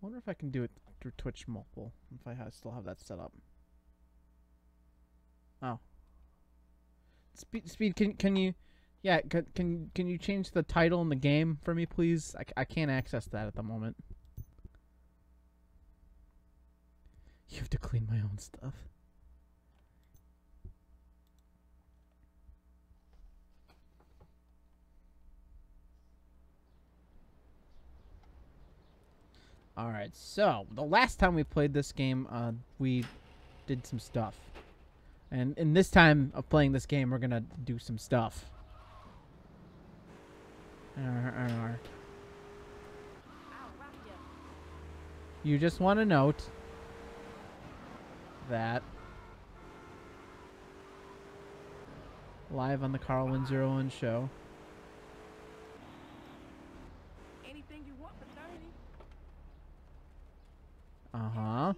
wonder if I can do it through Twitch Mobile, if I still have that set up. Oh. Speed, can you change the title in the game for me, please? I can't access that at the moment. You have to clean my own stuff. Alright, so, the last time we played this game, we did some stuff. And in this time of playing this game, we're gonna do some stuff. You just want to note that live on the Carl10O1 show. Anything you want for 30. Uh-huh.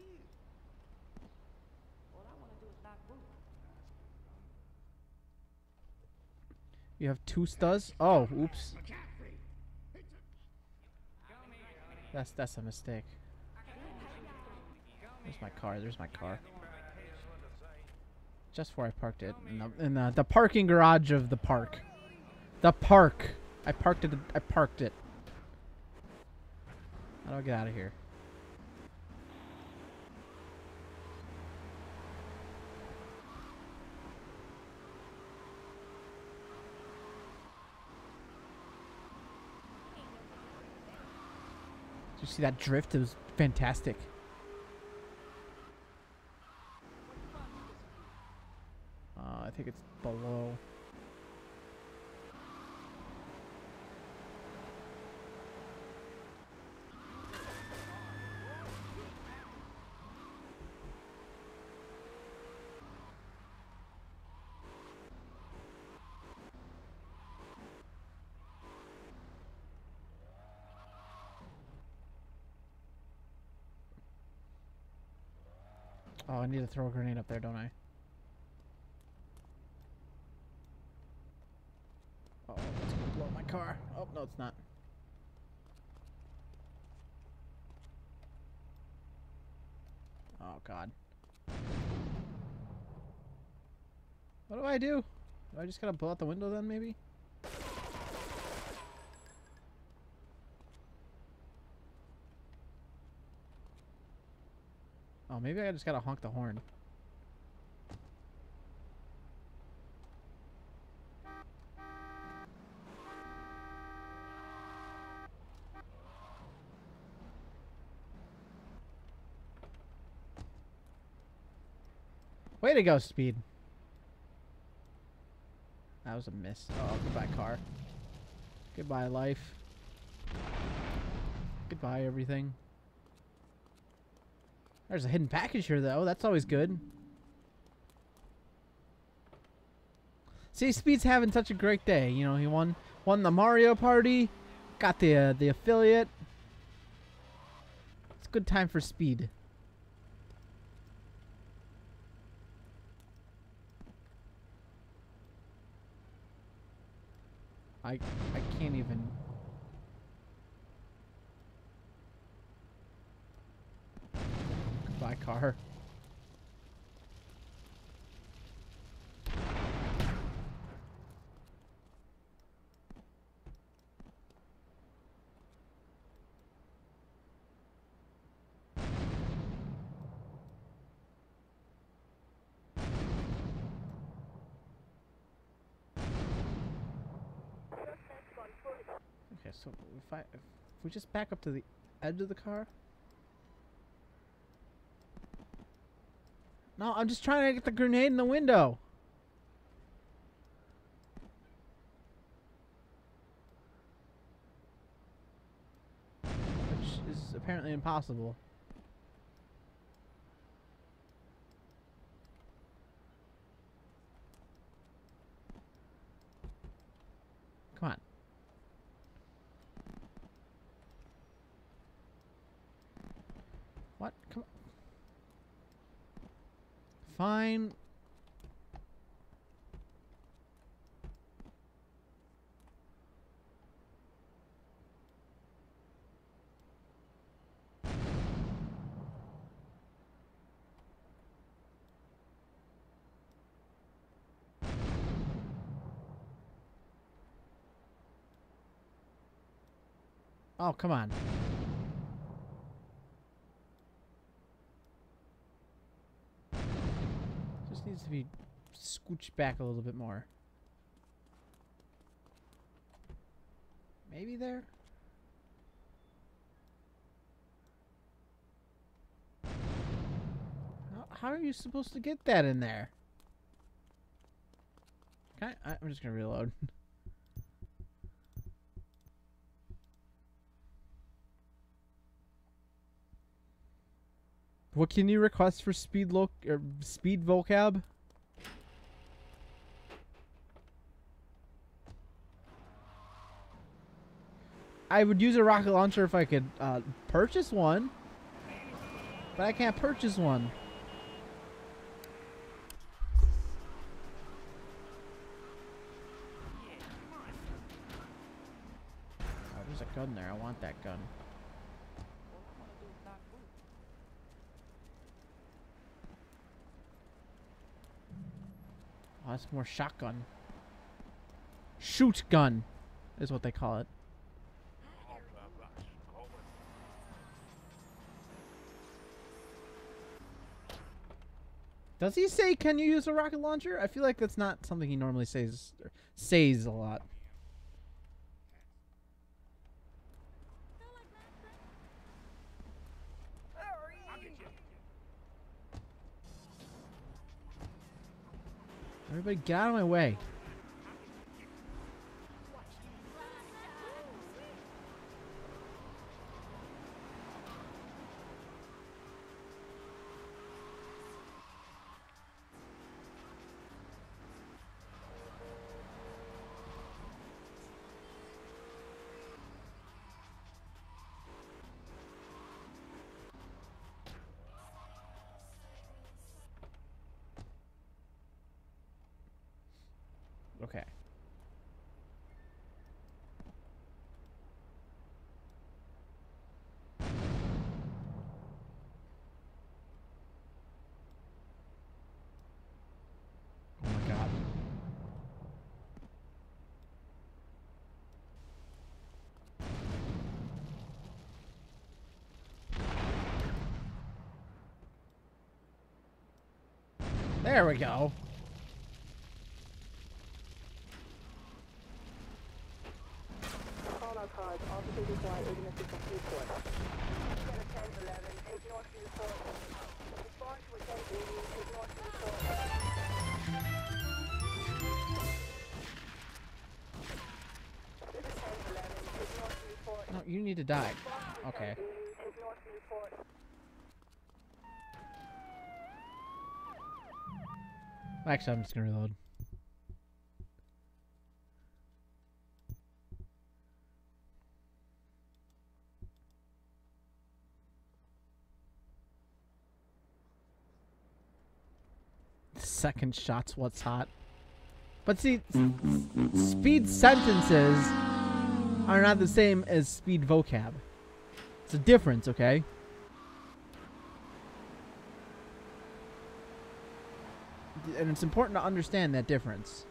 You have two studs? Oh, oops. That's a mistake. There's my car. Just where I parked it. In the parking garage of the park. I parked it. How do I get out of here? Did you see that drift? It was fantastic. I think it's below. Oh, I need to throw a grenade up there, don't I? Uh oh, it's gonna blow my car. Oh, no, it's not. Oh, God. What do? Do I just gotta blow out the window then, maybe? Oh, maybe I just gotta honk the horn. Way to go, Speed. That was a miss. Oh, goodbye, car. Goodbye, life. Goodbye, everything. There's a hidden package here, though. That's always good. See, Speed's having such a great day. You know, he won the Mario Party, got the affiliate. It's a good time for Speed. I can't even. Goodbye, car. Okay, so if we just back up to the edge of the car. No, I'm just trying to get the grenade in the window. Which is apparently impossible. Come on. What? Come on. Fine. Oh, come on. Just needs to be scooched back a little bit more. Maybe there? How are you supposed to get that in there? I'm just gonna reload. What can you request for speed speed vocab? I would use a rocket launcher if I could purchase one, but I can't purchase one. Gun there. I want that gun. Oh, that's more shotgun. Shoot gun is what they call it. Does he say, can you use a rocket launcher? I feel like that's not something he normally says, or says a lot. Everybody get out of my way. Okay. Oh my God. There we go. No, you need to die. Okay. Actually, I'm just gonna reload. Second shot's what's hot. But see, speed sentences are not the same as speed vocab. It's a difference, okay? And it's important to understand that difference.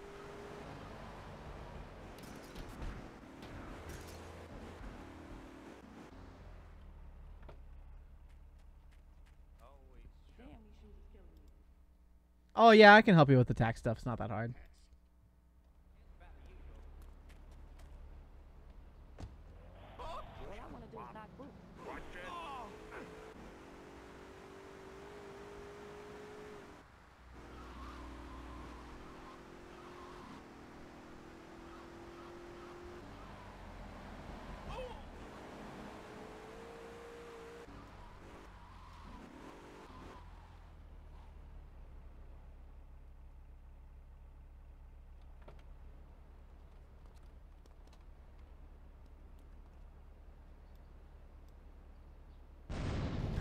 Oh, yeah, I can help you with the tax stuff. It's not that hard.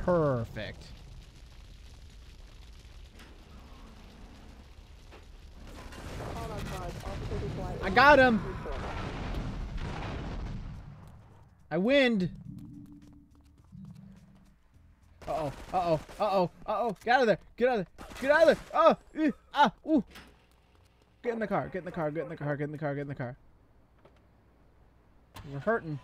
Perfect. I got him. I win. Uh-oh. Uh-oh. Uh-oh. Uh-oh. Get out of there. Get out of there. Get out of there. Oh. Ah. Ooh. Get in the car. Get in the car. Get in the car. Get in the car. Get in the car. We're hurting.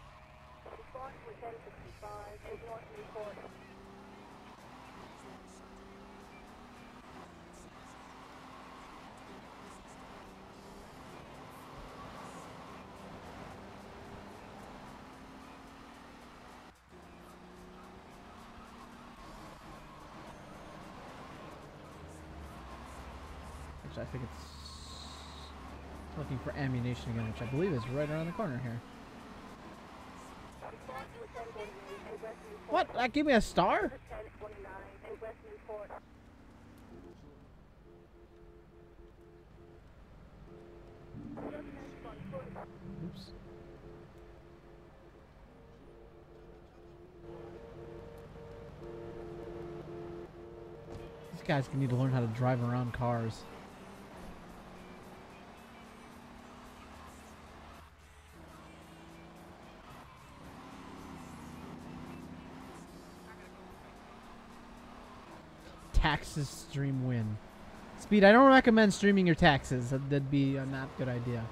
I think it's looking for ammunition again, which I believe is right around the corner here. What? That gave me a star? Oops. These guys need to learn how to drive around cars. Taxes stream win. Speed, I don't recommend streaming your taxes. That'd be a not good idea.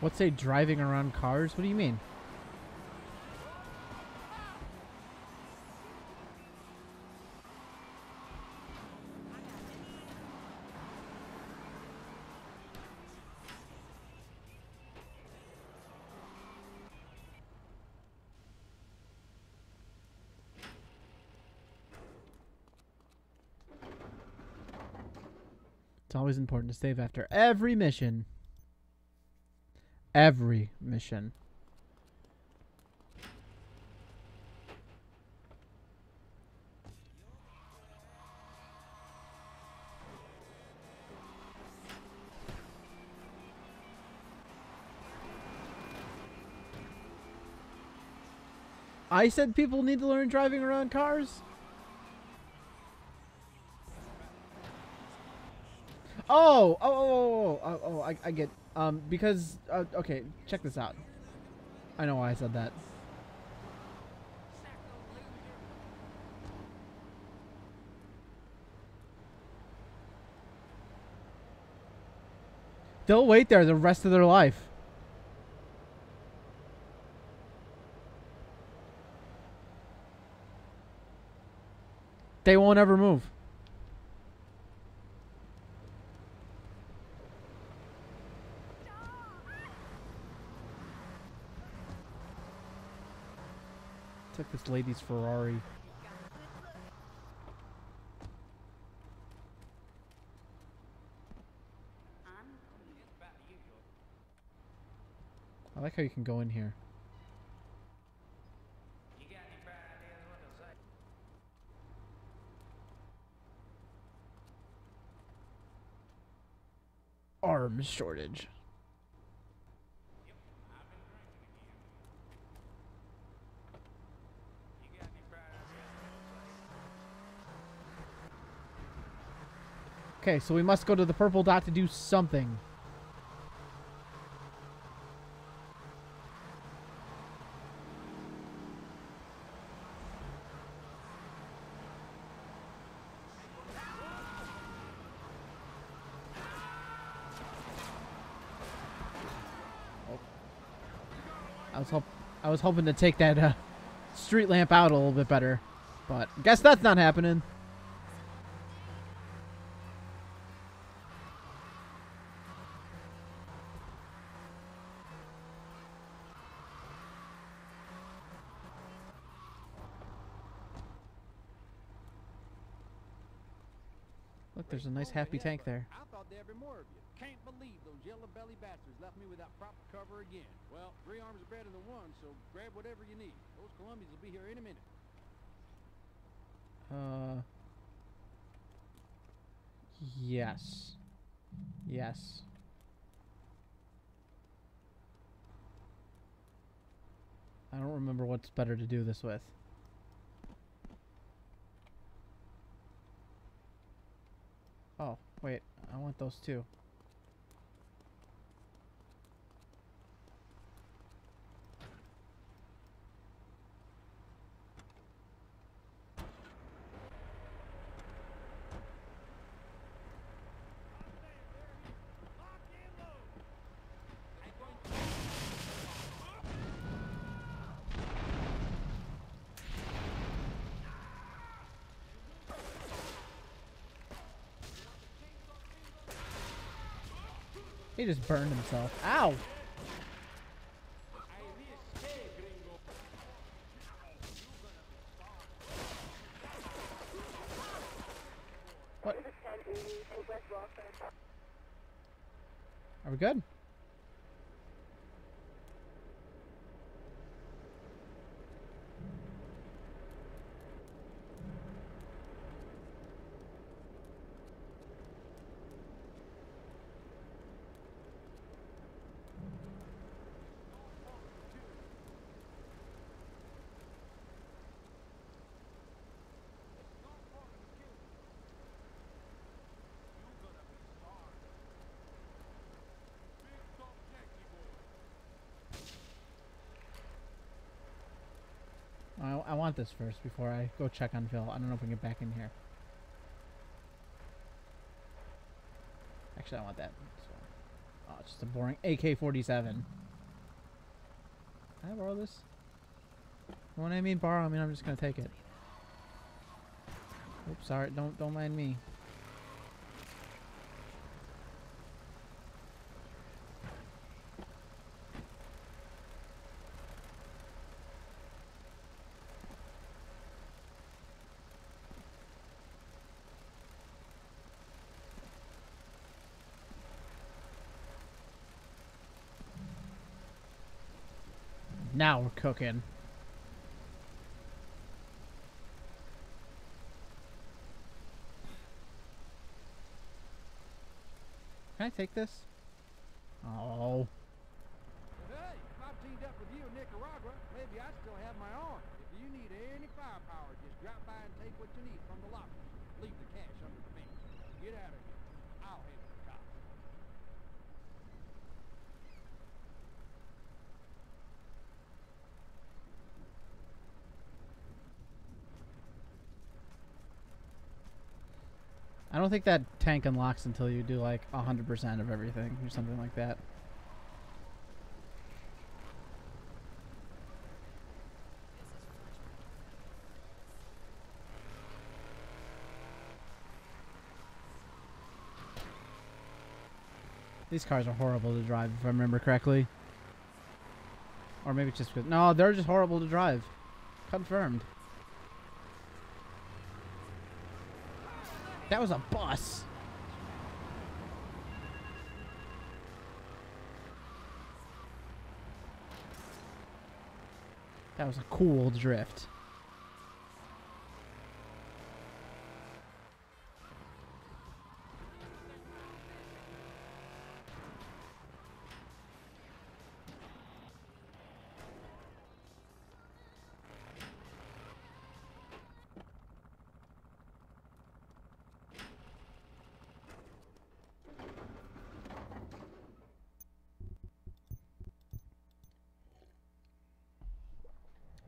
What's a driving around cars? What do you mean? It's always important to save after every mission. Every mission. I said people need to learn driving around cars. Oh! I get. Because, okay, check this out. I know why I said that. They'll wait there the rest of their life. They won't ever move. This lady's Ferrari. I like how you can go in here. Arms shortage. Okay, so we must go to the purple dot to do something. Oh. I was hoping to take that street lamp out a little bit better, but guess that's not happening. There's a nice happy tank there. I thought there'd be more of you. Can't believe those yellow-belly bastards left me without proper cover again. Well, three arms are better than one, so grab whatever you need. Those Colombians will be here any minute. Yes. Yes. I don't remember what's better to do this with. Oh, wait. I want those two. He just burned himself. Ow! What? Are we good? I want this first before I go check on Phil. I don't know if we can get back in here. Actually, I want that. So. Oh, it's just a boring AK-47. Can I borrow this? When I mean borrow, I mean I'm just gonna take it. Oops, sorry. Don't mind me. Now we're cooking. Can I take this? Oh. Hey, I've teamed up with you in Nicaragua. Maybe I still have my arm. If you need any firepower, just drop by and take what you need from the lockers. Leave the cash under the bench. Get out of here. I'll handle it. I don't think that tank unlocks until you do like 100% of everything or something like that. These cars are horrible to drive, if I remember correctly. Or maybe it's just because... No, they're just horrible to drive. Confirmed. That was a bus. That was a cool drift.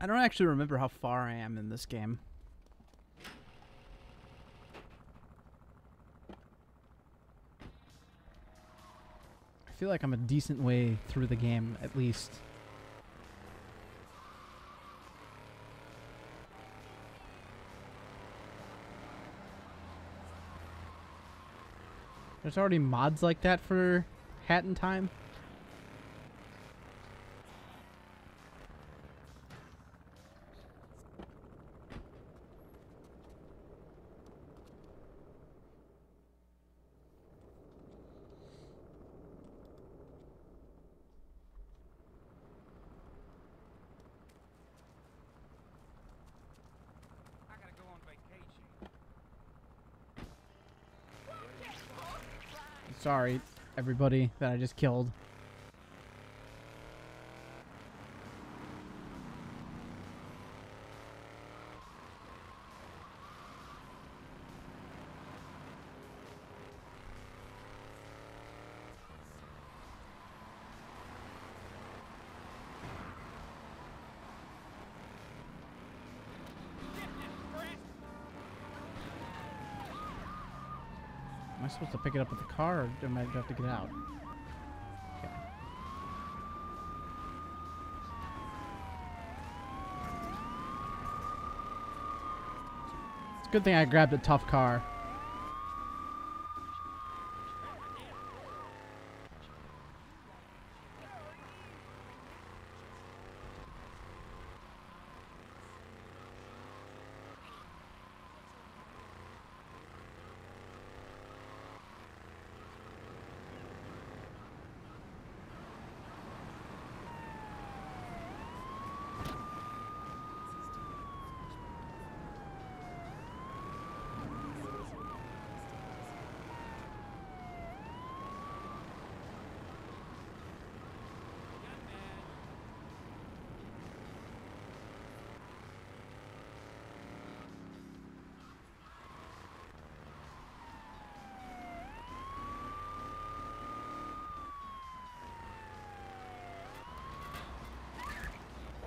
I don't actually remember how far I am in this game. I feel like I'm a decent way through the game, at least. There's already mods like that for Hat in Time. Sorry, everybody that I just killed. Supposed to pick it up with the car, or do I have to get out? Okay. It's a good thing I grabbed a tough car.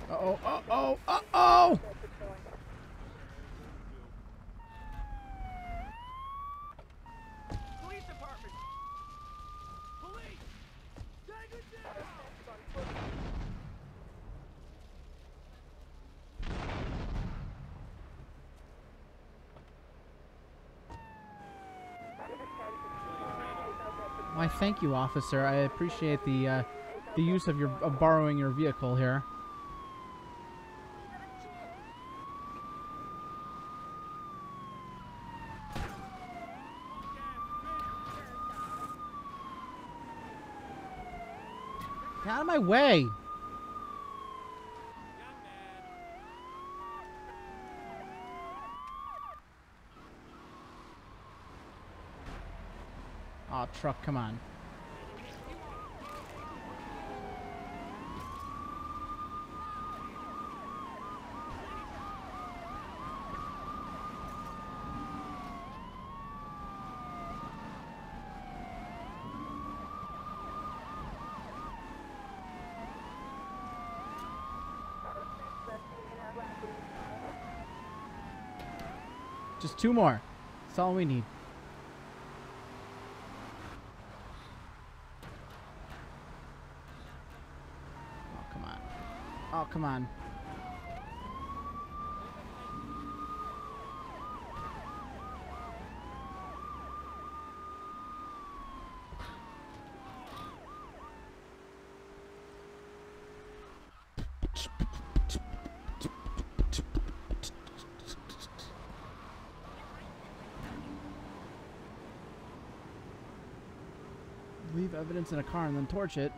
Uh-oh, uh-oh, uh-oh! Police department! Police! Take it down! Why, thank you, officer. I appreciate the use of your borrowing your vehicle here. Get out of my way! Aw, oh, truck, come on. Just two more. That's all we need. Oh, come on. Oh, come on. Evidence in a car and then torch it.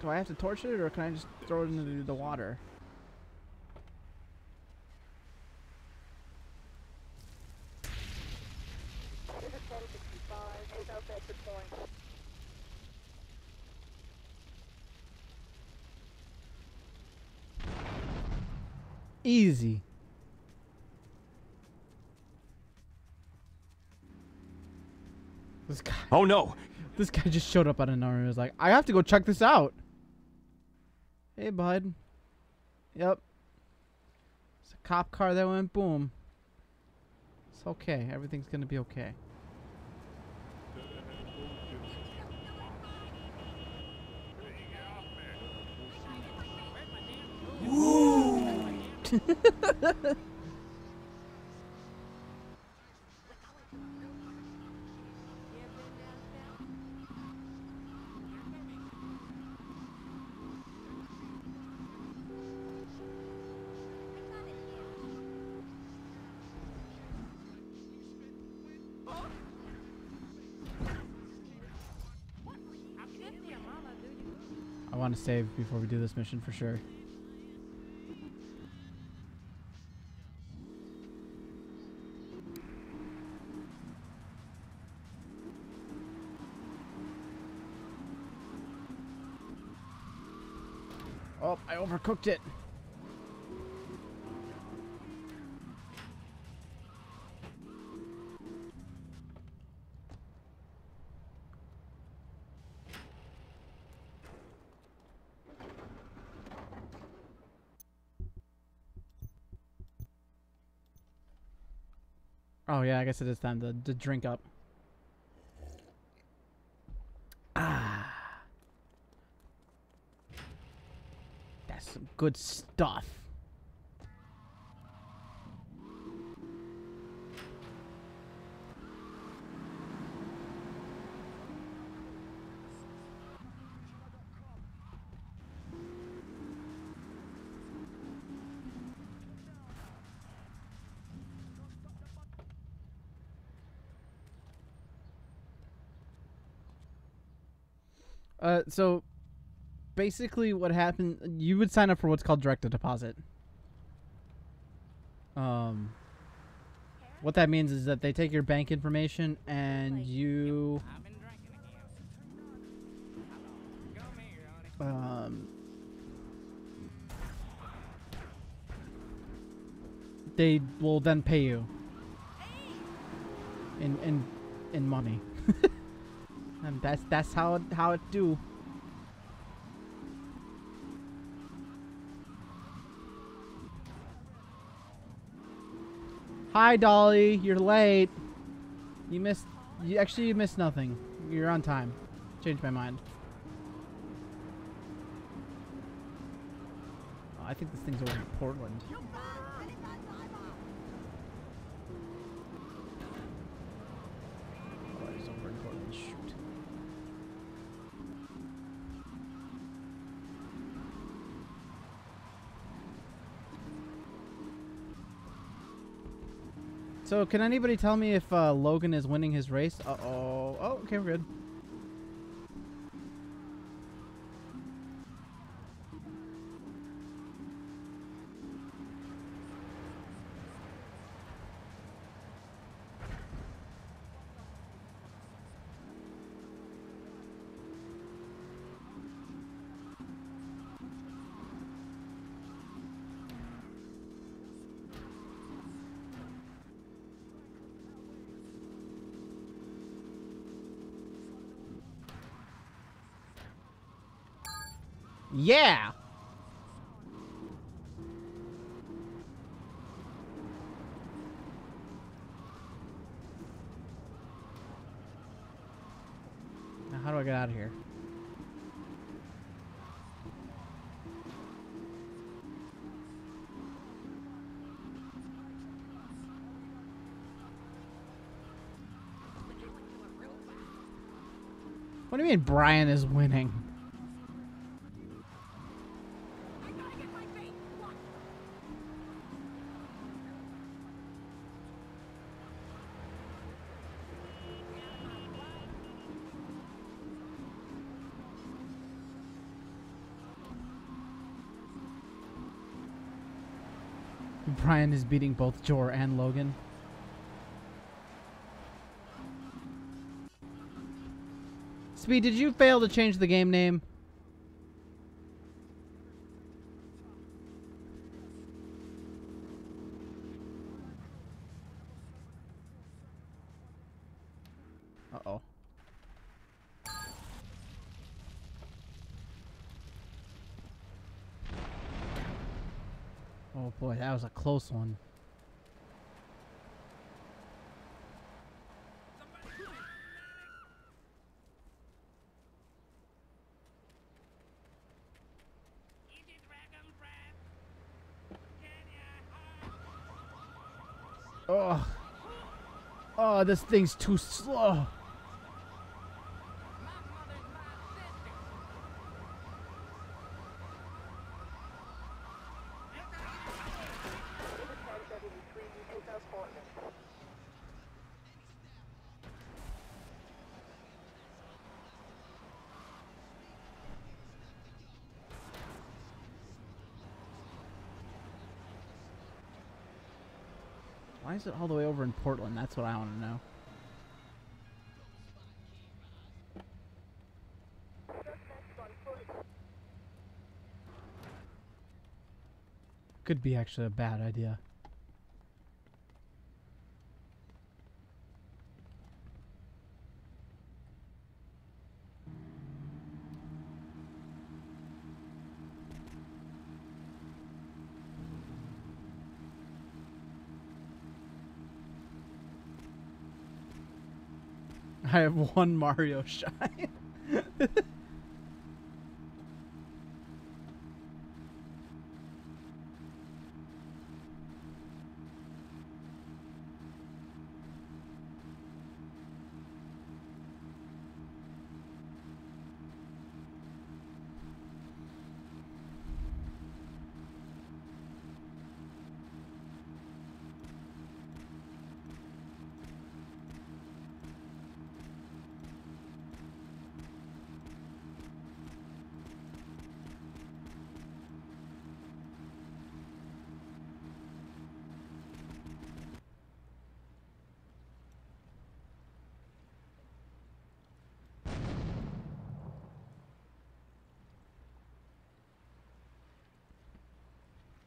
Do I have to torch it or can I just throw it into the water? Easy. This guy, oh no! This guy just showed up out of nowhere and was like, I have to go check this out! Hey, bud. Yep. It's a cop car that went boom. It's okay. Everything's gonna be okay. Woo! I want to save before we do this mission for sure. Oh, I overcooked it. Oh yeah, I guess it is time to drink up. Ah, that's some good stuff. So basically what happened, you would sign up for what's called direct deposit. What that means is that they take your bank information and you they will then pay you in money. And that's how it do. Hi Dolly, you're late. You missed. You missed nothing. You're on time. Changed my mind. Oh, I think this thing's over in Portland. So can anybody tell me if Logan is winning his race? Uh-oh. Oh, okay, we're good. Yeah. Now how do I get out of here? What do you mean Brian is winning? Brian is beating both Jor and Logan. Speed, did you fail to change the game name? Uh-oh. Oh boy, that was a close one. Oh, oh, this thing's too slow. Why is it all the way over in Portland? That's what I want to know. Could be actually a bad idea. I have one Mario shy.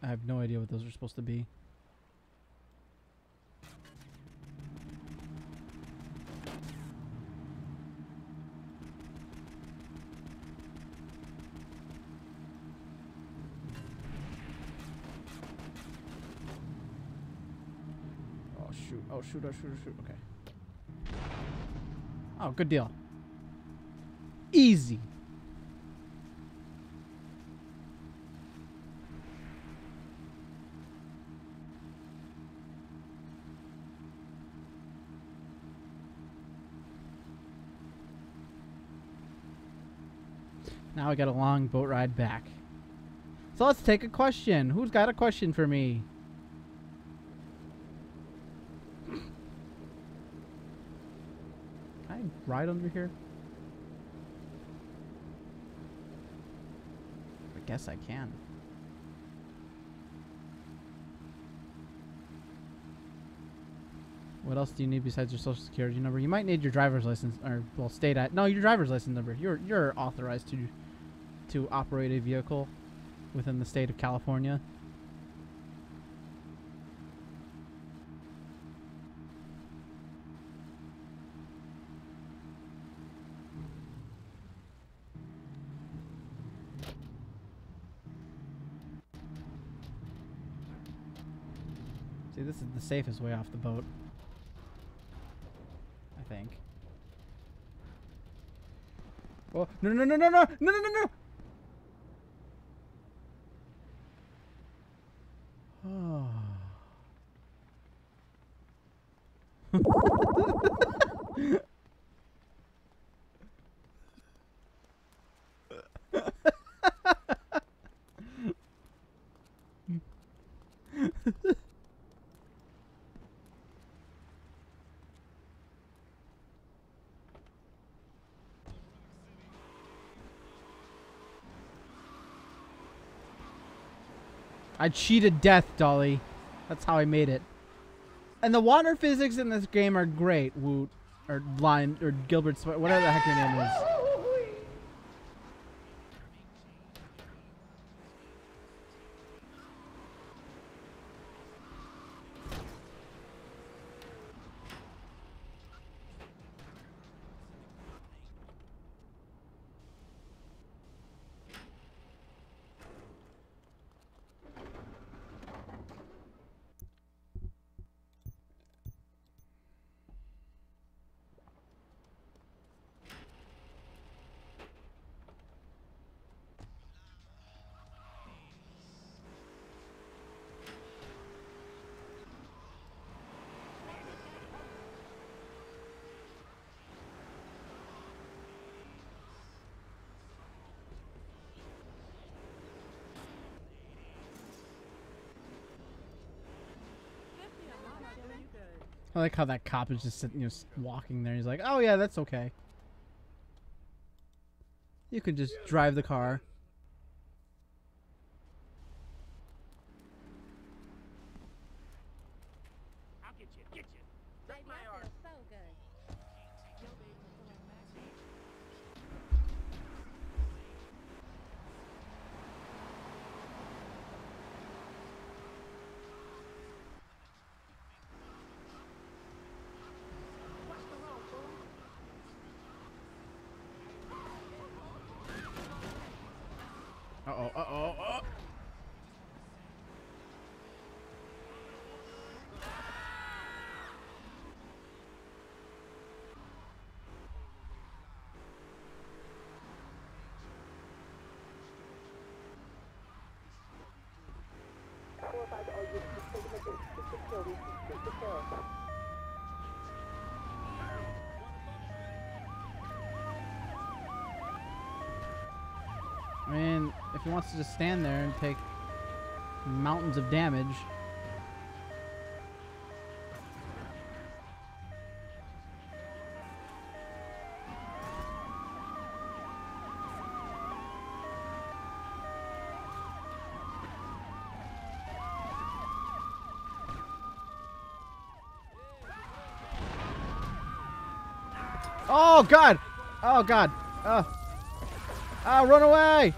I have no idea what those are supposed to be. shoot. Oh, shoot, oh, shoot, oh, shoot. Okay. Oh, good deal. Easy. Now we got a long boat ride back. So let's take a question. Who's got a question for me? Can I ride under here? I guess I can. What else do you need besides your social security number? You might need your driver's license, or well, state ID. No, your driver's license number. You're authorized to operate a vehicle within the state of California. See, this is the safest way off the boat, I think. Oh, no, no, no, no, no, no, no, no, no. I cheated death, Dolly. That's how I made it. And the water physics in this game are great. Woot. Or Line. Or Gilbert. Whatever the heck your name is. I like how that cop is just sitting, you know, walking there. He's like, "Oh yeah, that's okay. You can just drive the car." I'll get you, get you. Take my arm. So good. I mean, if he wants to just stand there and take mountains of damage. Oh God! Oh God! Oh, run away!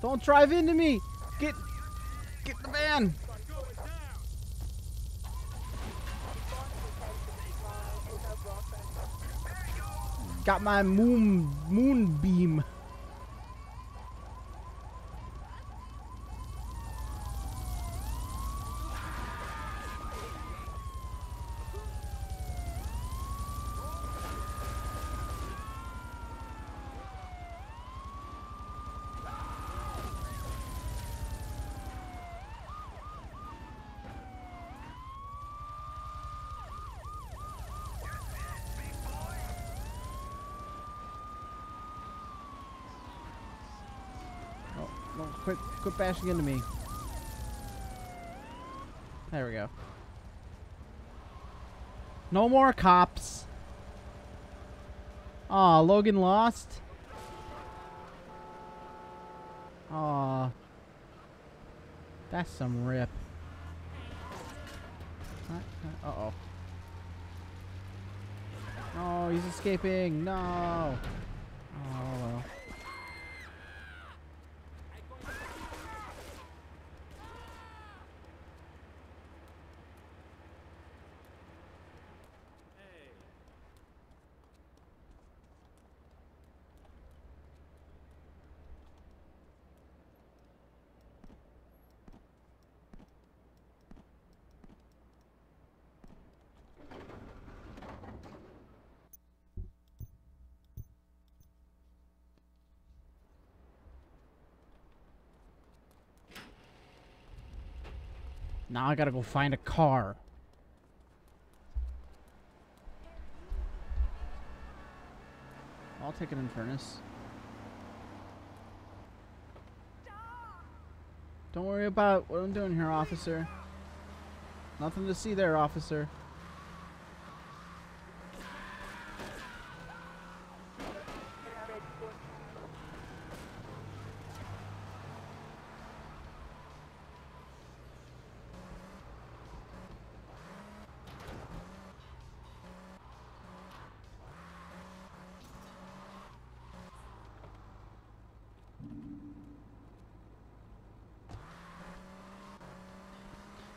Don't drive into me! Get the van! Got my moonbeam. No, quit bashing into me. There we go. No more cops. Aw, Logan lost. Aw. That's some rip. Uh-oh. Oh, he's escaping. No. Oh, well. Now I gotta go find a car. I'll take an Infernus. Don't worry about what I'm doing here, officer. Nothing to see there, officer.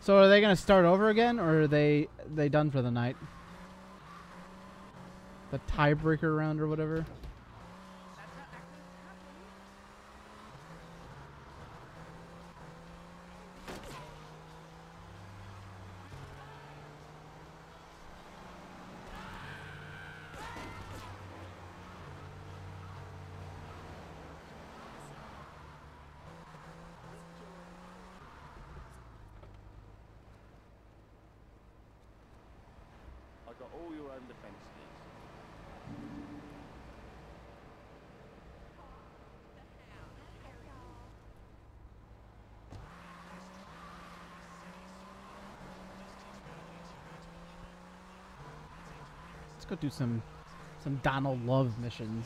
So are they gonna start over again, or are they done for the night? The tiebreaker round or whatever. Go do some Donald Love missions.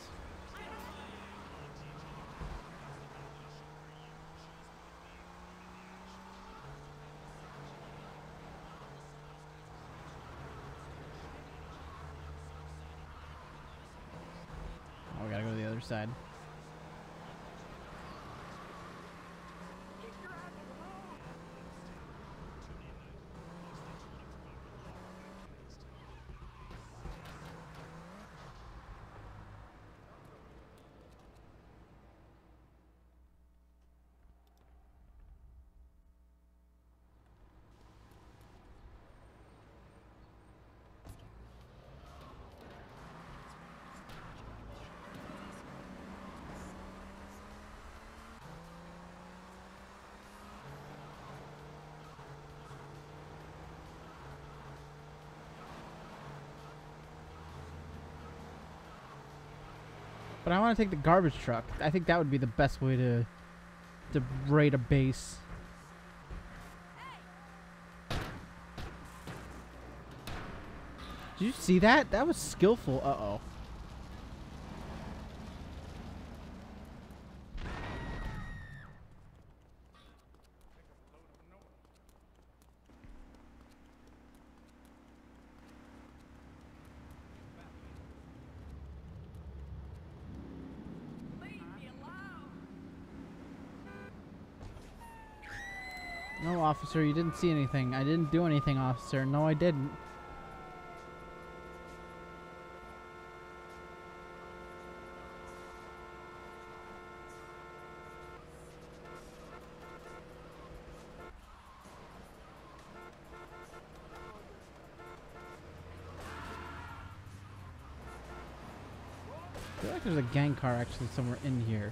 Oh, we gotta go to the other side. But I want to take the garbage truck. I think that would be the best way to raid a base. Hey. Did you see that? That was skillful. Uh-oh. No, officer, you didn't see anything. I didn't do anything, officer. No, I didn't. I feel like there's a gang car actually somewhere in here.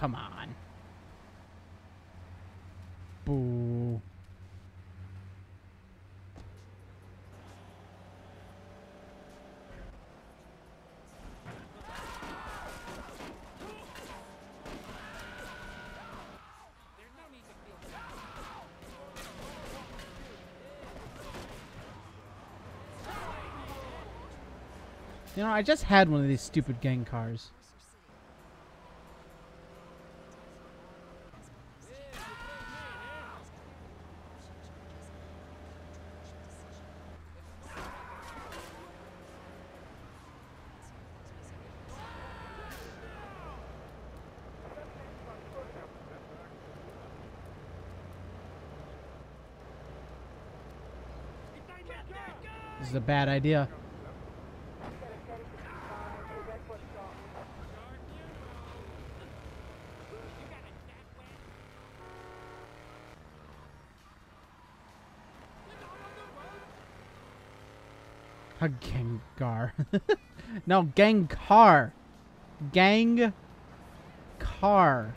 come on. Boo. You know, I just had one of these stupid gang cars. This is a bad idea. A Gengar. No, Gengar. Gengar. Okay,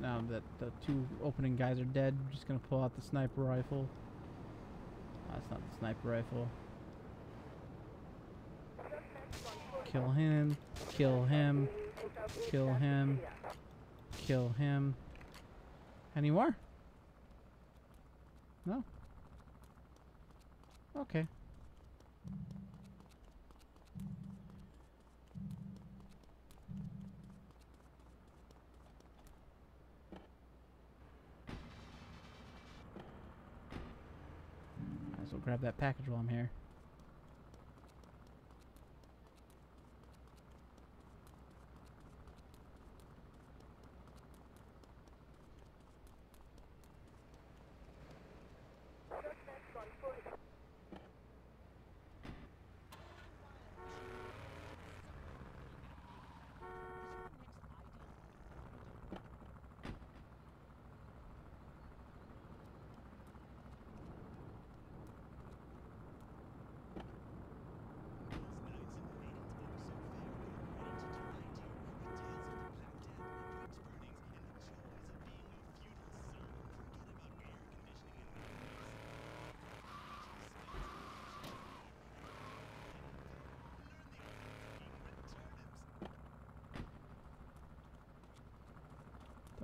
now that the two opening guys are dead, I'm just gonna pull out the sniper rifle. Oh, that's not the sniper rifle. Kill him. Kill him. Kill him. Kill him. Any more? No? Okay. Might as well grab that package while I'm here.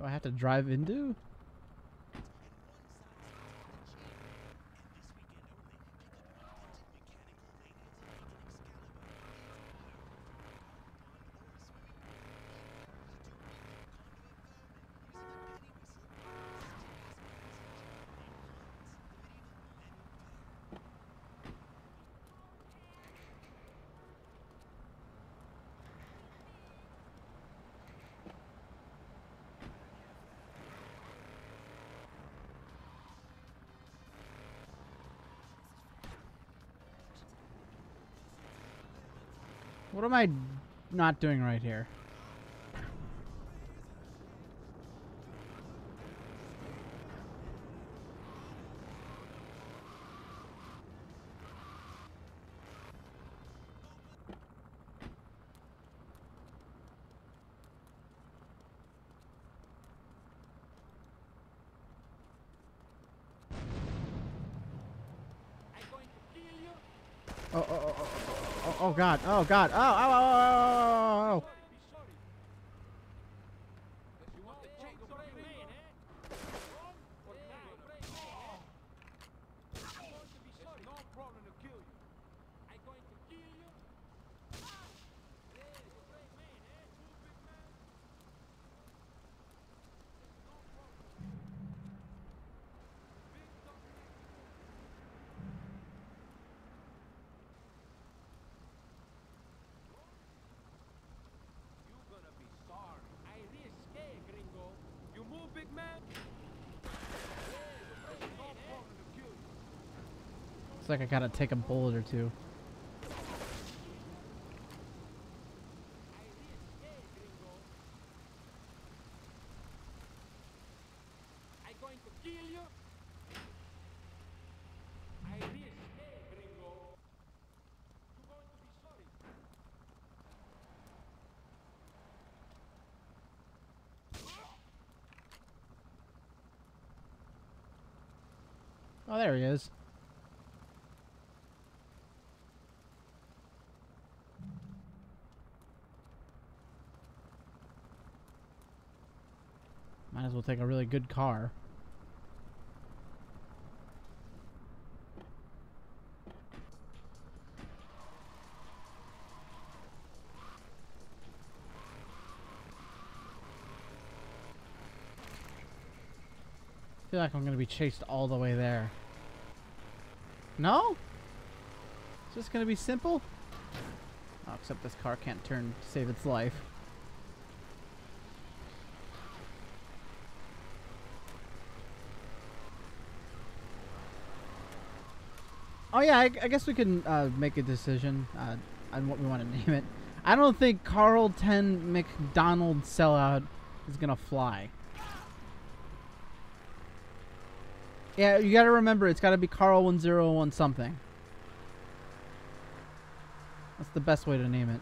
I have to drive into? What am I not doing right here? Oh god, oh god, oh, oh, oh, oh, oh. It's like I gotta take a bullet or two. I'm going to kill you. Oh, there he is. Might as well take a really good car. I feel like I'm gonna be chased all the way there. No? It's just gonna be simple? Oh, except this car can't turn to save its life. Oh yeah, I guess we can make a decision on what we want to name it. I don't think Carl10 McDonald Sellout is gonna fly. Yeah, you gotta remember, it's gotta be Carl10O1 something. That's the best way to name it.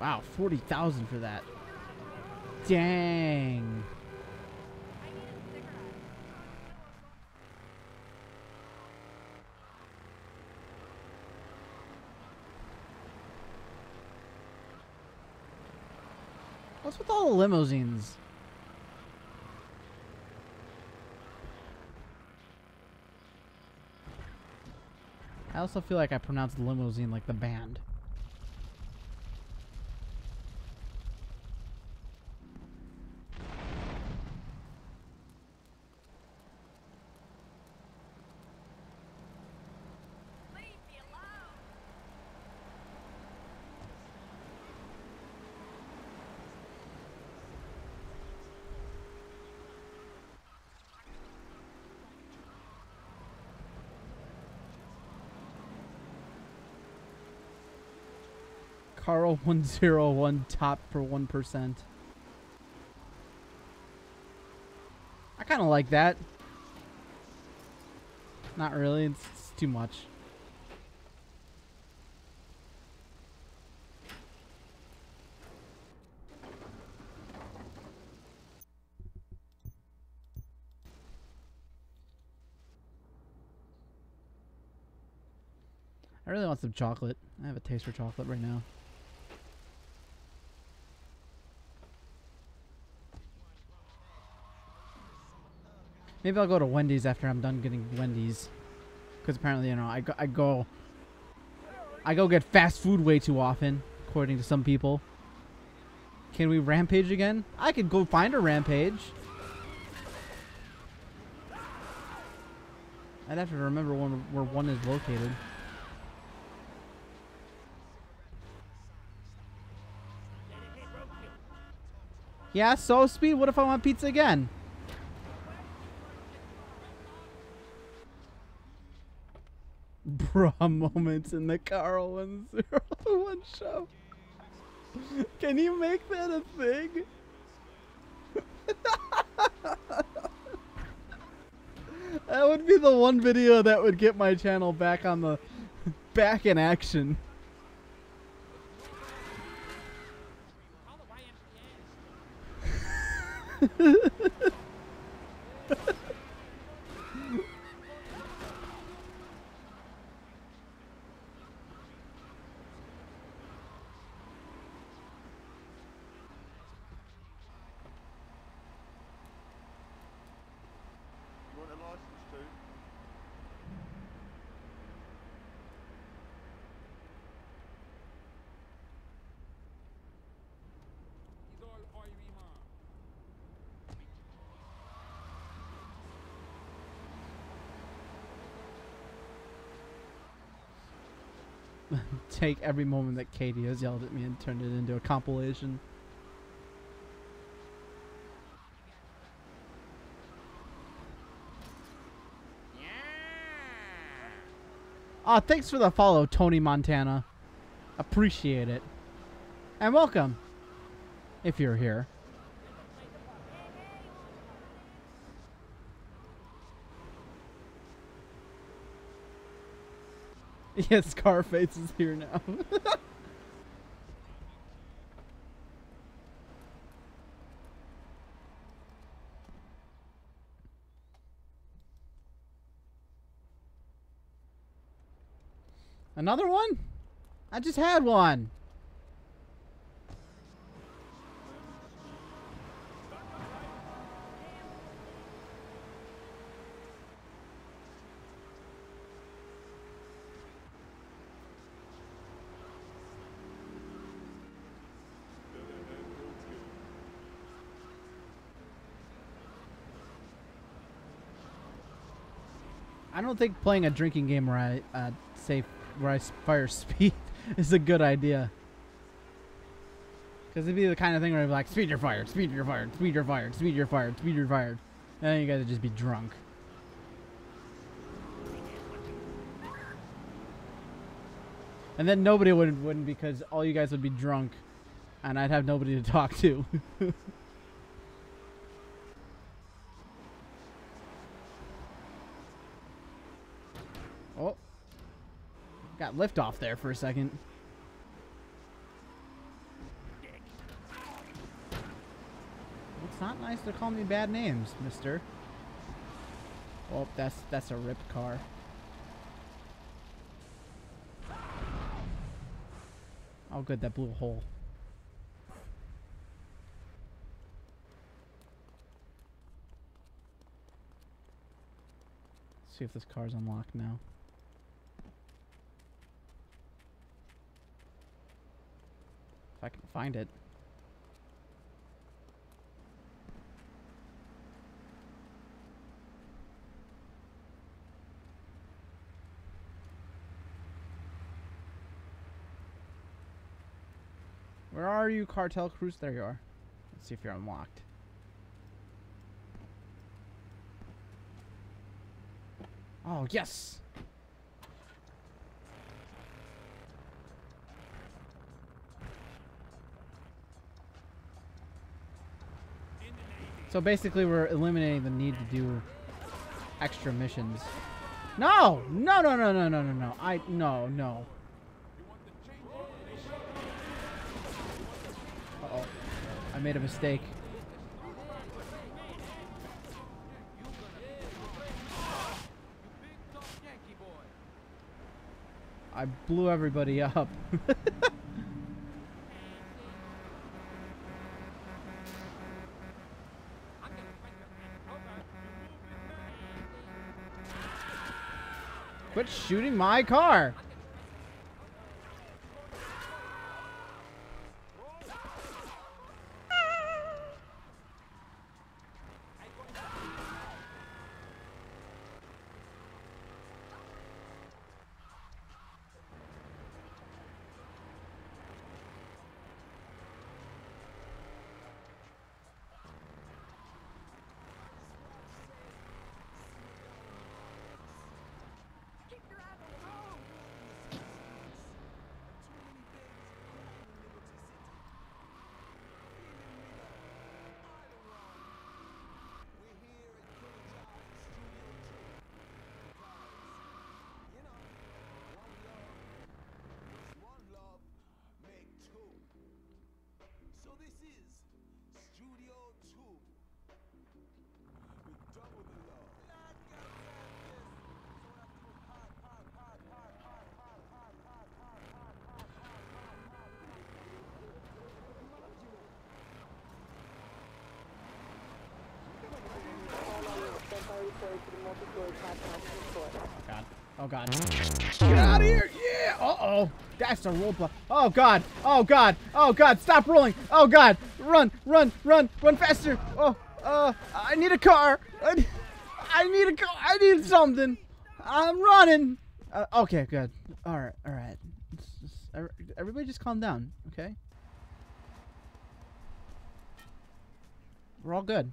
Wow, 40,000 for that. Dang. What's with all the limousines? I also feel like I pronounced limousine like the band. Carl10O1 top for 1%. I kind of like that. Not really, it's too much. I really want some chocolate. I have a taste for chocolate right now. Maybe I'll go to Wendy's after I'm done getting Wendy's, because apparently, you know, I go get fast food way too often, according to some people. Can we rampage again? I could go find a rampage. I'd have to remember where one is located. Yeah, so Speed, what if I want pizza again? Bruh moments in the Carl10O1 show. Can you make that a thing? That would be the one video that would get my channel back on the back in action. Take every moment that Katie has yelled at me and turned it into a compilation. Yeah. Aw, thanks for the follow, Tony Montana. Appreciate it. And welcome, if you're here. Yes, Scarface is here now. Another one? I just had one. I don't think playing a drinking game where I where I fire speed is a good idea. Because it'd be the kind of thing where I'd be like, speed, you're fired, speed, you're fired, speed, you're fired, speed, you're fired, speed, you're fired. And then you guys would just be drunk. And then nobody would win because all you guys would be drunk and I'd have nobody to talk to. Oh. Got lift off there for a second. It's not nice to call me bad names, mister. Oh, that's a rip car. Oh good, that blew a hole. Let's see if this car's unlocked now. If I can find it. Where are you, Cartel Cruise? There you are. Let's see if you're unlocked. Oh, yes! So basically we're eliminating the need to do extra missions. No! No, no, no, no, no, no, no. No. Uh-oh. I made a mistake. I blew everybody up. Quit shooting my car! Oh god. Get out of here! Yeah! Uh-oh! That's a roadblock. Oh god! Oh god! Oh god! Stop rolling! Oh god! Run! Run! Run! Run faster! Oh! I need a car! I need a car! I need something! I'm running! Okay, good. Alright, alright. Everybody just calm down, okay? We're all good.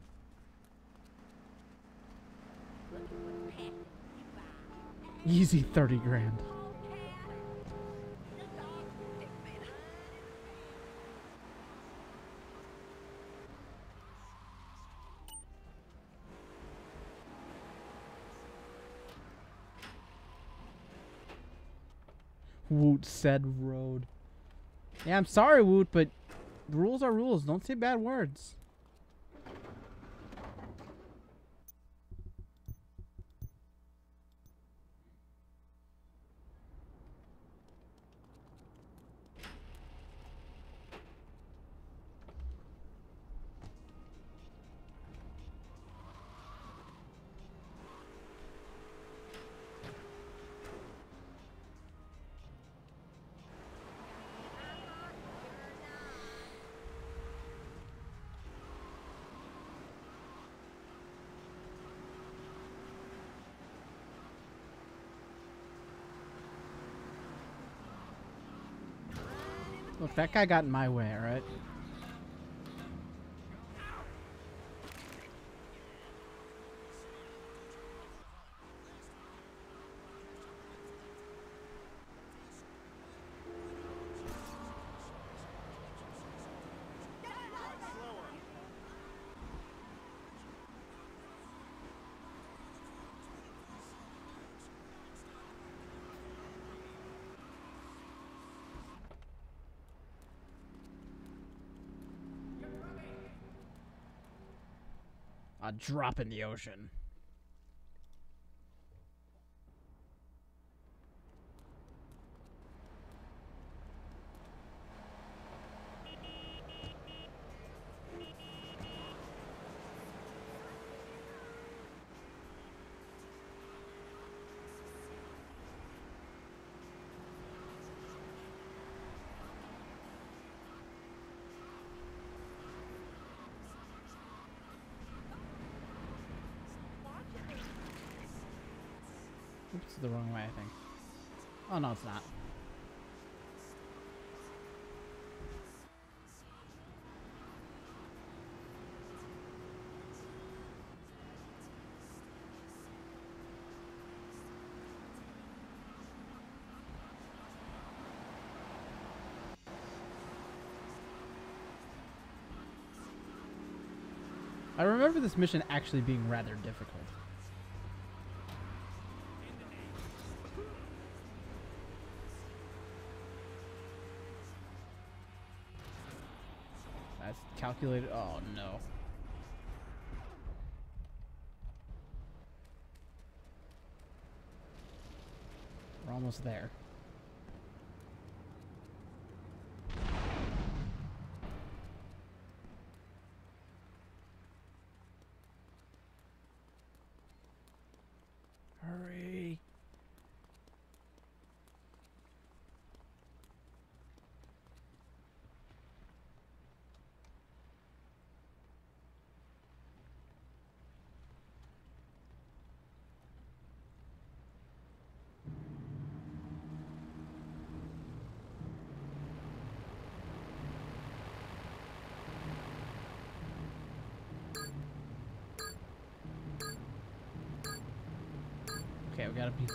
Easy 30 grand. Woot said road. Yeah, I'm sorry, Woot, but rules are rules. Don't say bad words. Look, that guy got in my way, alright? A drop in the ocean. The wrong way, I think. Oh no, it's not. I remember this mission actually being rather difficult. Calculated. Oh no. We're almost there. Okay, we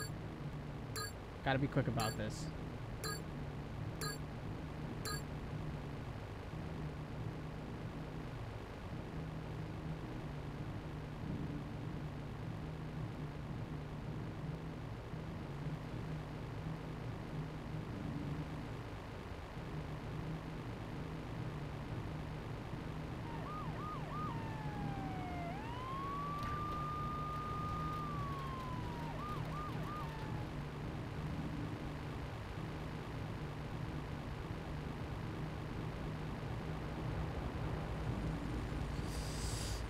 gotta be quick about this.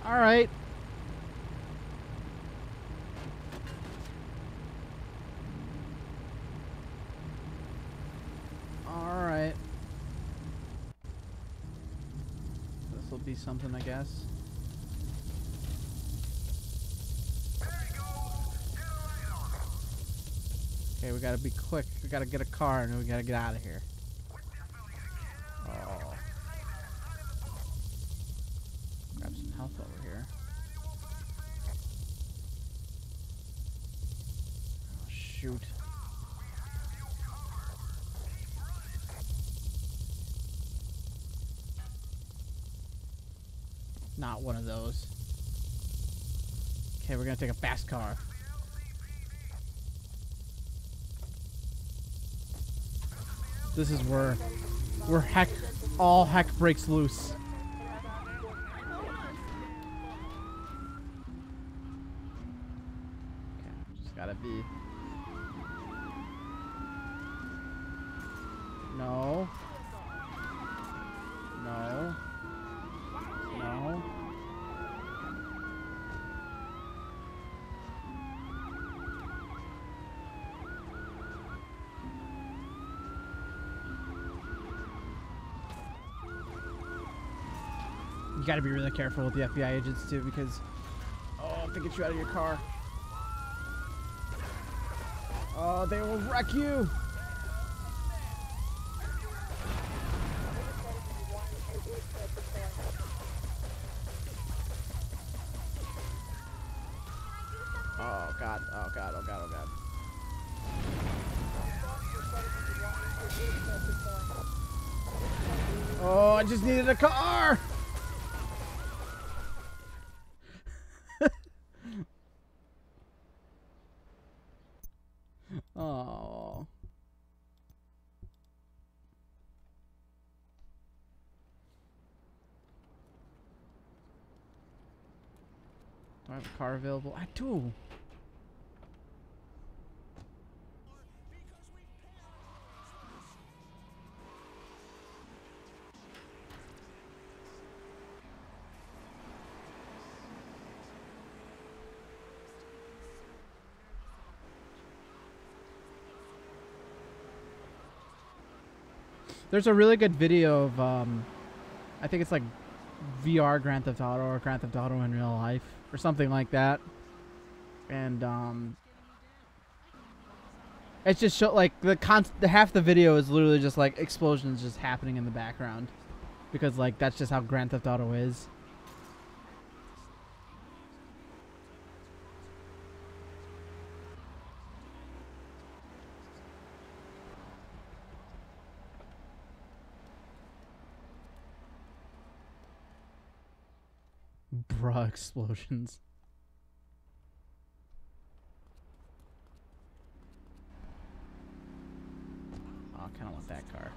All right. All right. This will be something, I guess. Okay, we gotta be quick. We gotta get a car, and we gotta get out of here. Not one of those. Okay, we're gonna take a fast car. This is where all heck breaks loose. Okay, just gotta be. No. No. No. You gotta be really careful with the FBI agents too, because oh, if they get you out of your car, oh, they will wreck you. Oh god, oh god, oh god, oh god. Oh, I just needed a car. Oh. Do I have a car available? I do. There's a really good video of, I think it's like VR Grand Theft Auto or Grand Theft Auto in real life or something like that. And it's just like half the video is literally just like explosions just happening in the background, because like that's just how Grand Theft Auto is. Bruh, explosions. Oh, I kind of want that car.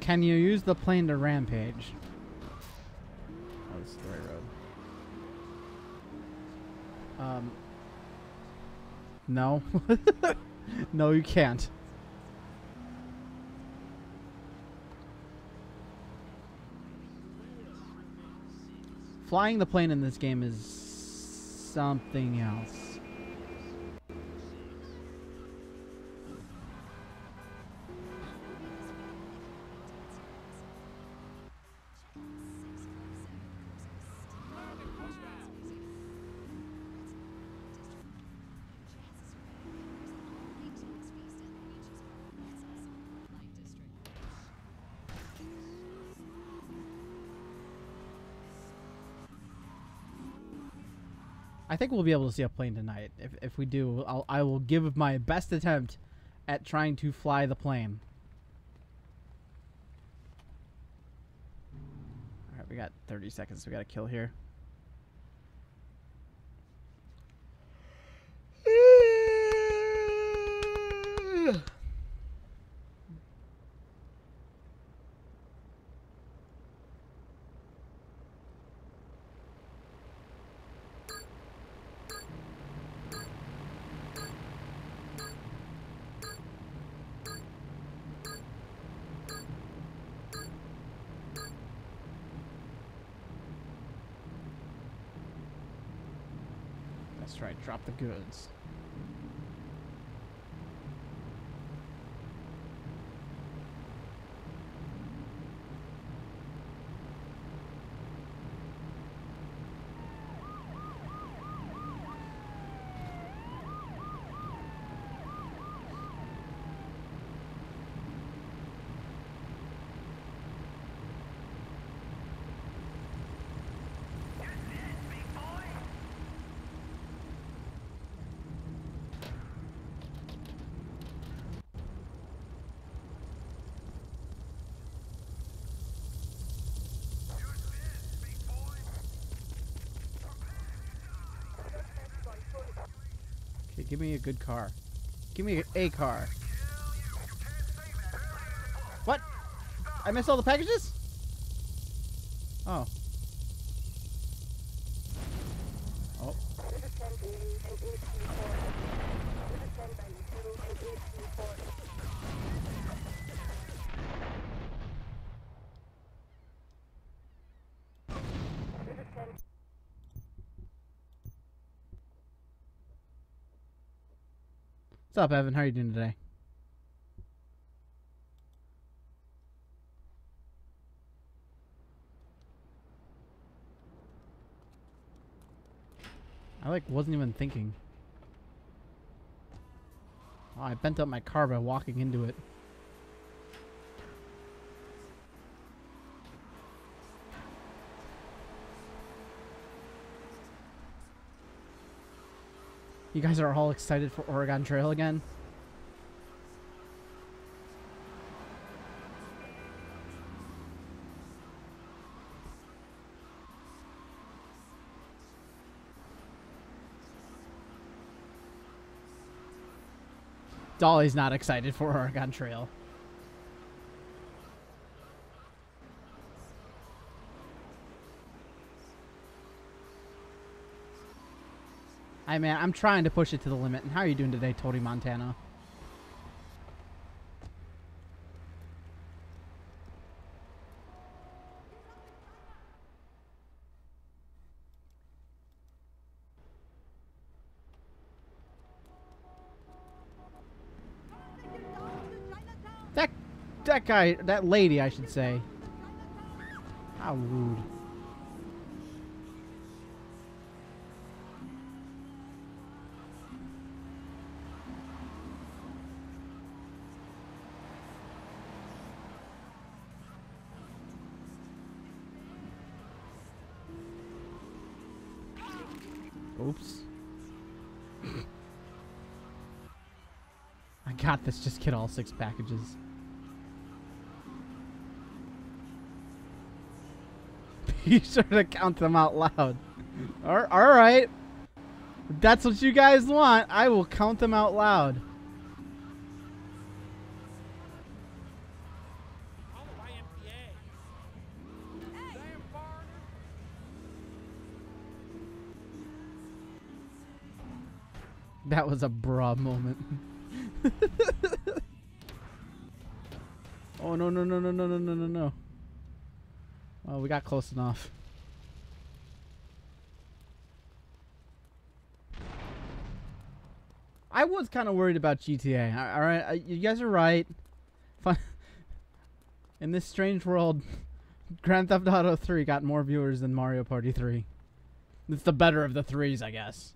Can you use the plane to rampage? Oh, this is the right road. No. No, you can't. Flying the plane in this game is something else. I think we'll be able to see a plane tonight. If we do, I will give my best attempt at trying to fly the plane. All right, we got 30 seconds. We got to kill here. That's right, drop the goods. Give me a good car. Give me a car. What? I missed all the packages? Oh. Oh. What's up, Evan? How are you doing today? I, like, wasn't even thinking. Oh, I bent up my car by walking into it. You guys are all excited for Oregon Trail again? Dolly's not excited for Oregon Trail. Hey man, I'm trying to push it to the limit. And how are you doing today, Tony Montana? That guy, that lady, I should say. How rude. Oops. I got this. Just get all 6 packages. Be sure to count them out loud. Alright. That's what you guys want. I will count them out loud. That was a bra moment. Oh no no no no no no no no no. Well, we got close enough. I was kind of worried about GTA. All right, you guys are right. In this strange world, Grand Theft Auto 3 got more viewers than Mario Party 3. It's the better of the threes, I guess.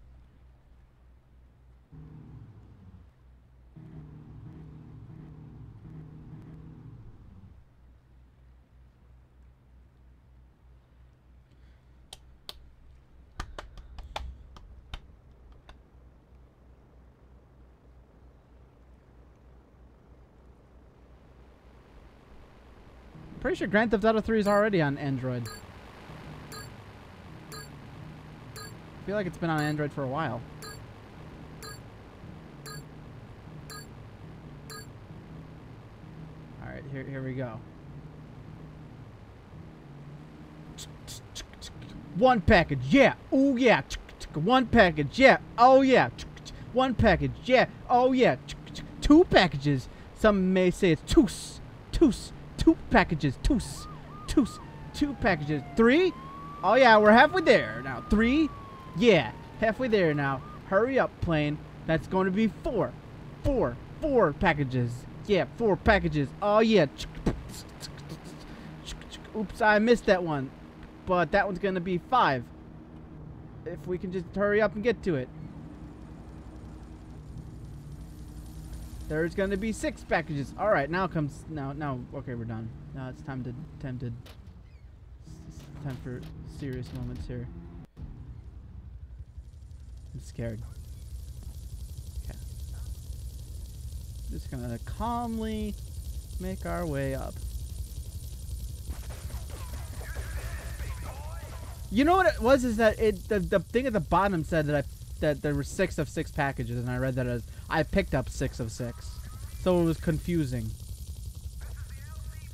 Pretty sure Grand Theft Auto 3 is already on Android. I feel like it's been on Android for a while. Alright, here we go. 1 package, yeah! Oh yeah! 1 package, yeah! Oh yeah! 1 package, yeah! Oh yeah! 2 packages! Some may say it's toos! Toos! 2 packages, two packages, 3? Oh yeah, we're halfway there now, 3? Yeah, halfway there now, hurry up plane, that's going to be 4 packages, yeah, 4 packages, oh yeah, oops, I missed that one, but that one's going to be 5, if we can just hurry up and get to it. There's gonna be 6 packages. All right, now comes now. Okay, we're done. Now it's time for serious moments here. I'm scared. Okay, just gonna calmly make our way up. You know what it was is that the thing at the bottom said that I that there were 6 of 6 packages, and I read that as I picked up 6 of 6. So it was confusing.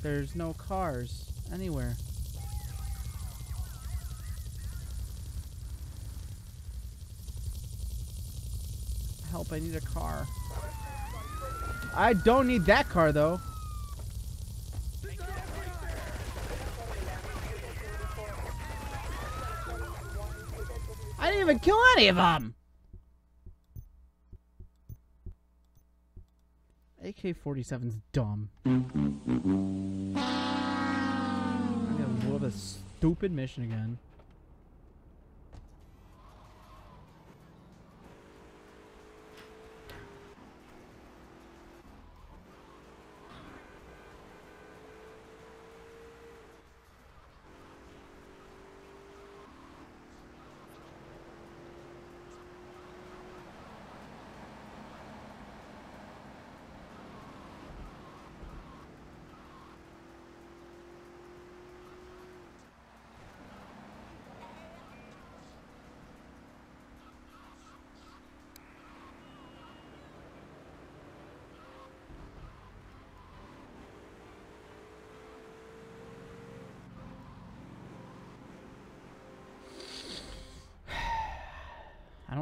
There's no cars anywhere. Help, I need a car. I don't need that car, though. I didn't even kill any of them! AK-47's dumb. I'm gonna love a stupid mission again.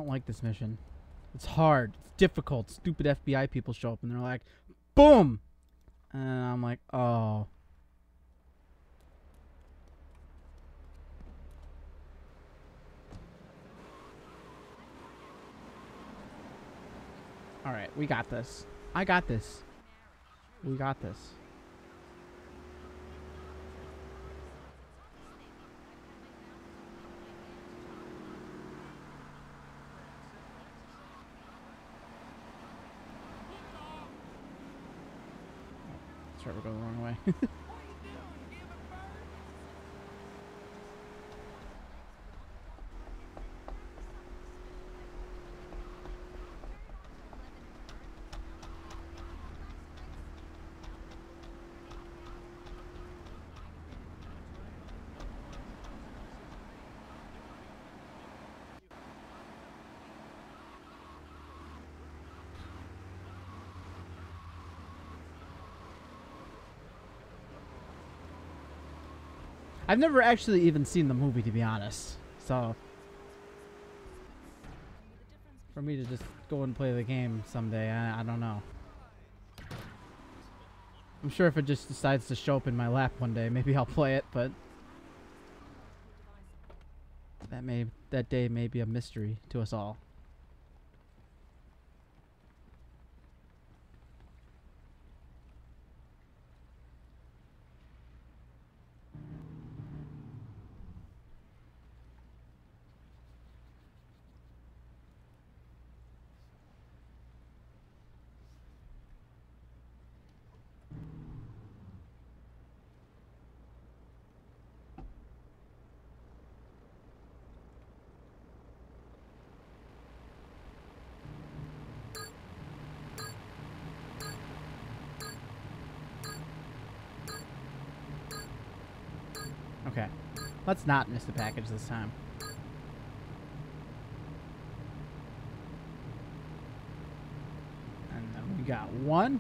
Like this mission. It's hard. It's difficult. Stupid FBI people show up and they're like, boom! And I'm like, oh. Alright, we got this. I got this. We got this. We're going the wrong way. I've never actually even seen the movie, to be honest. So, for me to just go and play the game someday, I don't know. I'm sure if it just decides to show up in my lap one day, maybe I'll play it, but that day may be a mystery to us all. Okay, let's not miss the package this time. And then we got one.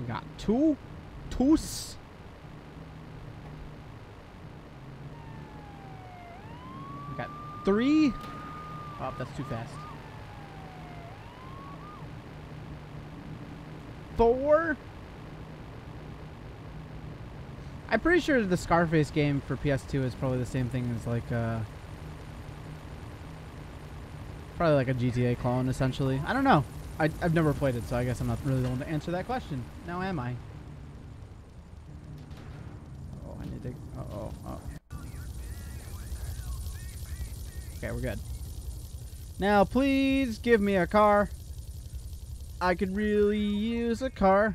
We got two. Toos. We got three. Oh, that's too fast. 4. I'm pretty sure the Scarface game for PS2 is probably the same thing as like probably like a GTA clone, essentially. I don't know. I've never played it, so I guess I'm not really the one to answer that question. Now am I? Oh, I need to. Oh. Okay, we're good. Now, please give me a car. I could really use a car.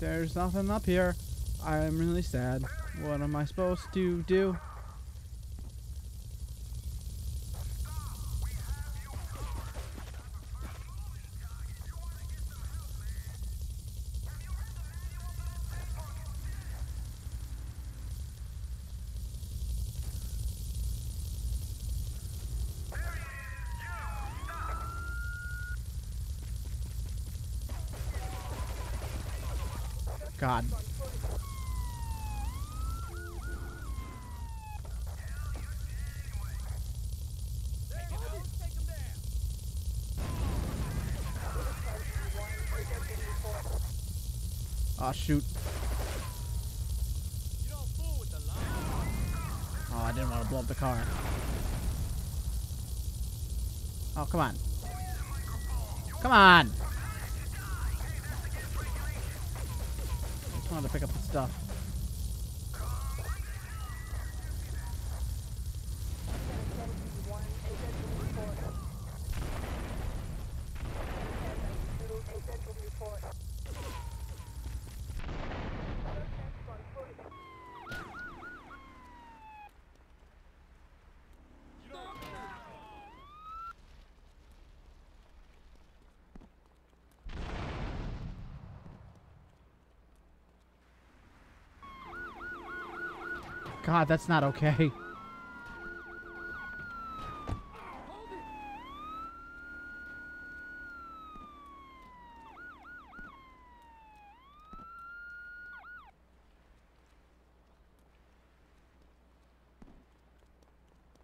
There's nothing up here. I'm really sad. What am I supposed to do? God. Ah, oh, shoot. Oh, I didn't want to blow up the car. Oh, come on. Come on! I just wanted to pick up the stuff. God, that's not okay.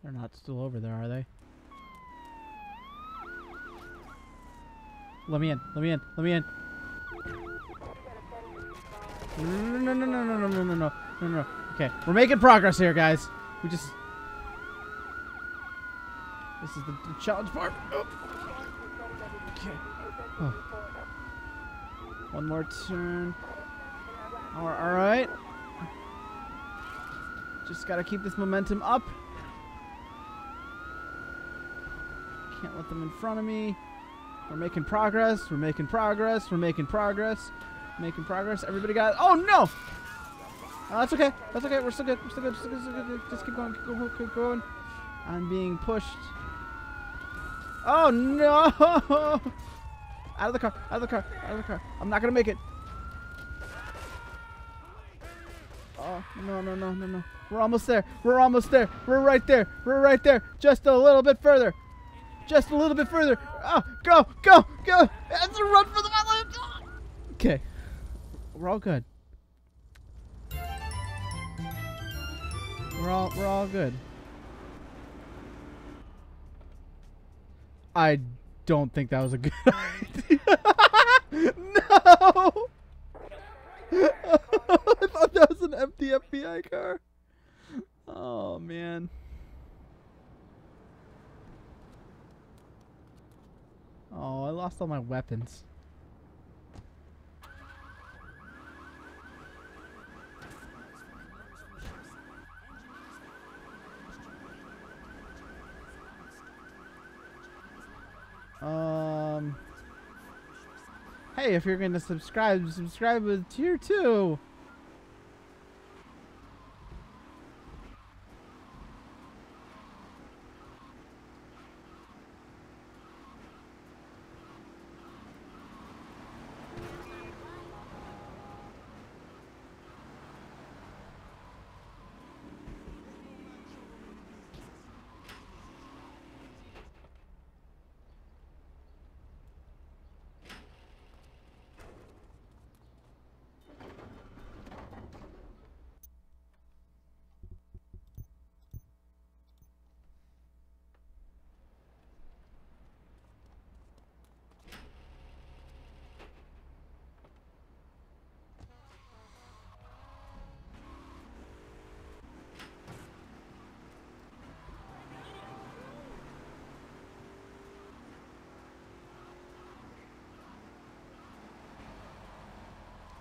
They're not still over there, are they? Let me in. Let me in. Let me in. No, no, no, no, no, no, no, no, no, no, no. Okay, we're making progress here, guys. We just... This is the challenge part. Oh. Okay. Oh. One more turn. Alright. Just gotta keep this momentum up. Can't let them in front of me. We're making progress. We're making progress. We're making progress. Making progress. Everybody got... Oh, no! Oh, that's okay. That's okay. We're still good. We're still good. We're still good. We're still good. Just keep going. Keep going. Keep going. I'm being pushed. Oh no! Out of the car. Out of the car. Out of the car. I'm not gonna make it. Oh no no no no no! We're almost there. We're almost there. We're right there. We're right there. Just a little bit further. Just a little bit further. Oh, go go go! That's a run for the mountain. Okay, we're all good. We're all good. I don't think that was a good idea. No! I thought that was an empty FBI car. Oh, man. Oh, I lost all my weapons. Hey, if you're gonna subscribe, subscribe with tier 2.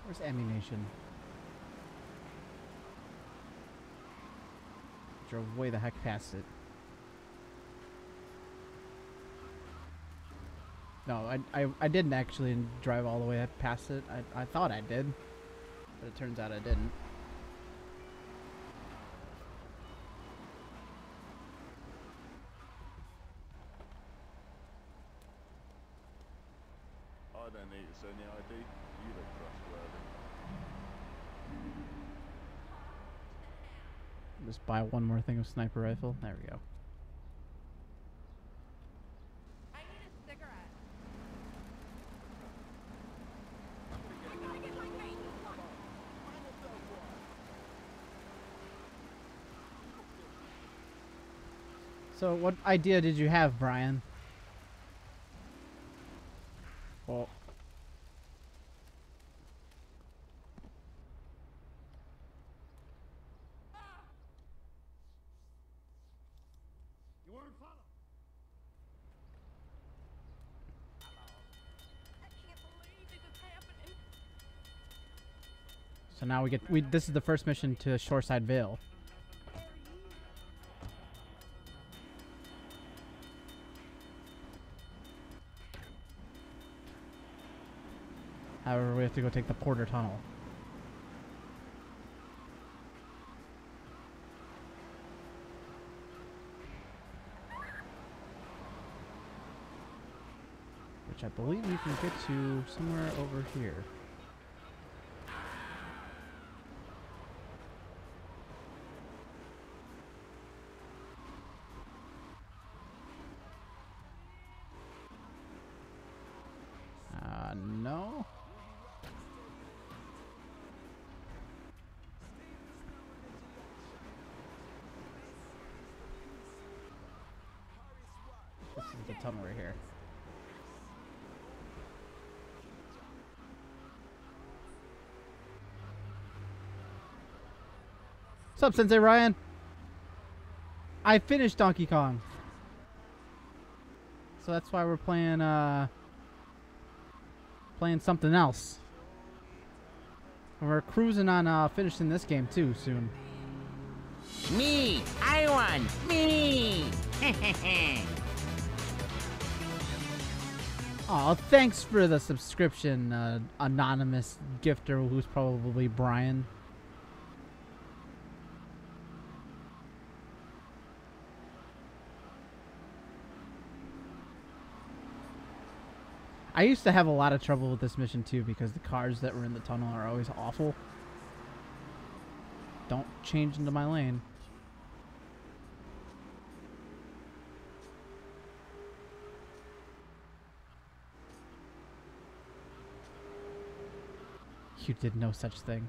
Where's ammunition? Drove way the heck past it. No, I didn't actually drive all the way past it. I thought I did, but it turns out I didn't. I don't need to send the ID. You look trustworthy. Just buy one more thing of sniper rifle. There we go. I need a cigarette. So what idea did you have, Brian? Well, so now we get this is the first mission to Shoreside Vale. However, we have to go take the Porter Tunnel. Which I believe we can get to somewhere over here. What's up, Sensei Ryan? I finished Donkey Kong. So that's why we're playing something else. And we're cruising on finishing this game too soon. Me! I won! Me! Aw, thanks for the subscription, anonymous gifter who's probably Brian. I used to have a lot of trouble with this mission too because the cars that were in the tunnel are always awful. Don't change into my lane. You did no such thing.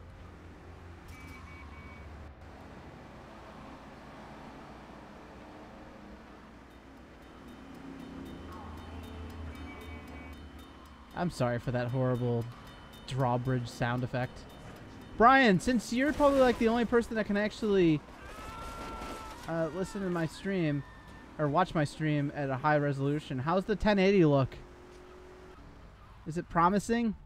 I'm sorry for that horrible drawbridge sound effect. Brian, since you're probably like the only person that can actually listen to my stream or watch my stream at a high resolution, how's the 1080 look? Is it promising?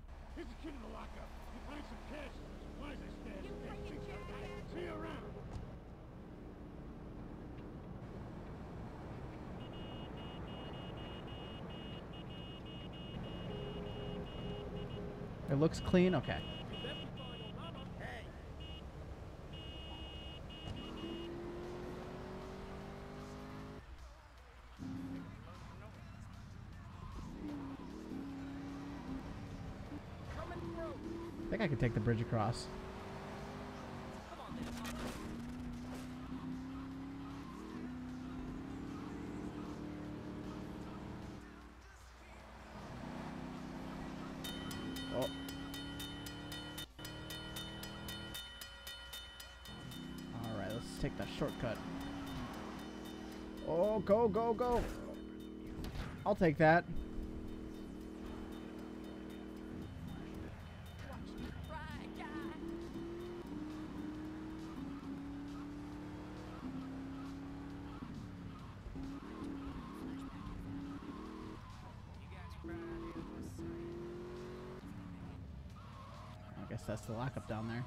It looks clean? Okay. I think I can take the bridge across. Shortcut. Oh, go, go, go. I'll take that. I guess that's the lockup down there.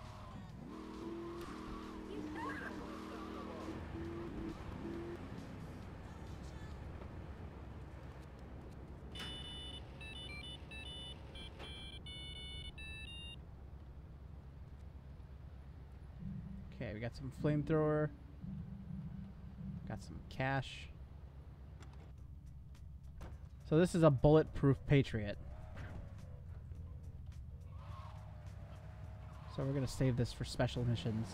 We got some flamethrower, got some cash. So this is a bulletproof Patriot. So we're gonna save this for special missions.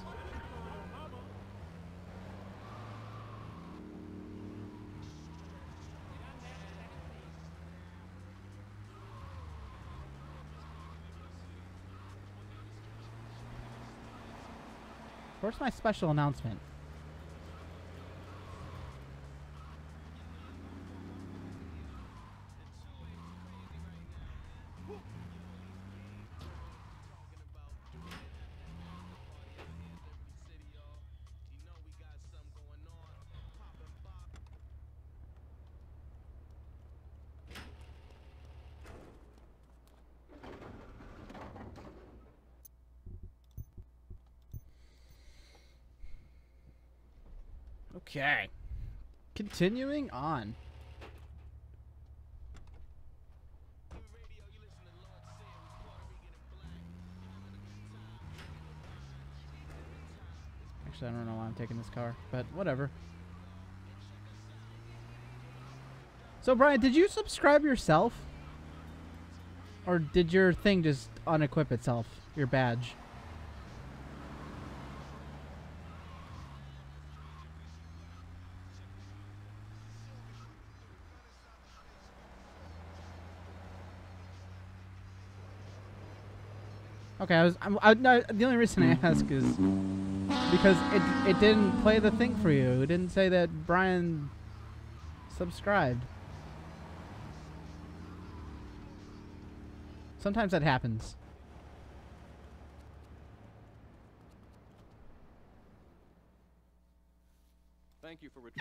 Where's my special announcement? Okay. Continuing on. Actually, I don't know why I'm taking this car, but whatever. So, Brian, did you subscribe yourself? Or did your thing just unequip itself? Your badge? Okay, the only reason I ask is because it didn't play the thing for you. It didn't say that Brian subscribed. Sometimes that happens. Thank you for returning.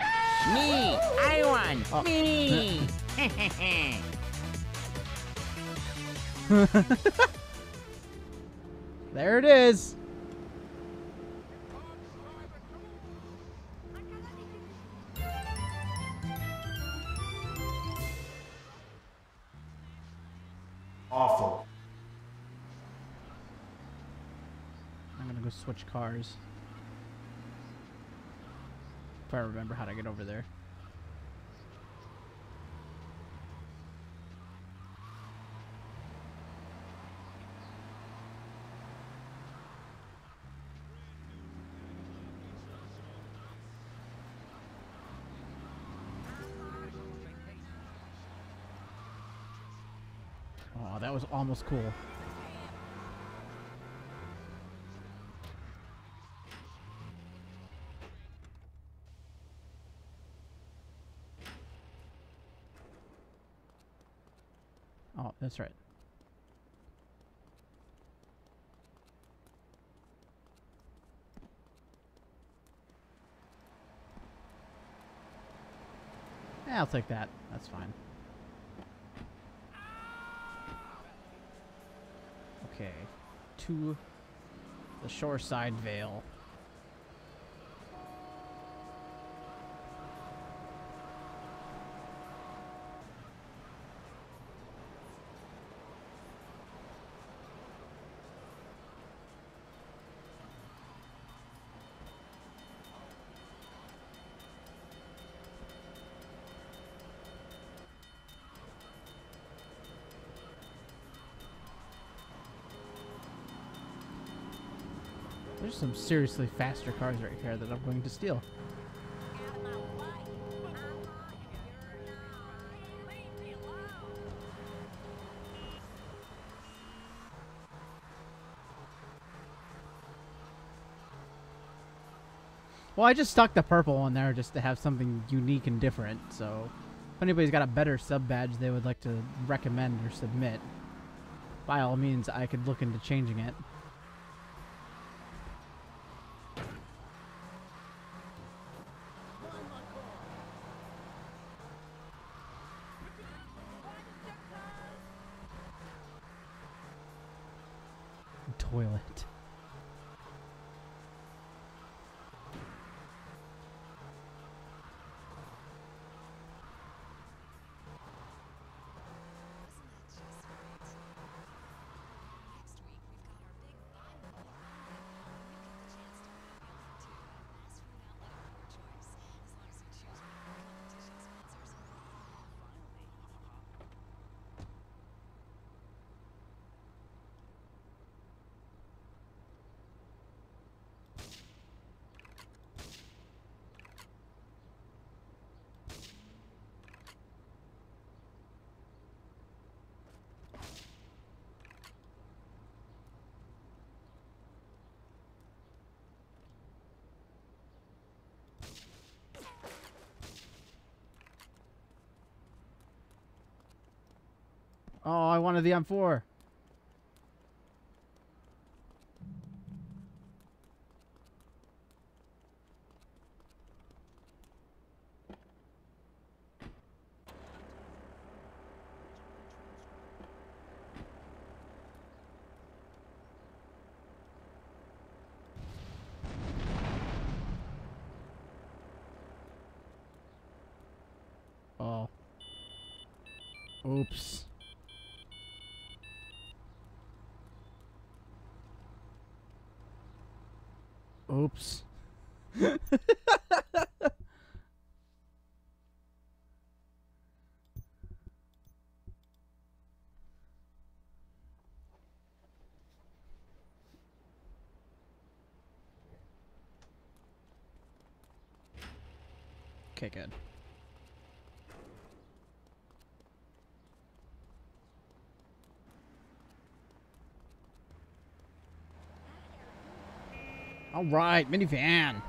Me, I won. Oh. Me. There it is. Awful. I'm gonna go switch cars. If I remember how to get over there. That was almost cool. Oh, that's right. Yeah, I'll take that. That's fine. Okay, to the shoreside vale. There's some seriously faster cars right here that I'm going to steal. Well, I just stuck the purple on there just to have something unique and different, so if anybody's got a better sub badge they would like to recommend or submit, by all means I could look into changing it. Toilet. Oh, I wanted the M4. Oh. Oops. Oops. Okay, good. All right, minivan.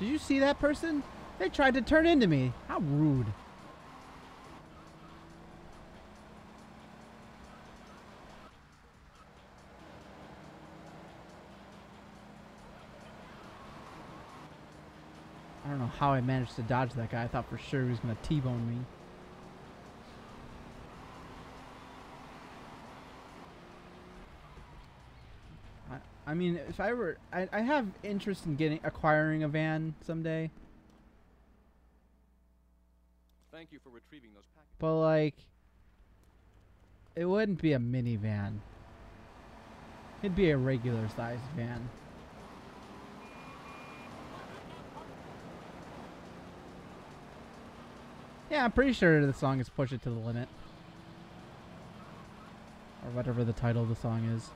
Did you see that person? They tried to turn into me. How rude. I don't know how I managed to dodge that guy. I thought for sure he was going to T-bone me. I mean, if I were, I have interest in acquiring a van someday. Thank you for retrieving those packages. But like, it wouldn't be a minivan. It'd be a regular sized van. Yeah, I'm pretty sure the song is Push It to the Limit, or whatever the title of the song is.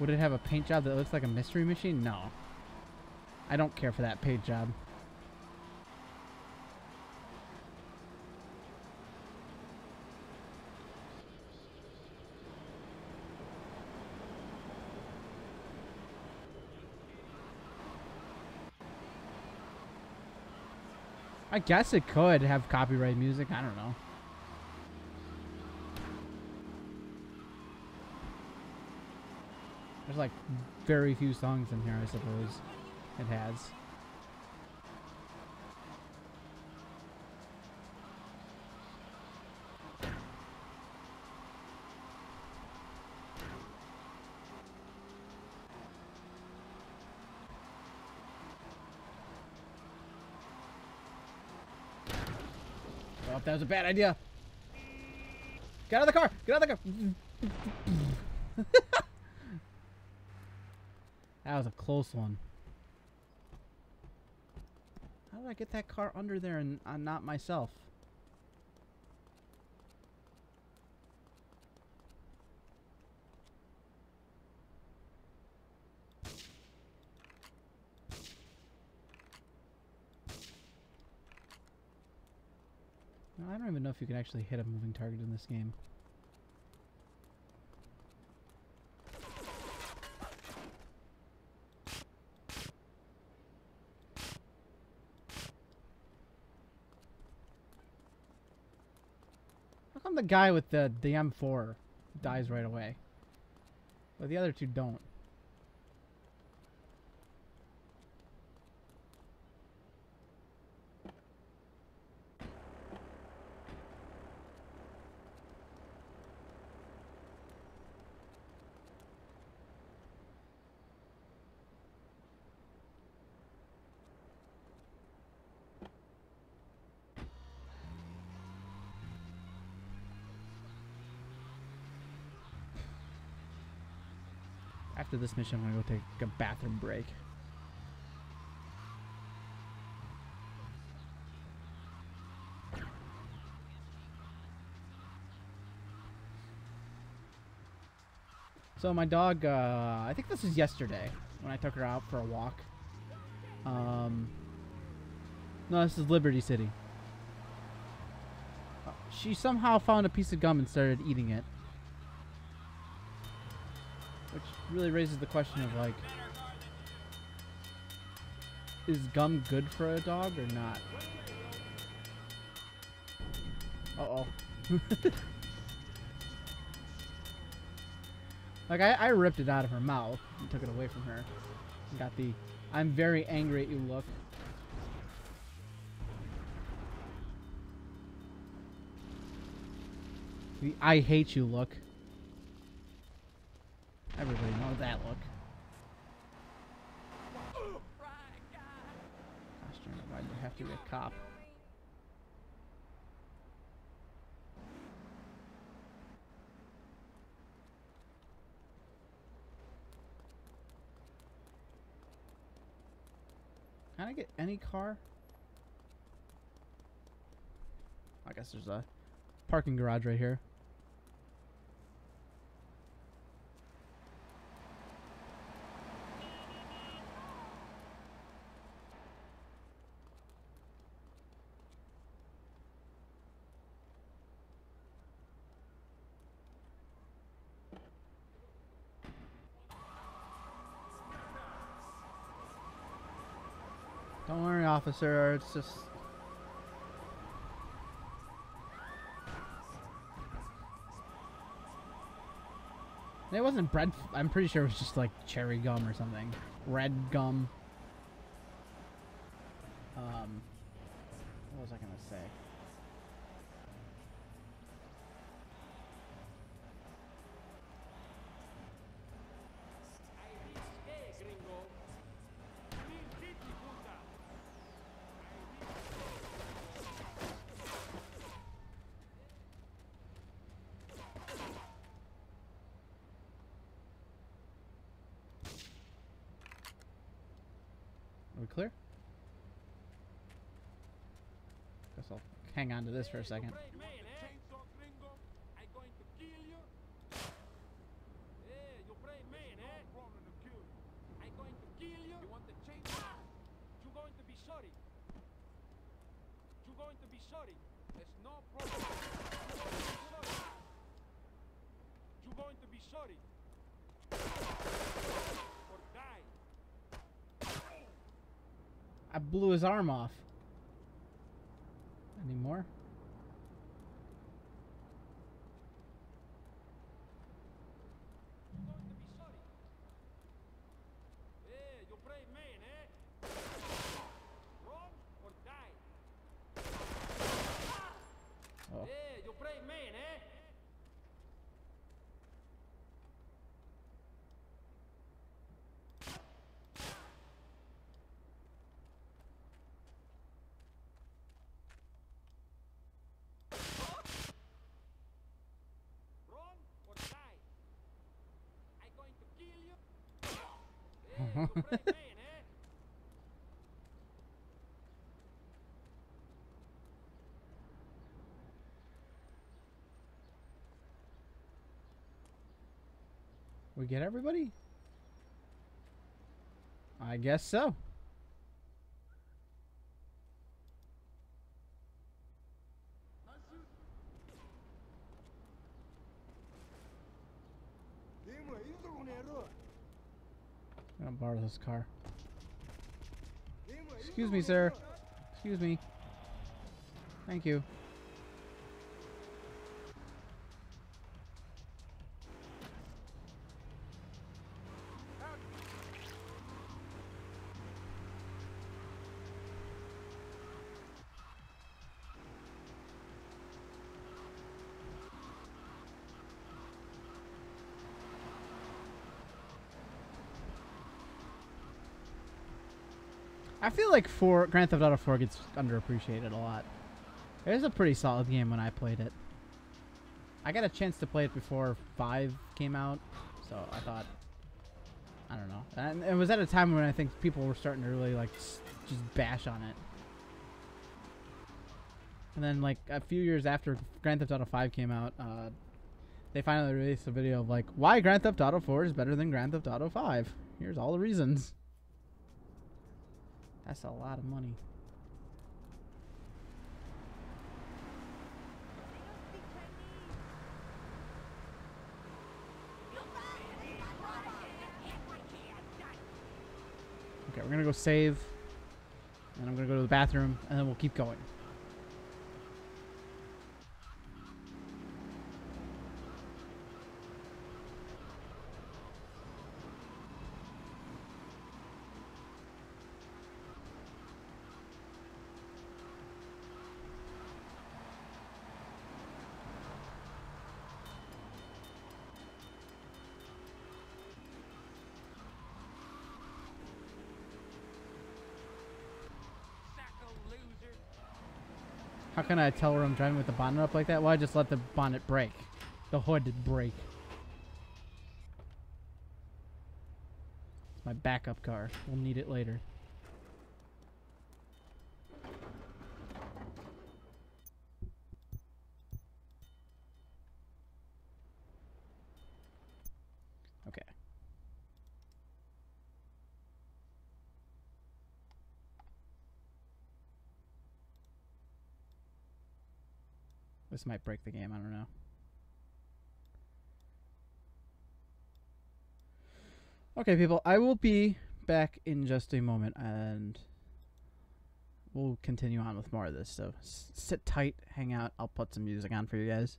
Would it have a paint job that looks like a mystery machine? No. I don't care for that paint job. I guess it could have copyright music. I don't know. There's like very few songs in here, I suppose. It has. Oh, that was a bad idea. Get out of the car! Get out of the car! That was a close one. How did I get that car under there and not myself? Now, I don't even know if you can actually hit a moving target in this game. The guy with the M4 dies right away, but the other two don't. After this mission, I'm gonna go take a bathroom break. So my dog, I think this is yesterday when I took her out for a walk. No, this is Liberty City. She somehow found a piece of gum and started eating it. Which really raises the question of, like, is gum good for a dog or not? Uh-oh. Like, I ripped it out of her mouth and took it away from her. Got the "I'm very angry at you" look. The "I hate you" look. Everybody knows that look. Gosh darn it, why do you have to be a cop? Can I get any car? I guess there's a parking garage right here. Don't worry, officer, it's just... It wasn't bread, I'm pretty sure it was just like cherry gum or something. Red gum. What was I gonna say? Clear? Guess I'll hang on to this for a second. I blew his arm off. Any more? We get everybody? I guess so. I'm gonna borrow this car. Excuse me, sir. Excuse me. Thank you. I feel like Grand Theft Auto 4 gets underappreciated a lot. It was a pretty solid game when I played it. I got a chance to play it before 5 came out, so I thought, I don't know. And it was at a time when I think people were starting to really like just bash on it. And then like a few years after Grand Theft Auto 5 came out, they finally released a video of like why Grand Theft Auto 4 is better than Grand Theft Auto 5. Here's all the reasons. That's a lot of money. we're gonna go save, and I'm gonna go to the bathroom, and then we'll keep going. How can I tell where I'm driving with the bonnet up like that? Well, I just let the bonnet break. The hood did break. It's my backup car. We'll need it later. This might break the game, I don't know. Okay, people, I will be back in just a moment, and we'll continue on with more of this. So sit tight, hang out, I'll put some music on for you guys.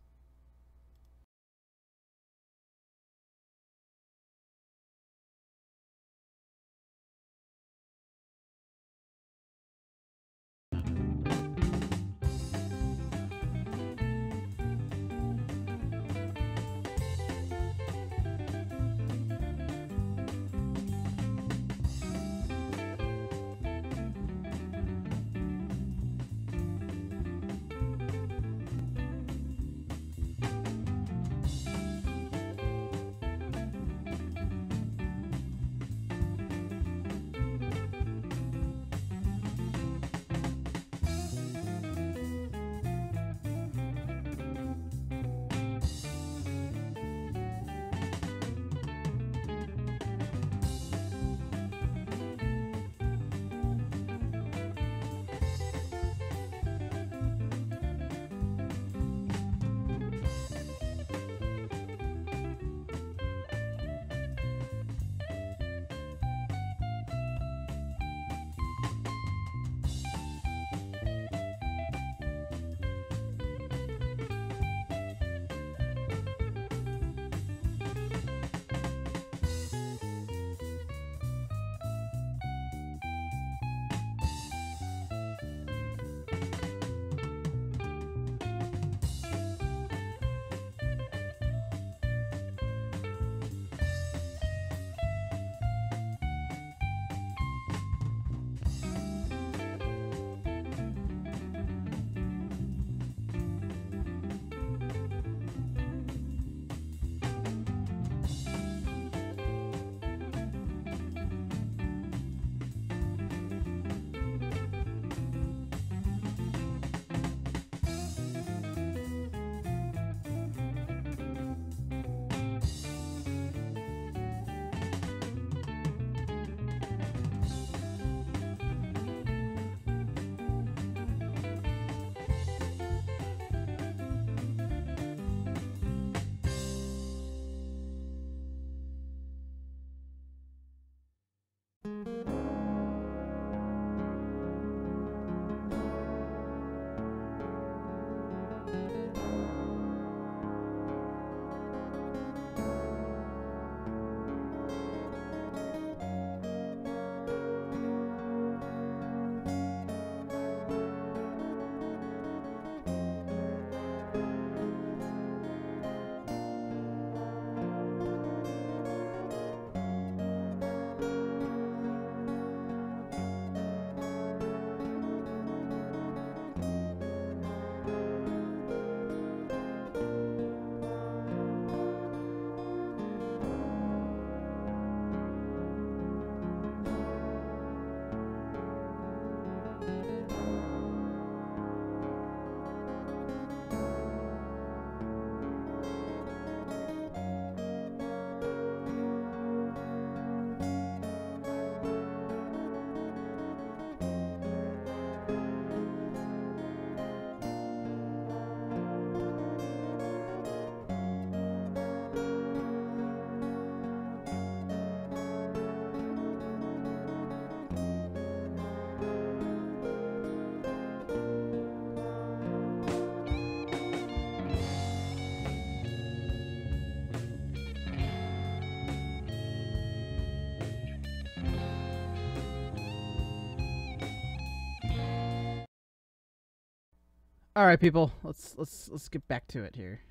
All right, people, let's get back to it here.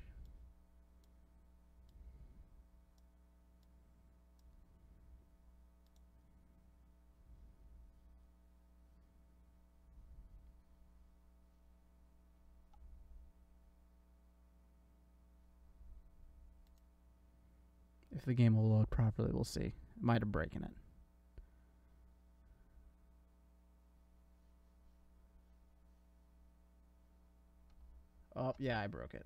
If the game will load properly, we'll see. Might have broken it. Oh, yeah, I broke it.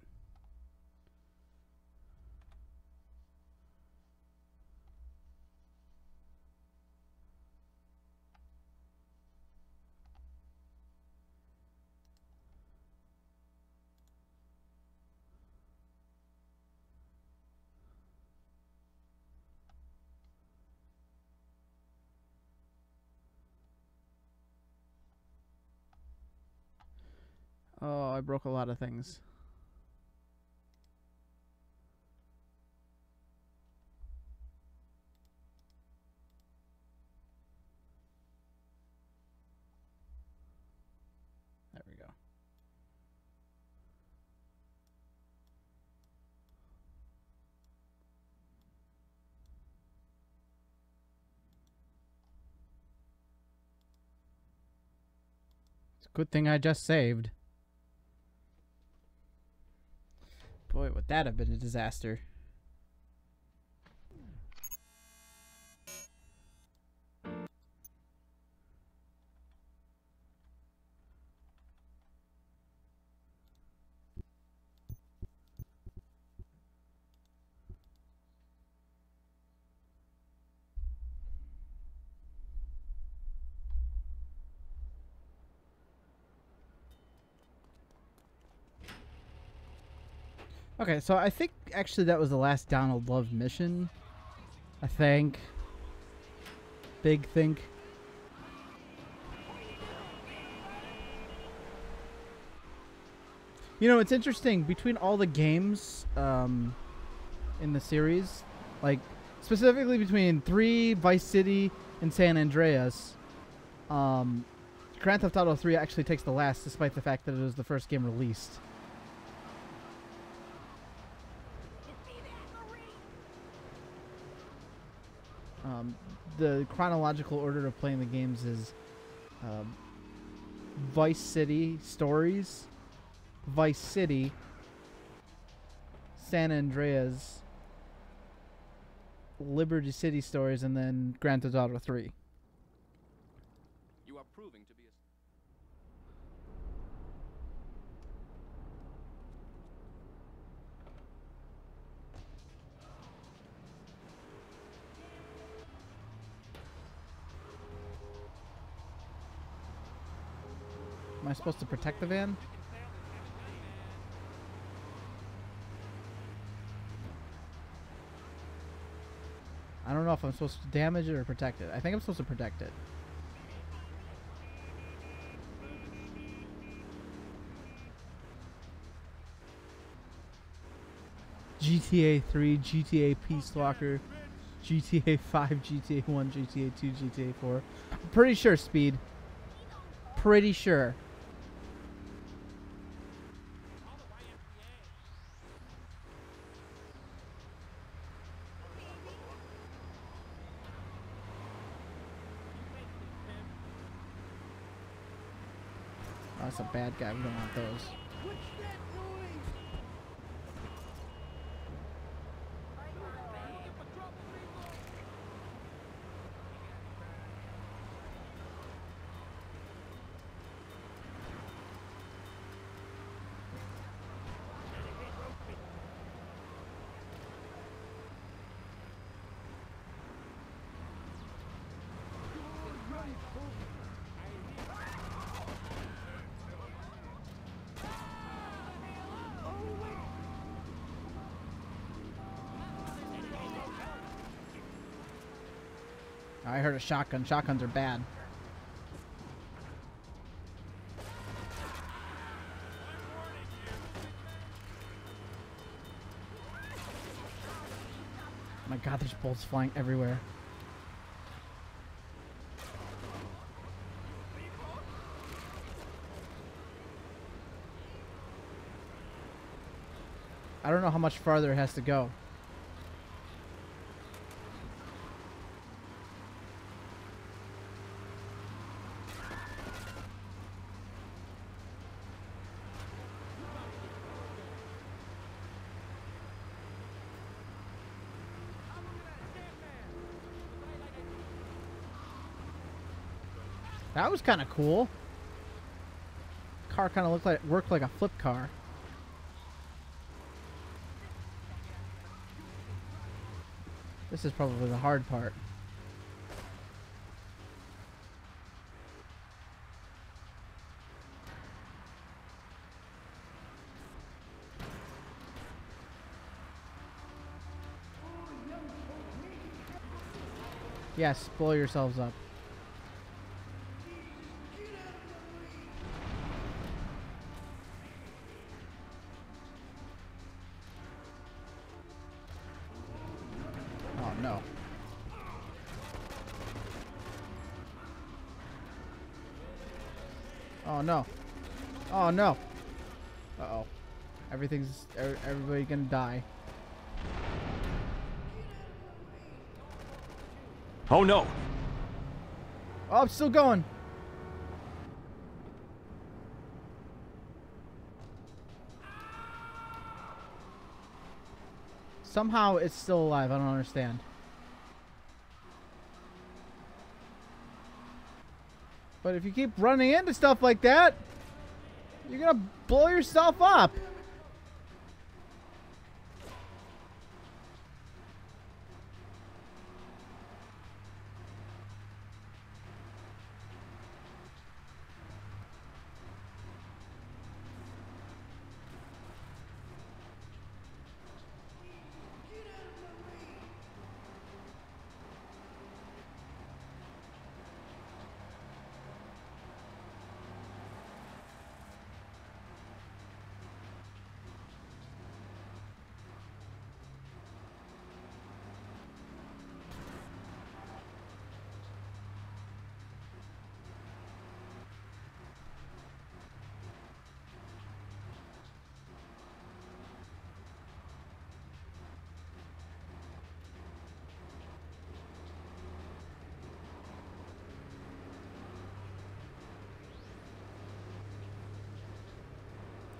Oh, I broke a lot of things. There we go. It's a good thing I just saved. Boy, would that have been a disaster. Okay, so I think actually that was the last Donald Love mission. I think. Big think. You know, it's interesting. Between all the games in the series, like specifically between 3, Vice City, and San Andreas, Grand Theft Auto 3 actually takes the last, despite the fact that it was the first game released. The chronological order of playing the games is Vice City Stories, Vice City, San Andreas, Liberty City Stories, and then Grand Theft Auto 3. You are proving to be a... Am I supposed to protect the van? I don't know if I'm supposed to damage it or protect it. I think I'm supposed to protect it. GTA 3, GTA Peace Walker, GTA 5, GTA 1, GTA 2, GTA 4. I'm pretty sure, Speed. Pretty sure. That's a bad guy. We don't want those. I heard a shotgun. Shotguns are bad. My God, there's bolts flying everywhere. I don't know how much farther it has to go. That was kind of cool. Car kind of looked like it worked like a flip car. This is probably the hard part. Yes, blow yourselves up. Oh no. Oh no. Uh-oh. Everybody's gonna die. Oh no. Oh, I'm still going. Somehow it's still alive. I don't understand. But if you keep running into stuff like that, you're gonna blow yourself up.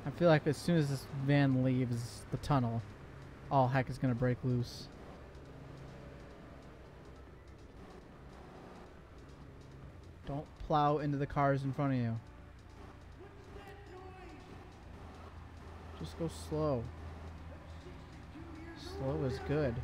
I feel like as soon as this van leaves the tunnel, all heck is going to break loose. Don't plow into the cars in front of you. Just go slow. Slow is good.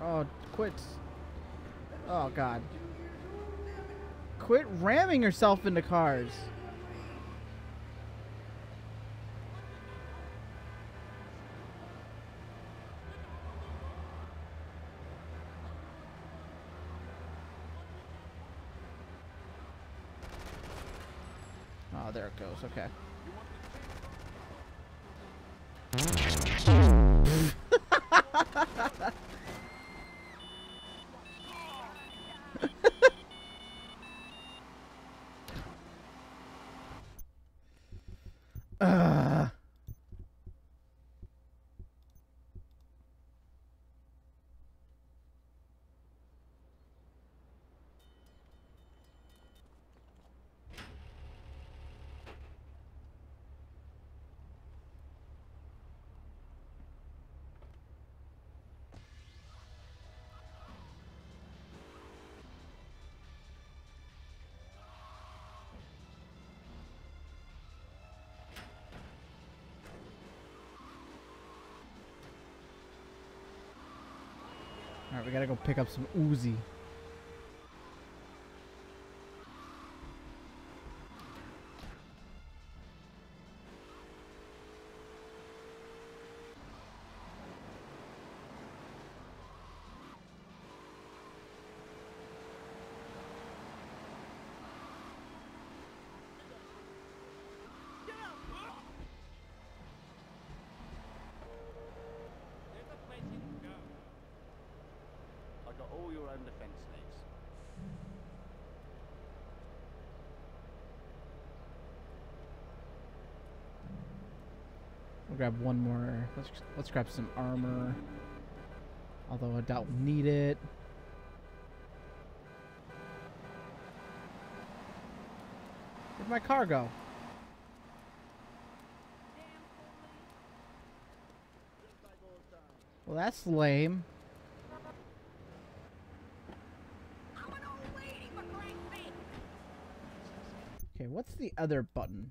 Oh, quit. Oh, God. Quit ramming yourself into cars. Oh, there it goes. Okay. Alright, we gotta go pick up some Uzi. and defense snakes. We'll grab one more. Let's grab some armor. Although I doubt we'll need it. Where'd my car go? Well, that's lame. Okay, what's the other button?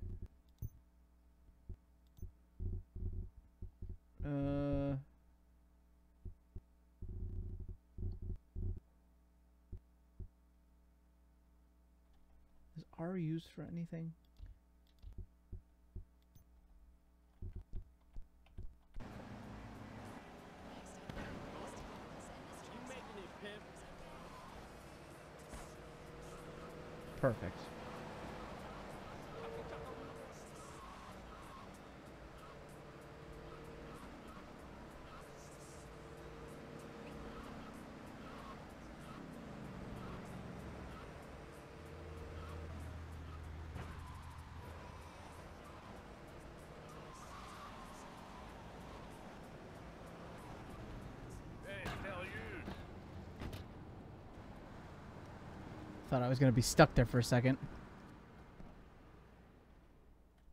Is R used for anything? Perfect. Thought I was gonna be stuck there for a second.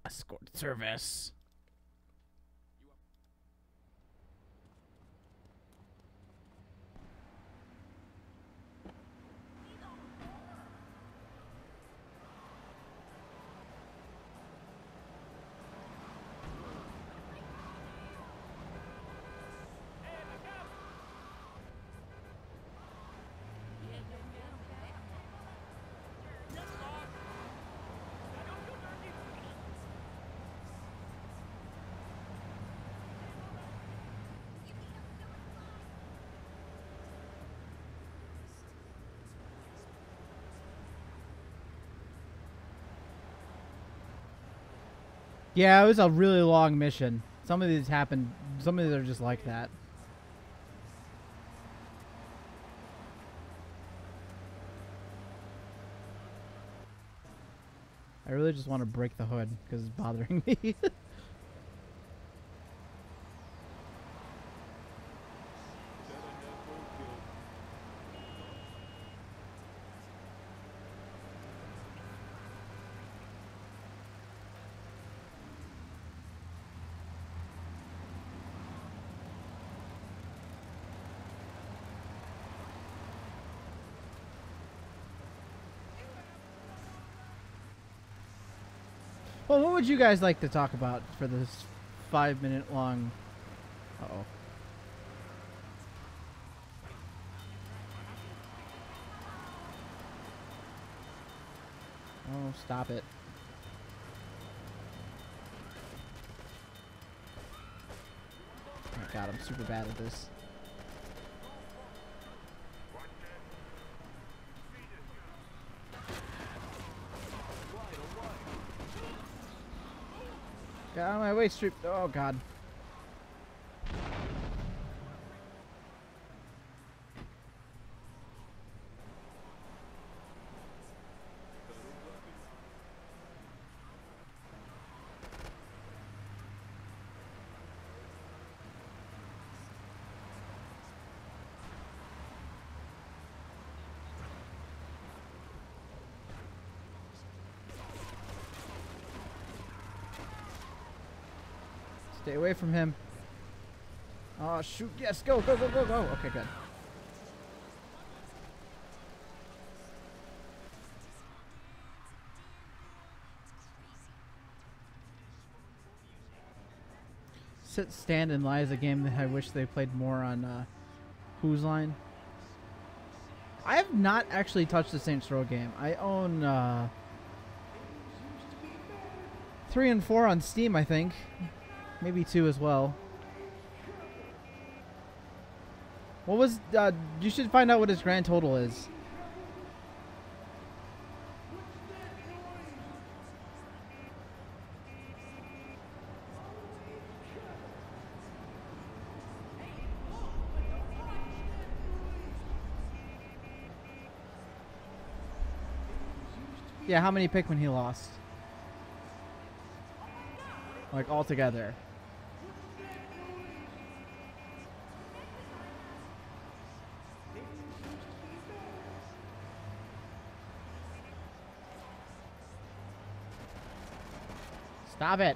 Escort service. Yeah, it was a really long mission. Some of these happen. Some of these are just like that. I really just want to break the hood because it's bothering me. Well, what would you guys like to talk about for this 5-minute long... Uh-oh. Oh, stop it. Oh my god, I'm super bad at this. Get out of my way, Streep. Oh, God. Stay away from him. Oh, shoot. Yes, go, go, go, go, go. Okay, good. Sit, Stand, and Lie is a game that I wish they played more on Whose Line. I have not actually touched the Saints Row game. I own 3 and 4 on Steam, I think. Maybe 2 as well. What was... you should find out what his grand total is. Yeah, how many Pikmin he lost? Like, altogether. Stop it.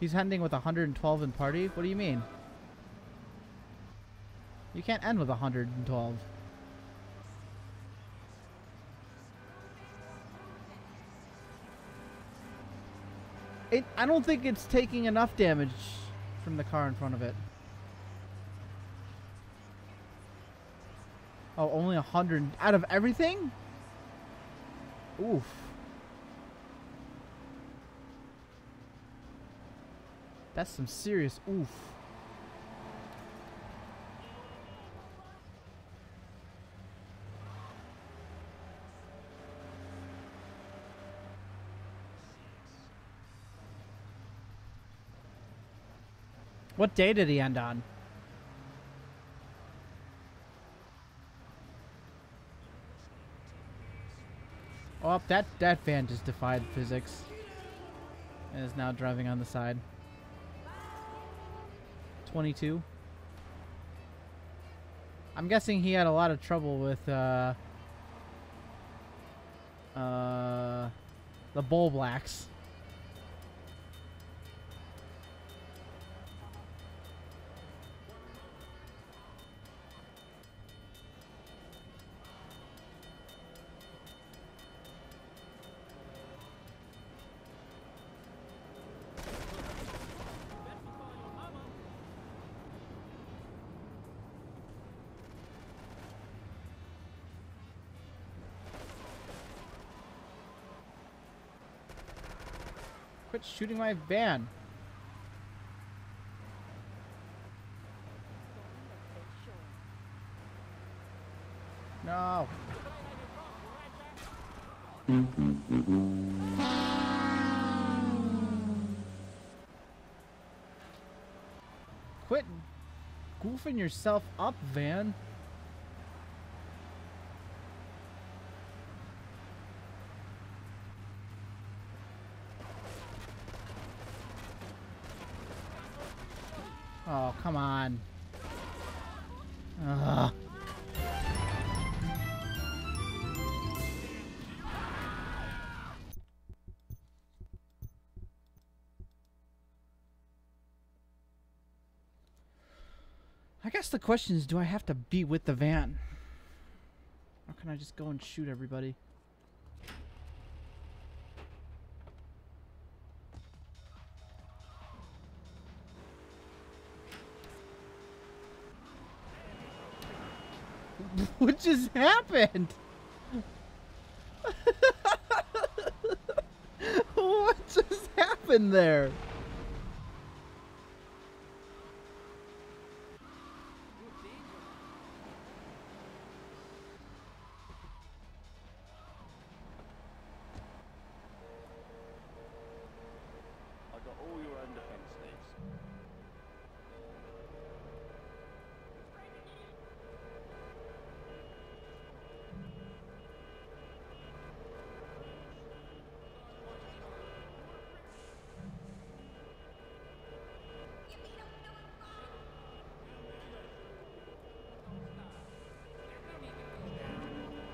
He's ending with 112 in party? What do you mean? You can't end with 112. I don't think it's taking enough damage from the car in front of it. Oh, only 100 out of everything? Oof. That's some serious oof. What day did he end on? Oh, that van just defied physics and is now driving on the side. 22. I'm guessing he had a lot of trouble with the bull blacks. Quit shooting my van. No. Quit goofing yourself up, van. Oh, come on. Ugh. I guess the question is, do I have to be with the van? Or can I just go and shoot everybody? What just happened? What just happened there?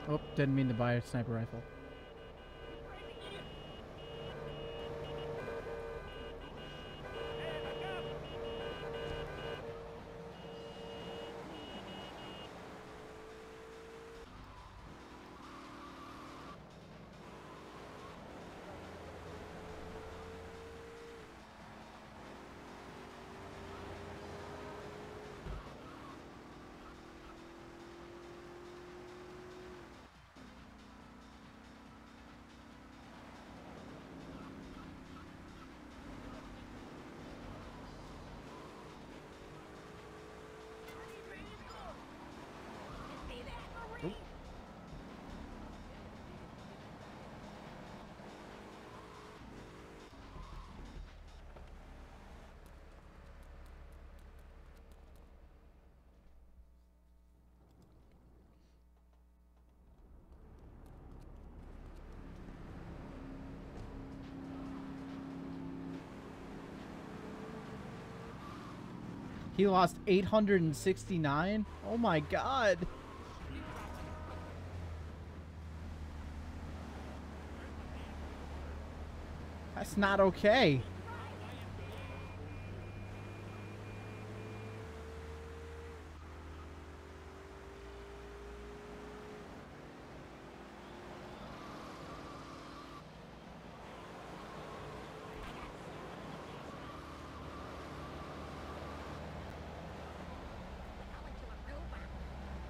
Oh, didn't mean to buy a sniper rifle. He lost 869? Oh my god. That's not okay.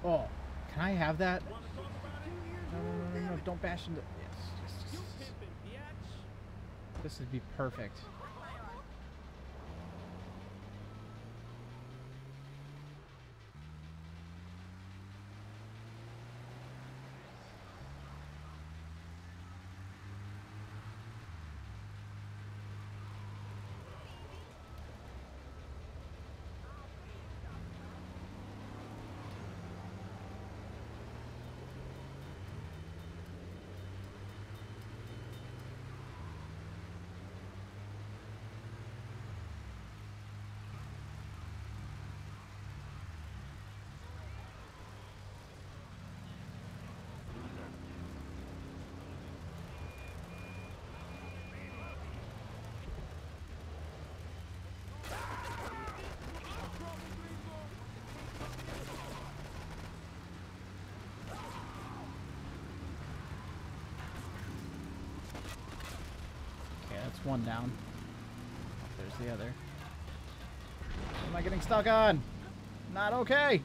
Oh, can I have that? No, don't bash into... Yes. This would be perfect. One down. There's the other. What am I getting stuck on? Not okay.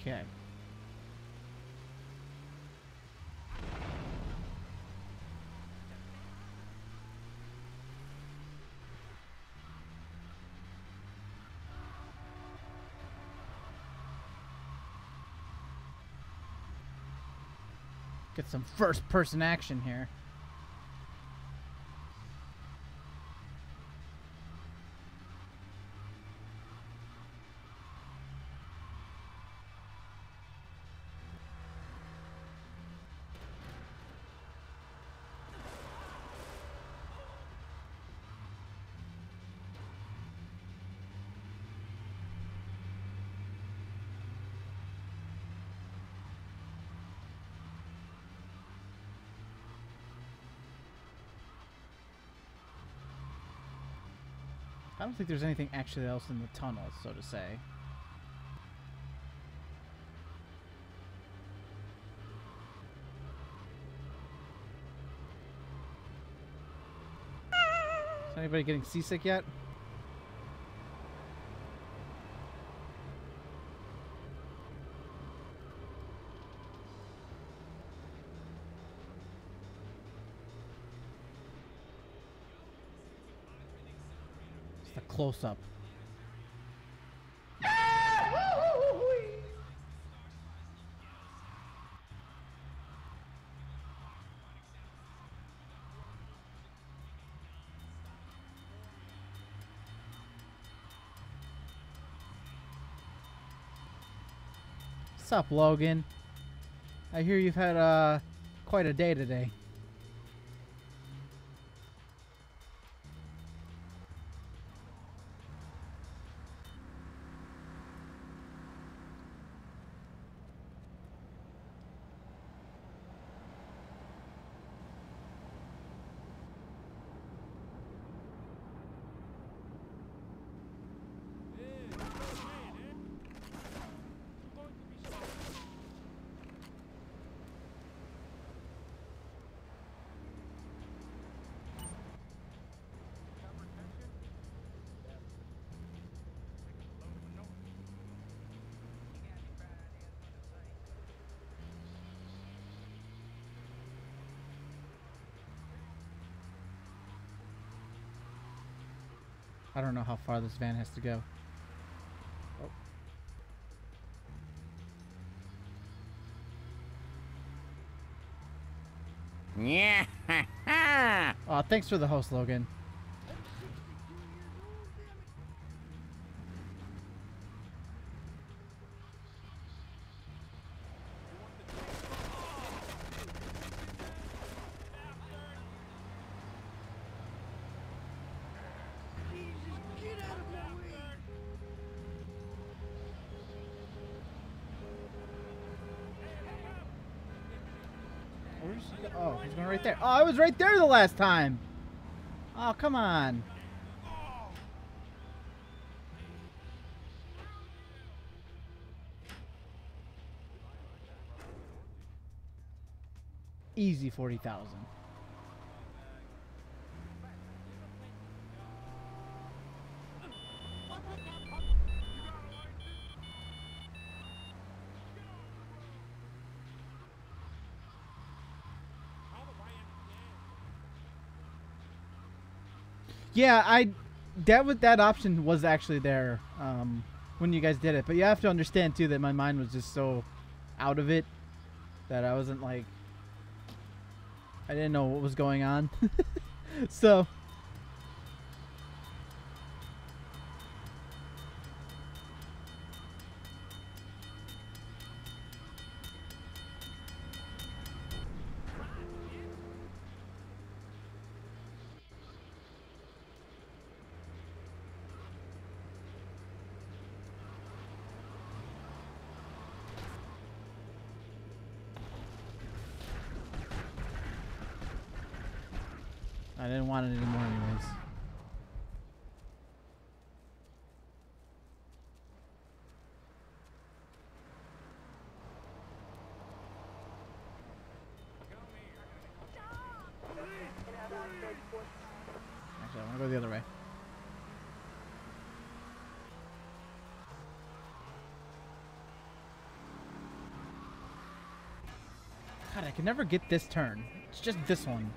Okay. Get some first-person action here. I don't think there's anything actually else in the tunnel, so to say. Is anybody getting seasick yet? Close up. What's up, Logan? I hear you've had quite a day today. I don't know how far this van has to go. Yeah. Thanks for the host, Logan. Oh, he's going right there. Oh, I was right there the last time. Oh, come on. Easy 40,000. Yeah, that option was actually there when you guys did it. But you have to understand too that my mind was just so out of it that I wasn't like, I didn't know what was going on. So I didn't want it anymore anyways. Actually, I want to go the other way. God, I can never get this turn. It's just this one.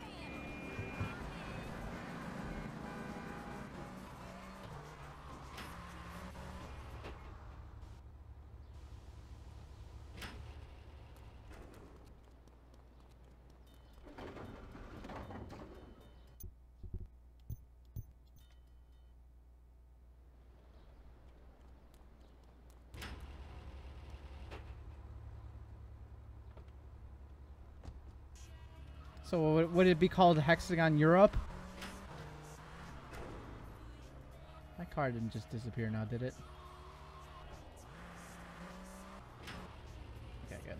So would it be called Hexagon Europe? My car didn't just disappear now, did it? Okay, good.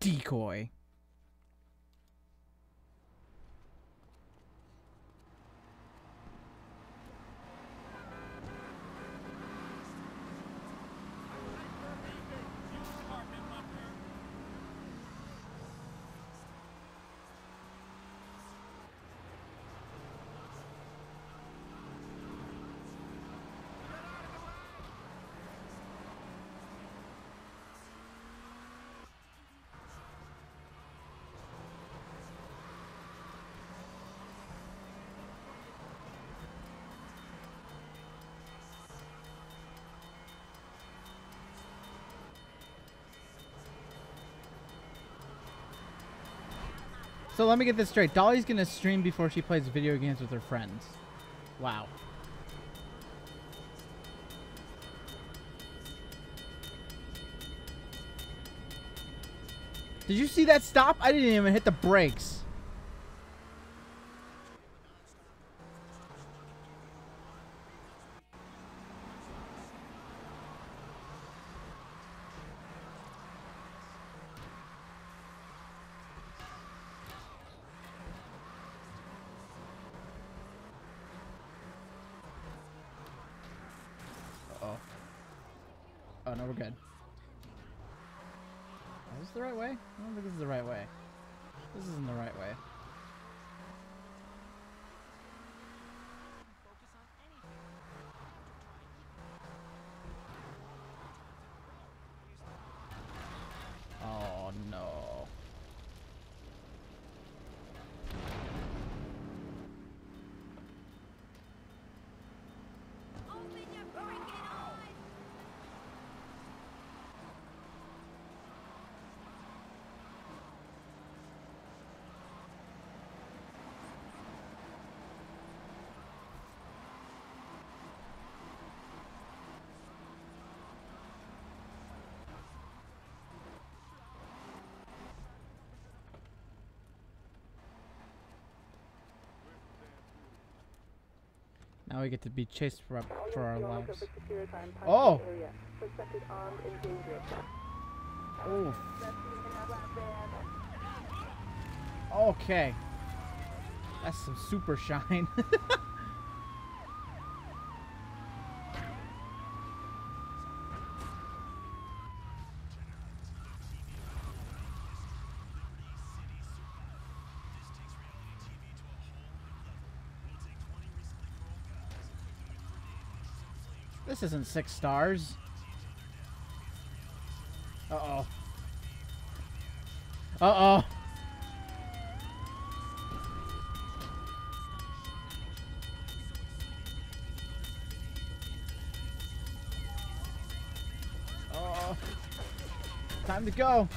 Decoy. So let me get this straight. Dolly's gonna stream before she plays video games with her friends. Wow. Did you see that stop? I didn't even hit the brakes. Oh, no, we're good. Is this the right way? I don't think this is the right way. This isn't the right way. Oh, no. Now we get to be chased for our lives. Oh! Oof. Okay. That's some super shine. This isn't 6 stars. Uh-oh. Uh-oh. Uh-oh. Time to go.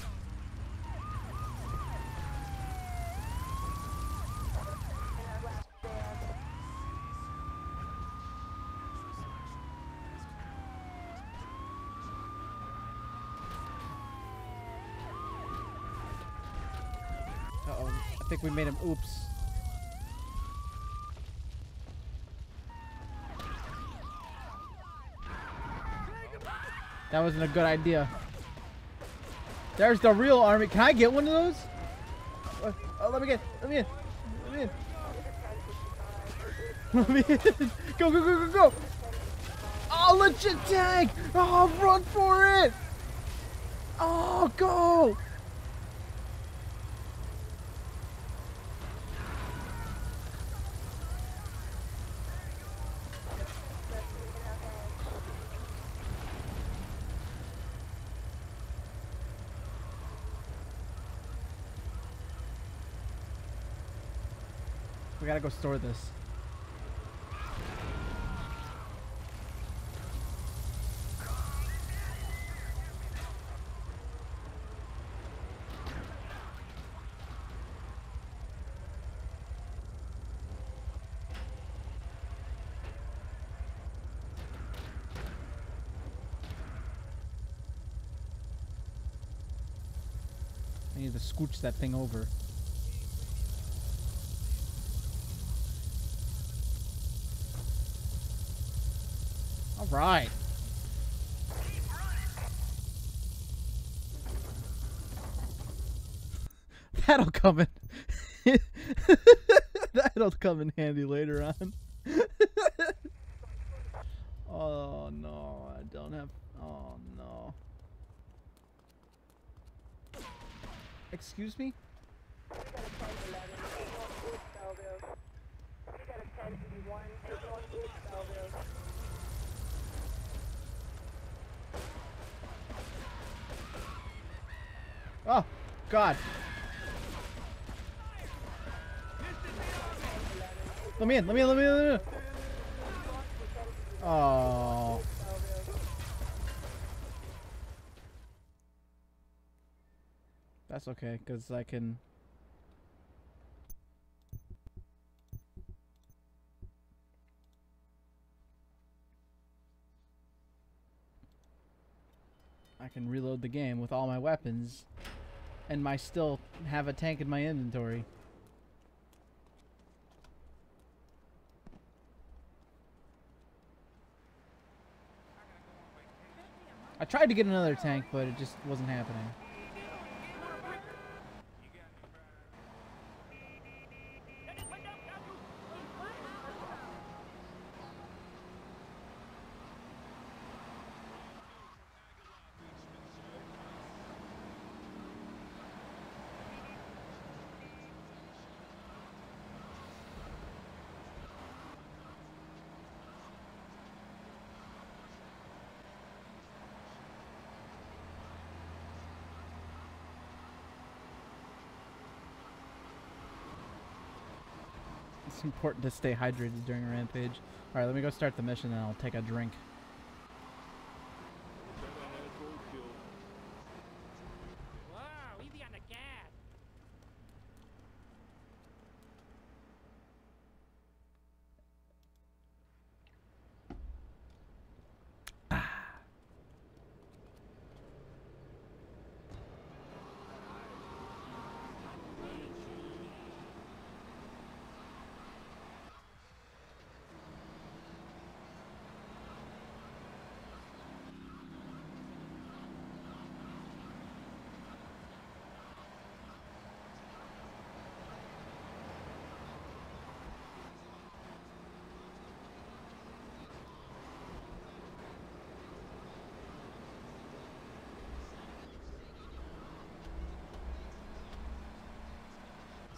I think we made him oops. That wasn't a good idea. There's the real army. Can I get one of those? Oh, let me in. Go. Oh, legit tag. Oh, run for it. Oh, go. We gotta go store this. I need to scooch that thing over. Right. That'll come in. That'll come in handy later on. Oh no, I don't have. Oh no. Excuse me? Oh, God. Let me in. Oh. That's okay, because I can... reload the game with all my weapons. And I still have a tank in my inventory. I tried to get another tank, but it just wasn't happening. It's important to stay hydrated during a rampage. All right, let me go start the mission and I'll take a drink. Whoa, easy on the gas.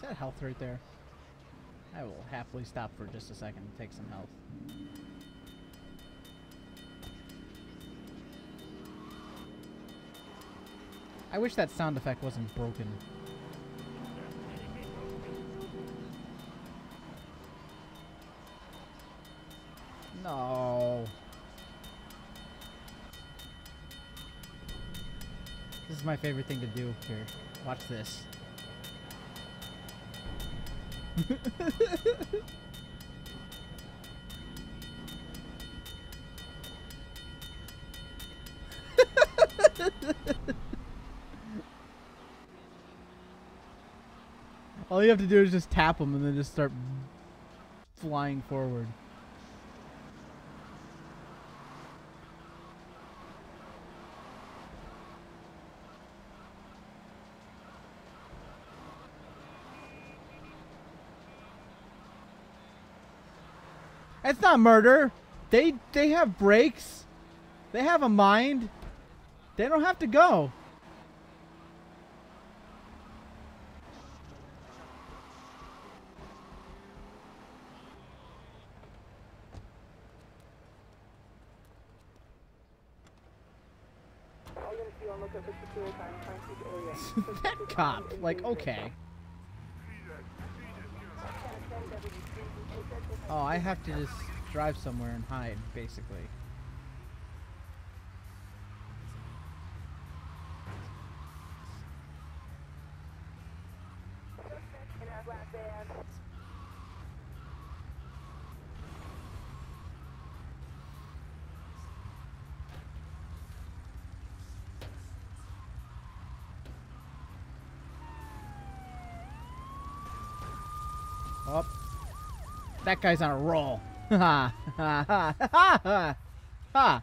Is that health right there? I will happily stop for just a second and take some health. I wish that sound effect wasn't broken. No. This is my favorite thing to do here. Watch this. All you have to do is just tap them and then just start flying forward. It's not murder. They have brakes. They have a mind. They don't have to go. That cop, like, okay. Oh, I have to just drive somewhere and hide, basically. Up. Oh. That guy's on a roll. Ha ha ha ha ha ha.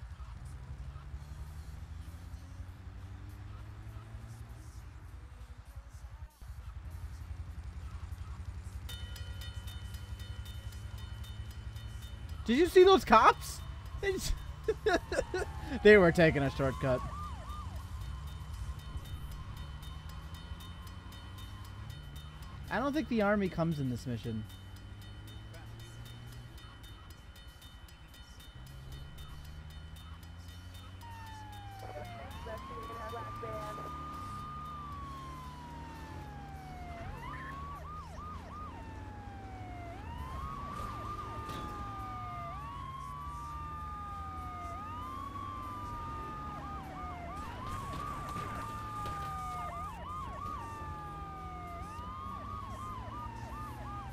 Did you see those cops? They were taking a shortcut. I don't think the army comes in this mission.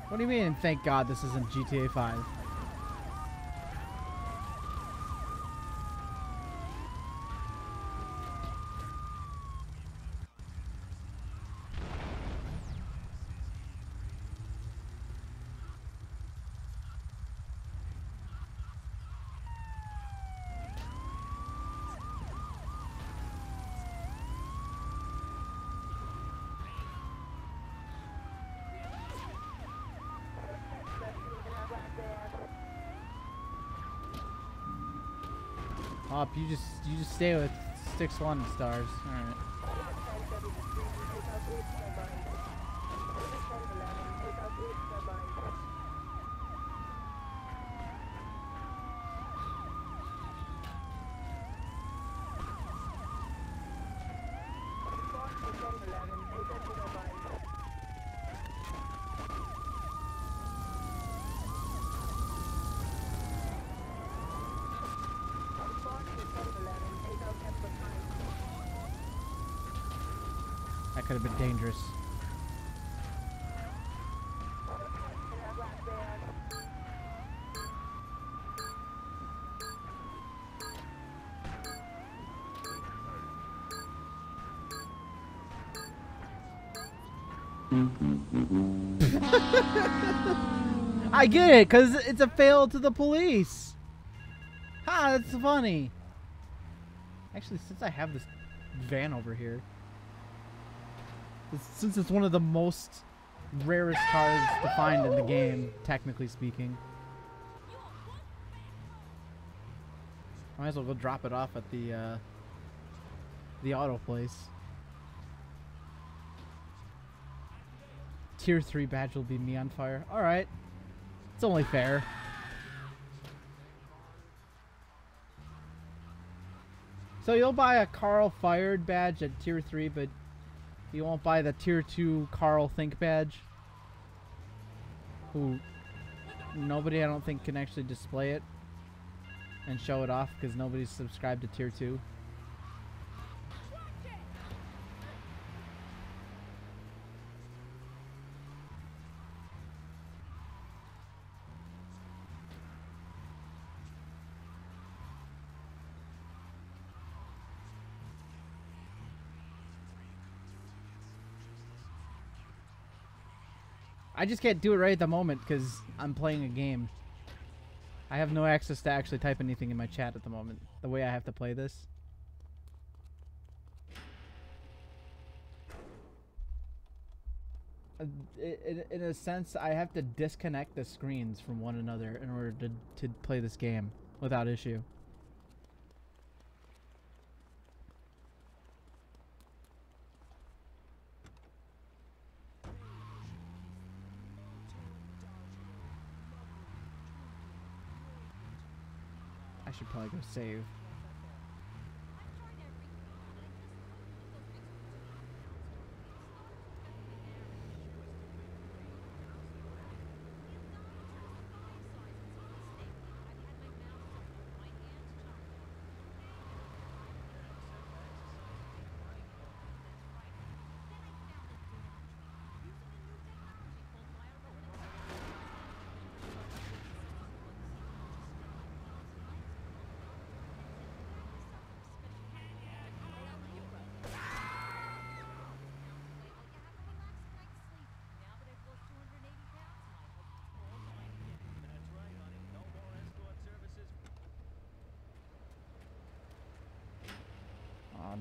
What do you mean? Thank God this isn't GTA 5. Up, you just stay with 6-1 stars. All right. That could have been dangerous. I get it, because it's a fail to the police. Ha, that's funny. Actually, since I have this van over here, since it's one of the most rarest cars to find in the game, technically speaking, I might as well go drop it off at the auto place. Tier 3 badge will be me on fire. Alright. It's only fair. So you'll buy a Carl Fired badge at Tier 3, but you won't buy the Tier 2 Carl Think badge. Who nobody, I don't think, can actually display it and show it off because nobody's subscribed to Tier 2. I just can't do it right at the moment because I'm playing a game. I have no access to actually type anything in my chat at the moment, the way I have to play this. In a sense, I have to disconnect the screens from one another in order to play this game without issue. Should probably go save.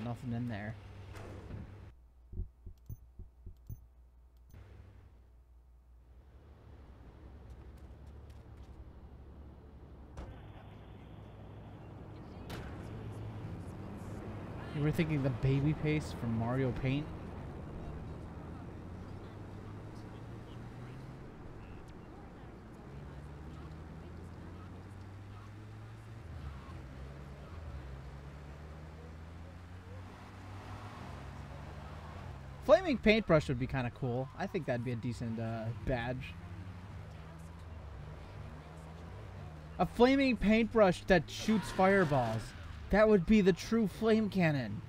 Nothing in there. You were thinking the baby paste from Mario Paint? Flaming paintbrush would be kind of cool. I think that'd be a decent badge. A flaming paintbrush that shoots fireballs. That would be the true flame cannon.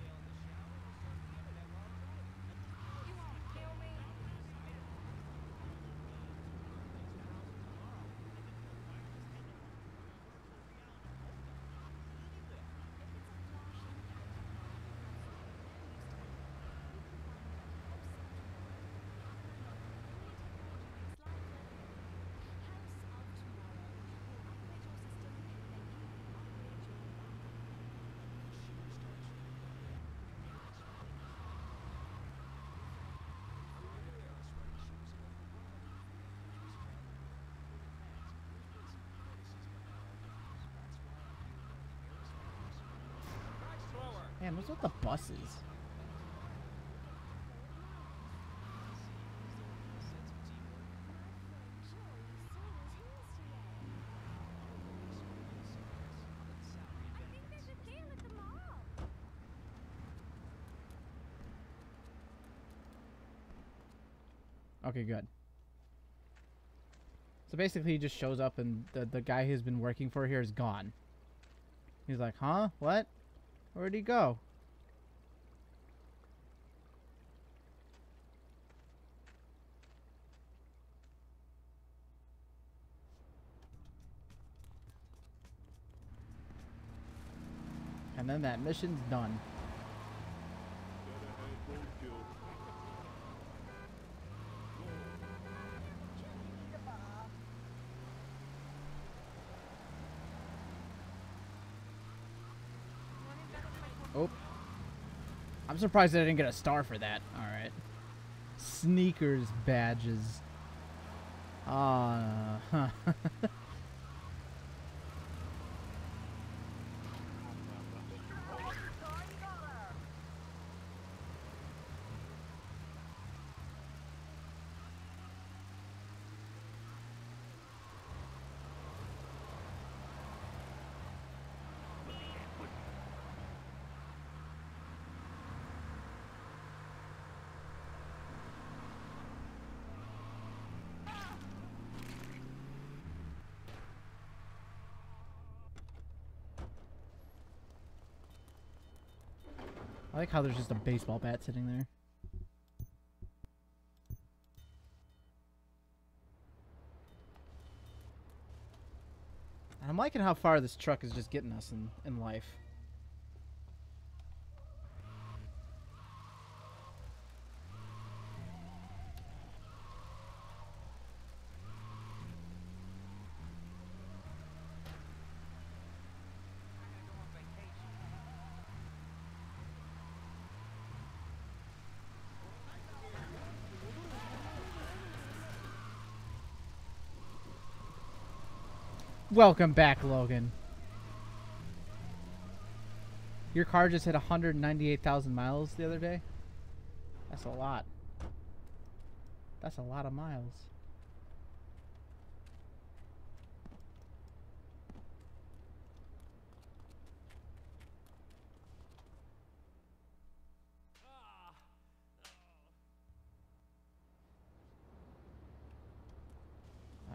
Man, what's with the buses? Okay, good. So basically he just shows up and the guy who's been working for here is gone. He's like, huh? What? Where'd he go? and then that mission's done. Oh. I'm surprised that I didn't get a star for that. Alright. Sneakers badges. Ah. I like how there's just a baseball bat sitting there. And I'm liking how far this truck is just getting us in life. Welcome back, Logan. Your car just hit 198,000 miles the other day? That's a lot. That's a lot of miles.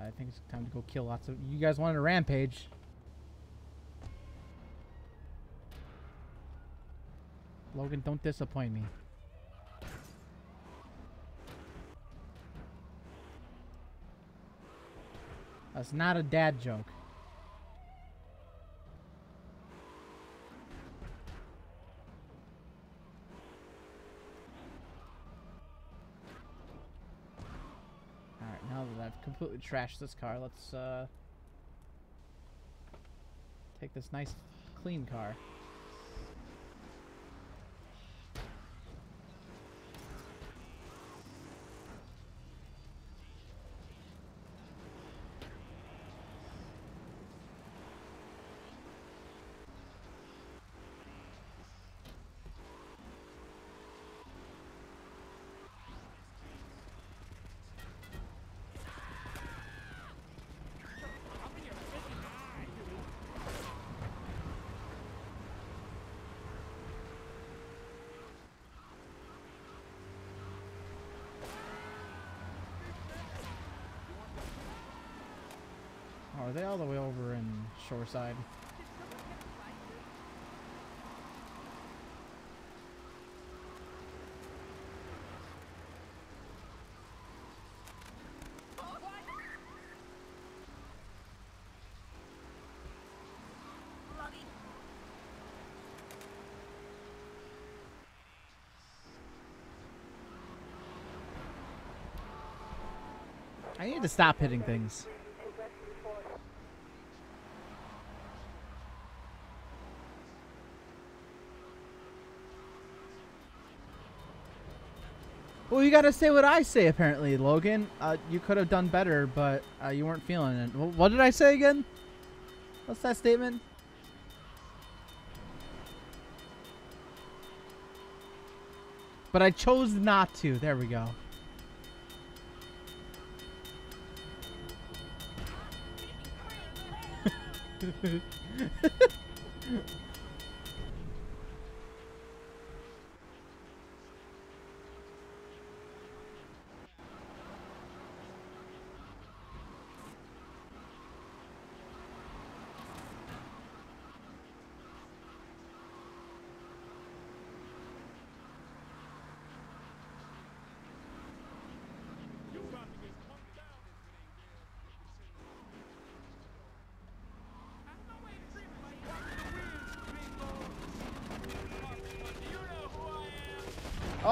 I think it's time to go kill lots of... You guys wanted a rampage. Logan, don't disappoint me. That's not a dad joke. Completely trashed this car. Let's take this nice clean car. Are they all the way over in Shoreside? I need to stop hitting things. Well, you gotta say what I say, apparently, Logan. You could have done better, but you weren't feeling it. What did I say again? What's that statement? But I chose not to. There we go.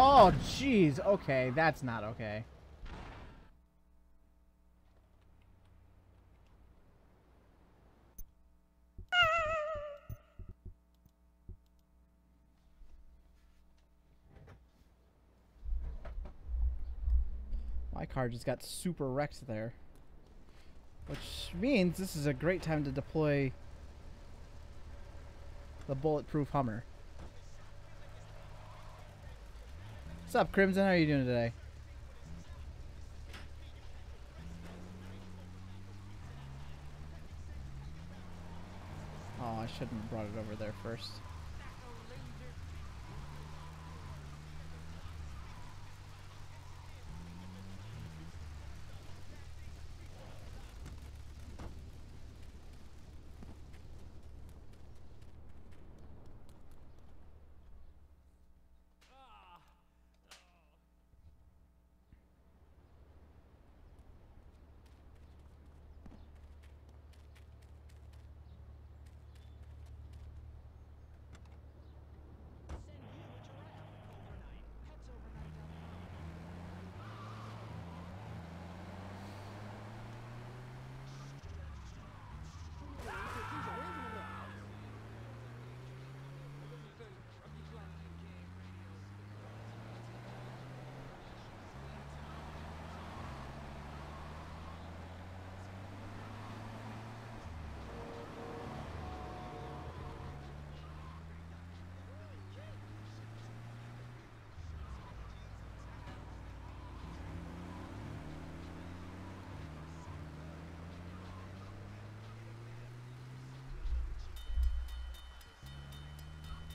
Oh, jeez. Okay, that's not okay. My car just got super wrecked there. Which means this is a great time to deploy the bulletproof Hummer. What's up, Crimson? How are you doing today? Oh, I shouldn't have brought it over there first.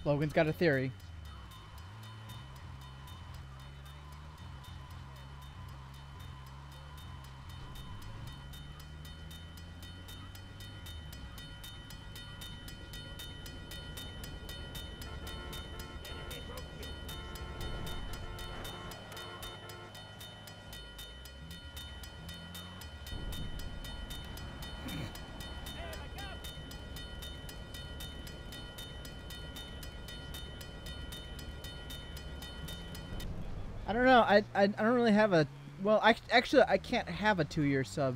Logan's got a theory. I don't know. I don't really have a... Well, I can't have a 2-year sub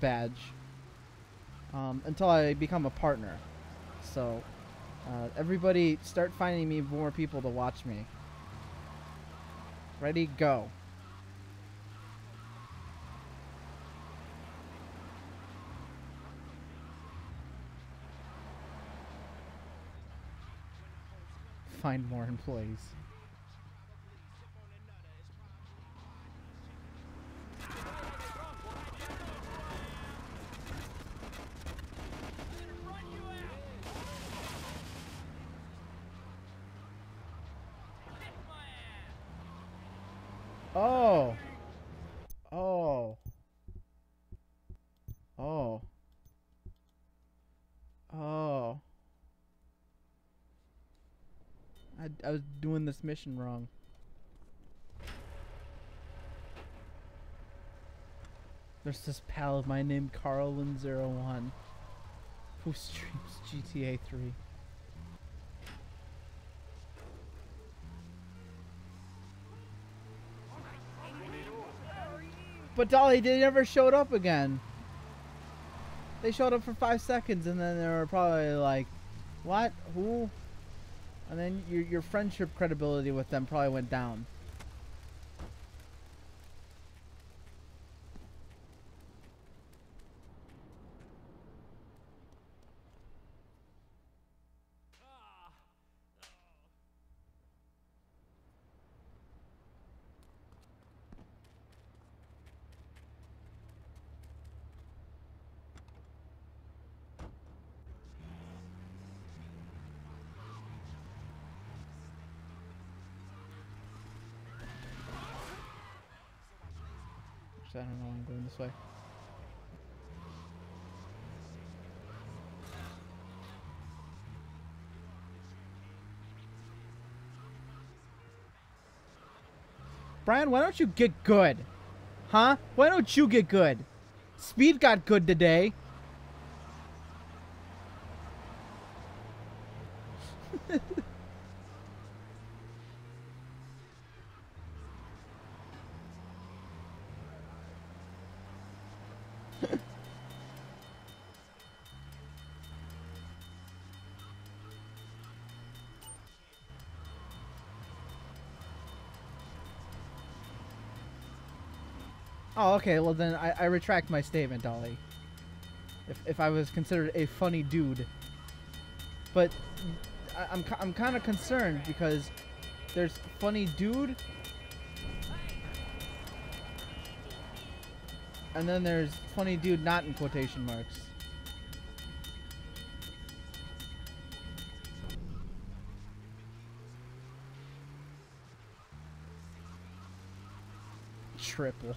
badge until I become a partner. So, everybody start finding me more people to watch me. Ready, go. Find more employees. I was doing this mission wrong. There's this pal of mine named Carl10O1 who streams GTA 3. But Dolly, they never showed up again. They showed up for 5 seconds and then they were probably like, what? Who? And then your friendship credibility with them probably went down. I don't know why I'm going this way. Brian, why don't you get good? Huh? Why don't you get good? Speed got good today. Oh, okay. Well, then I retract my statement, Dolly. If I was considered a funny dude. But I'm kind of concerned because there's funny dude. And then there's funny dude not in quotation marks. Triple.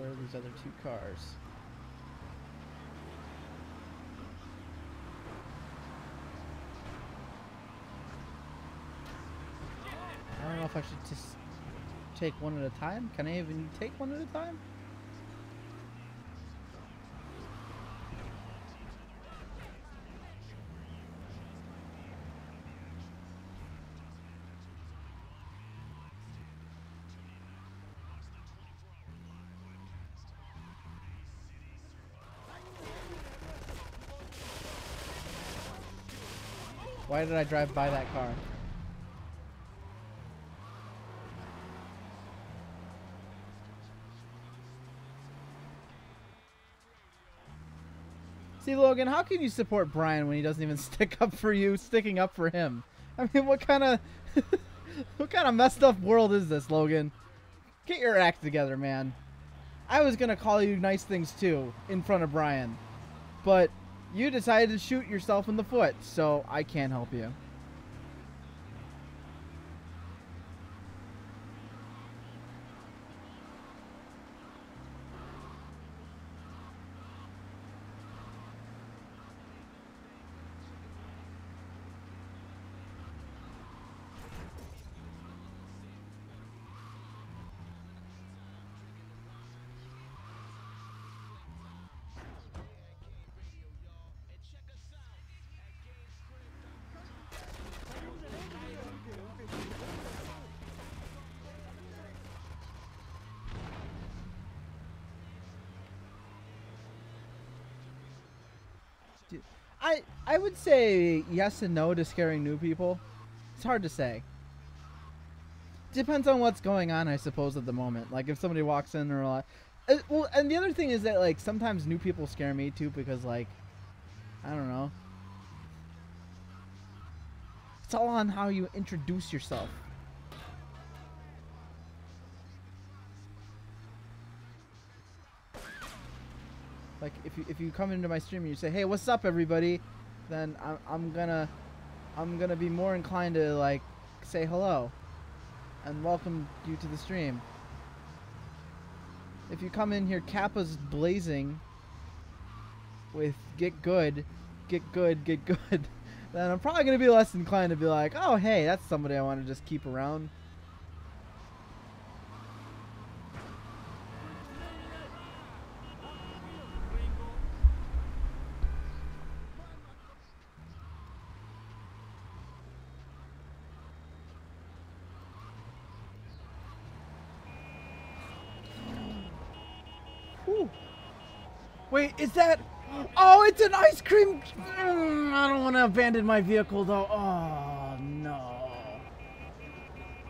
Where are these other two cars? I don't know if I should just take one at a time. Can I even take one at a time? Why did I drive by that car? See, Logan, how can you support Brian when he doesn't even stick up for you, sticking up for him? I mean, what kind of what kind of messed up world is this, Logan? Get your act together, man. I was gonna call you nice things too in front of Brian, but you decided to shoot yourself in the foot, so I can't help you. I would say yes and no to scaring new people. It's hard to say. Depends on what's going on, I suppose, at the moment. Like if somebody walks in or like, well, and the other thing is that like sometimes new people scare me too because like, I don't know. It's all on how you introduce yourself. Like if you come into my stream and you say, "Hey, what's up, everybody?" then I'm gonna be more inclined to like say hello and welcome you to the stream. If you come in here, Kappa's blazing with "Get good, get good, get good," then I'm probably gonna be less inclined to be like, "Oh, hey, that's somebody I want to just keep around." Wait, is that? Oh, it's an ice cream. I don't want to abandon my vehicle though. Oh no.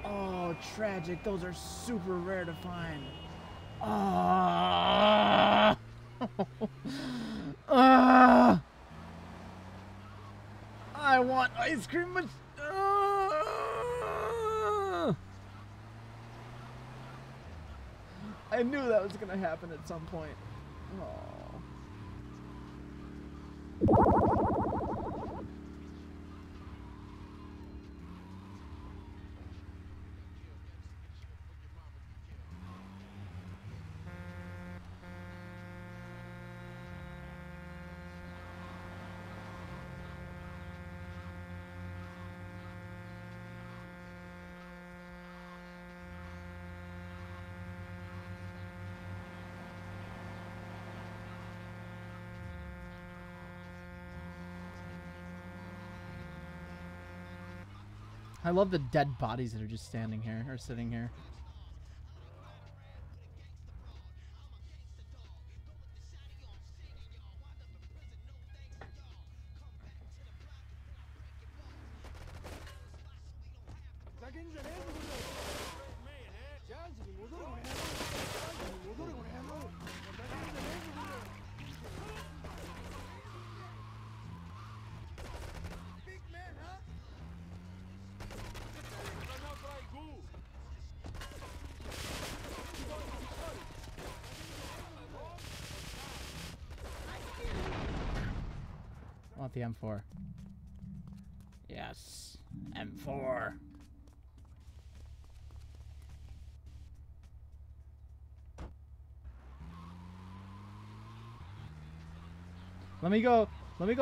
Oh, tragic. Those are super rare to find. Ah. Oh. I want ice cream. But I knew that was gonna happen at some point. Oh. I love the dead bodies that are just standing here or sitting here. The M4. Yes, M4. Let me go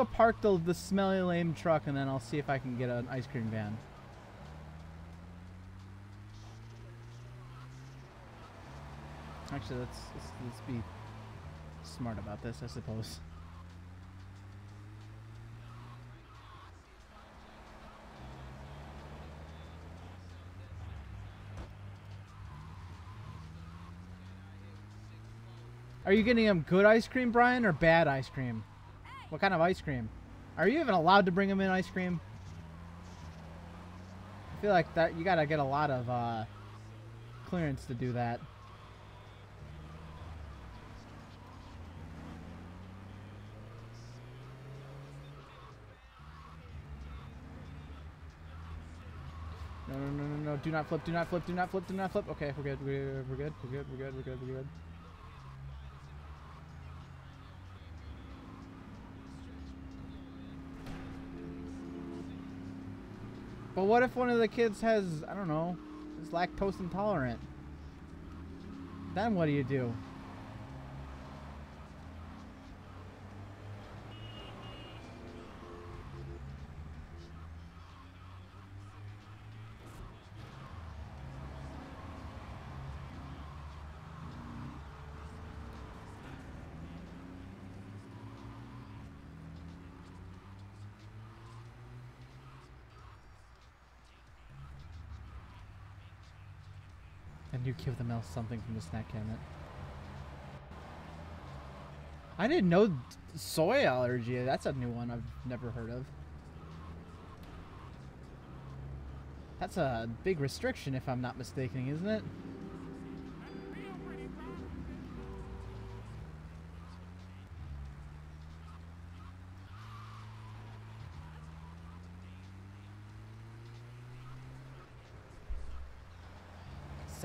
park the smelly lame truck and then I'll see if I can get an ice cream van. Actually, let's be smart about this, I suppose. Are you getting him good ice cream, Brian, or bad ice cream? What kind of ice cream? Are you even allowed to bring him in ice cream? I feel like that you gotta get a lot of clearance to do that. No, no, no, no, no! Do not flip! Do not flip! Do not flip! Do not flip! Okay, we're good. We're good. We're good. We're good. We're good. We're good. But what if one of the kids has, I don't know, is lactose intolerant? Then what do you do? You give them else something from the snack cabinet. I didn't know soy allergy. That's a new one I've never heard of. That's a big restriction if I'm not mistaken, isn't it?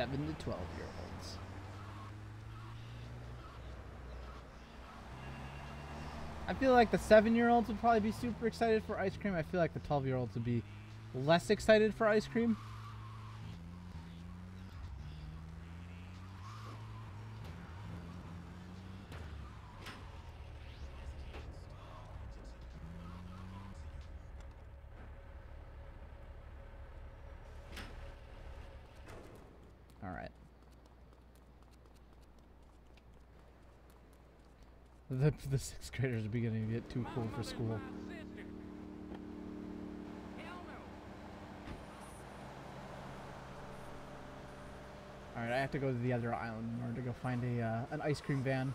To 12-year-olds. I feel like the 7-year-olds would probably be super excited for ice cream. I feel like the 12-year-olds would be less excited for ice cream. The sixth graders are beginning to get too cool for school. Alright, I have to go to the other island in order to go find a an ice cream van.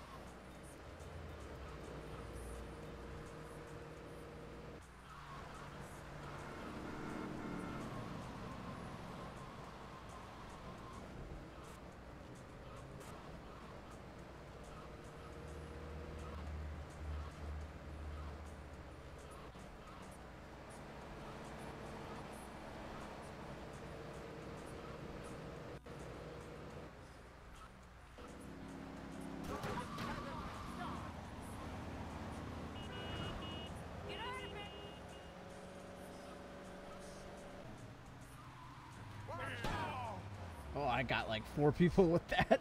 I got like 4 people with that.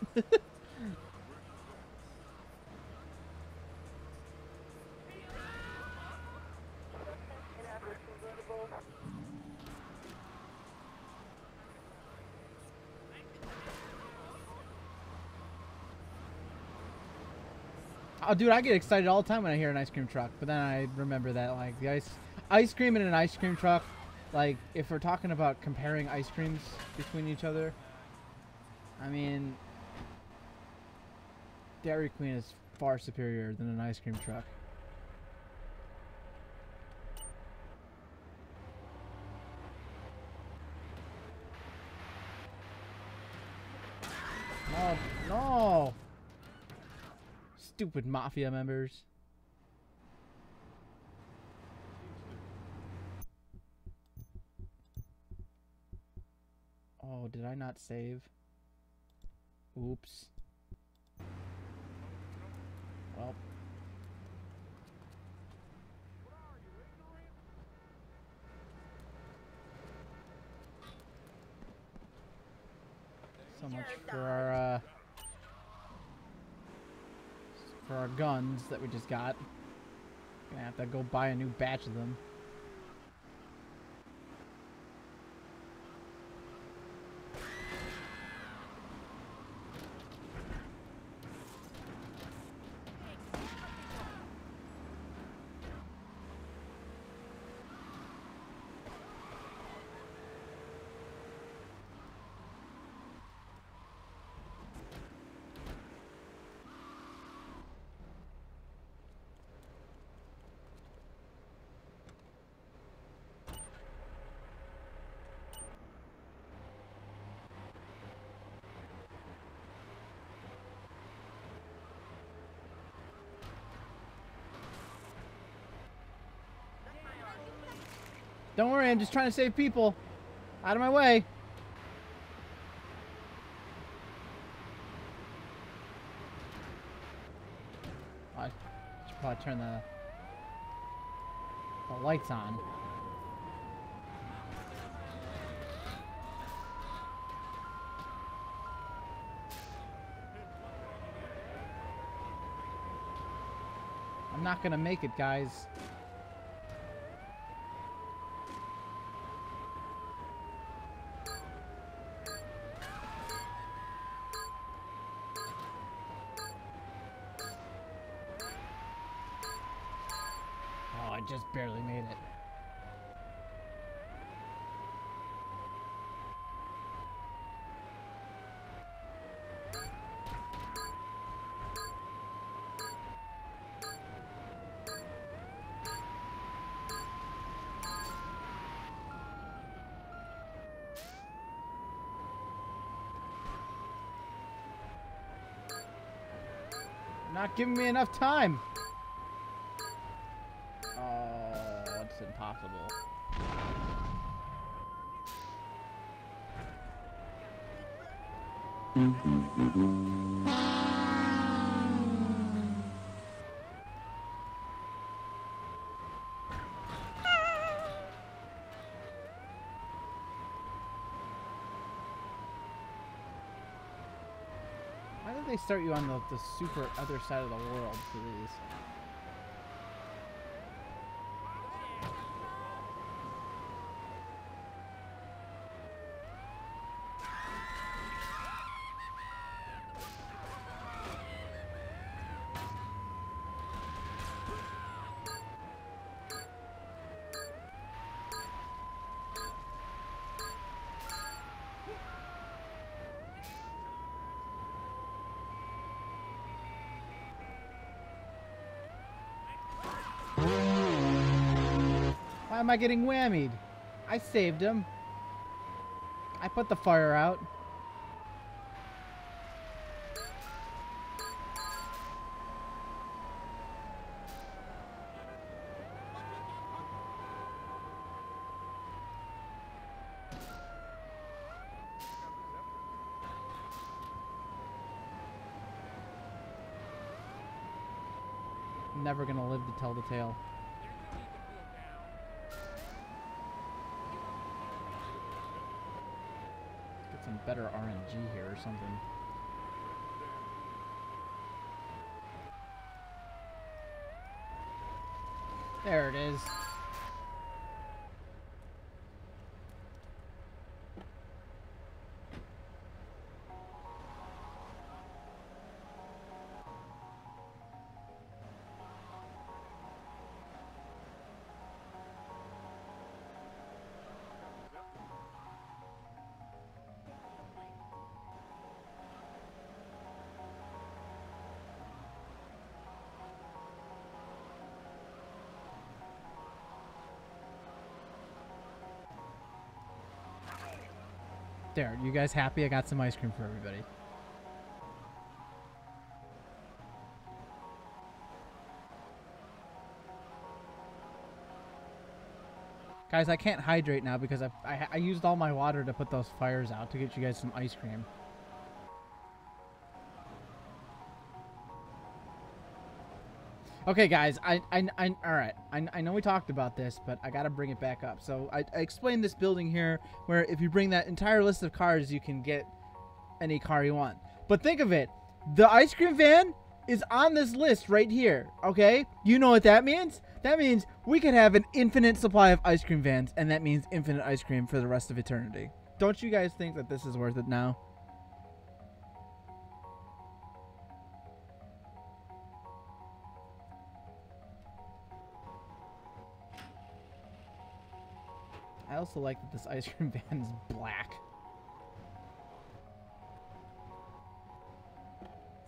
Oh, dude, I get excited all the time when I hear an ice cream truck, but then I remember that like the ice cream in an ice cream truck Like, if we're talking about comparing ice creams between each other, I mean, Dairy Queen is far superior than an ice cream truck. Oh, no! Stupid mafia members. Oh, did I not save? Oops. Well. So much for our guns that we just got. Gonna have to go buy a new batch of them. Don't worry, I'm just trying to save people. Out of my way. I should probably turn the lights on. I'm not gonna make it, guys. Just barely made it. Not giving me enough time. Impossible. Why did they start you on the super other side of the world for these? Am I getting whammied? I saved him. I put the fire out. I'm never gonna live to tell the tale. Better RNG here or something. There it is. There, you guys happy? I got some ice cream for everybody. Guys, I can't hydrate now because I used all my water to put those fires out to get you guys some ice cream. Okay, guys, alright, I know we talked about this, but I gotta bring it back up. So, I explained this building here, where if you bring that entire list of cars, you can get any car you want. But think of it, the ice cream van is on this list right here, okay? You know what that means? That means we could have an infinite supply of ice cream vans, and that means infinite ice cream for the rest of eternity. Don't you guys think that this is worth it now? I also like that this ice cream van is black.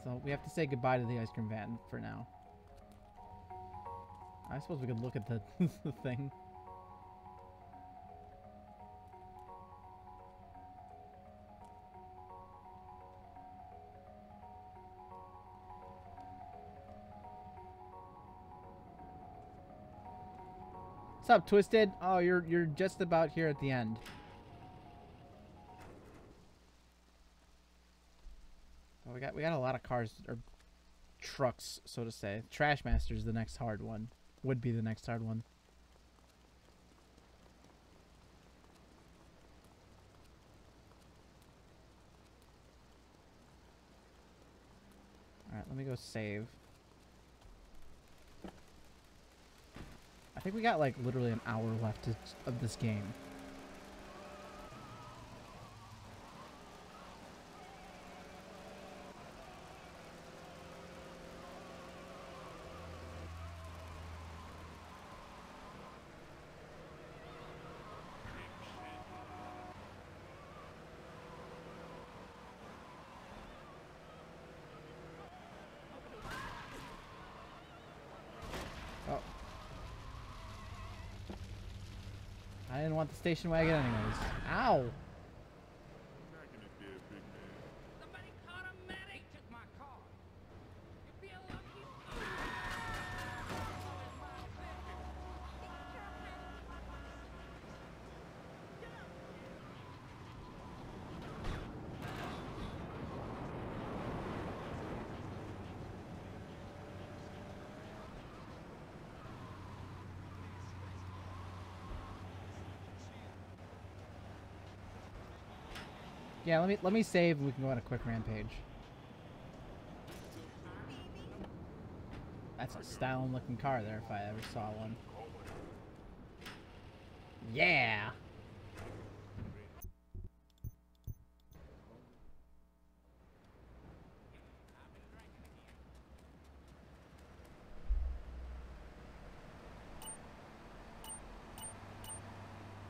So we have to say goodbye to the ice cream van for now. I suppose we could look at the, the thing. What's up, Twisted? Oh, you're just about here at the end. Well, we got a lot of cars or trucks, so to say. Trash Master's the next hard one. Would be the next hard one. Alright, let me go save. I think we got like literally an hour left of this game. The station wagon anyways. Ow! Yeah, let me save and we can go on a quick rampage. That's a styling looking car there if I ever saw one. Yeah!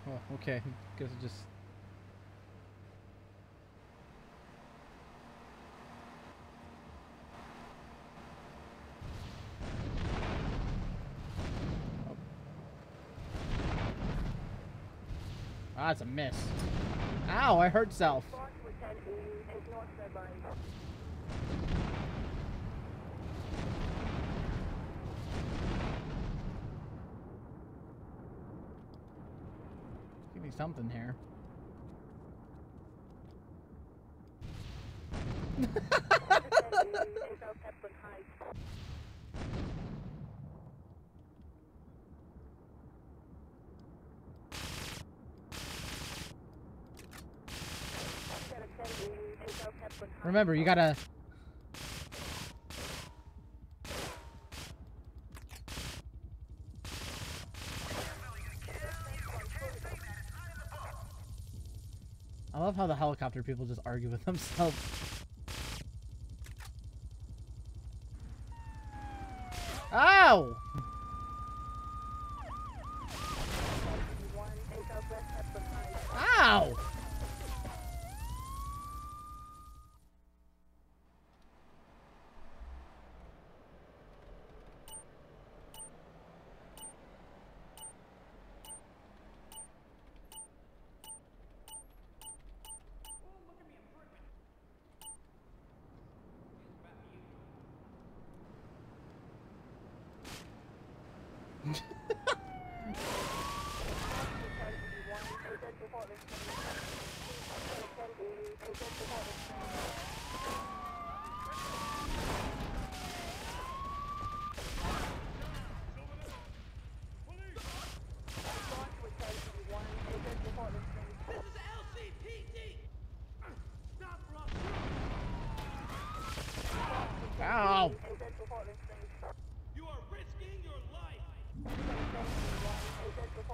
Oh, okay. Guess it just... Ah, it's a miss. Ow, I hurt self. Give me something here. Remember, you gotta... I love how the helicopter people just argue with themselves. Ow! Ow!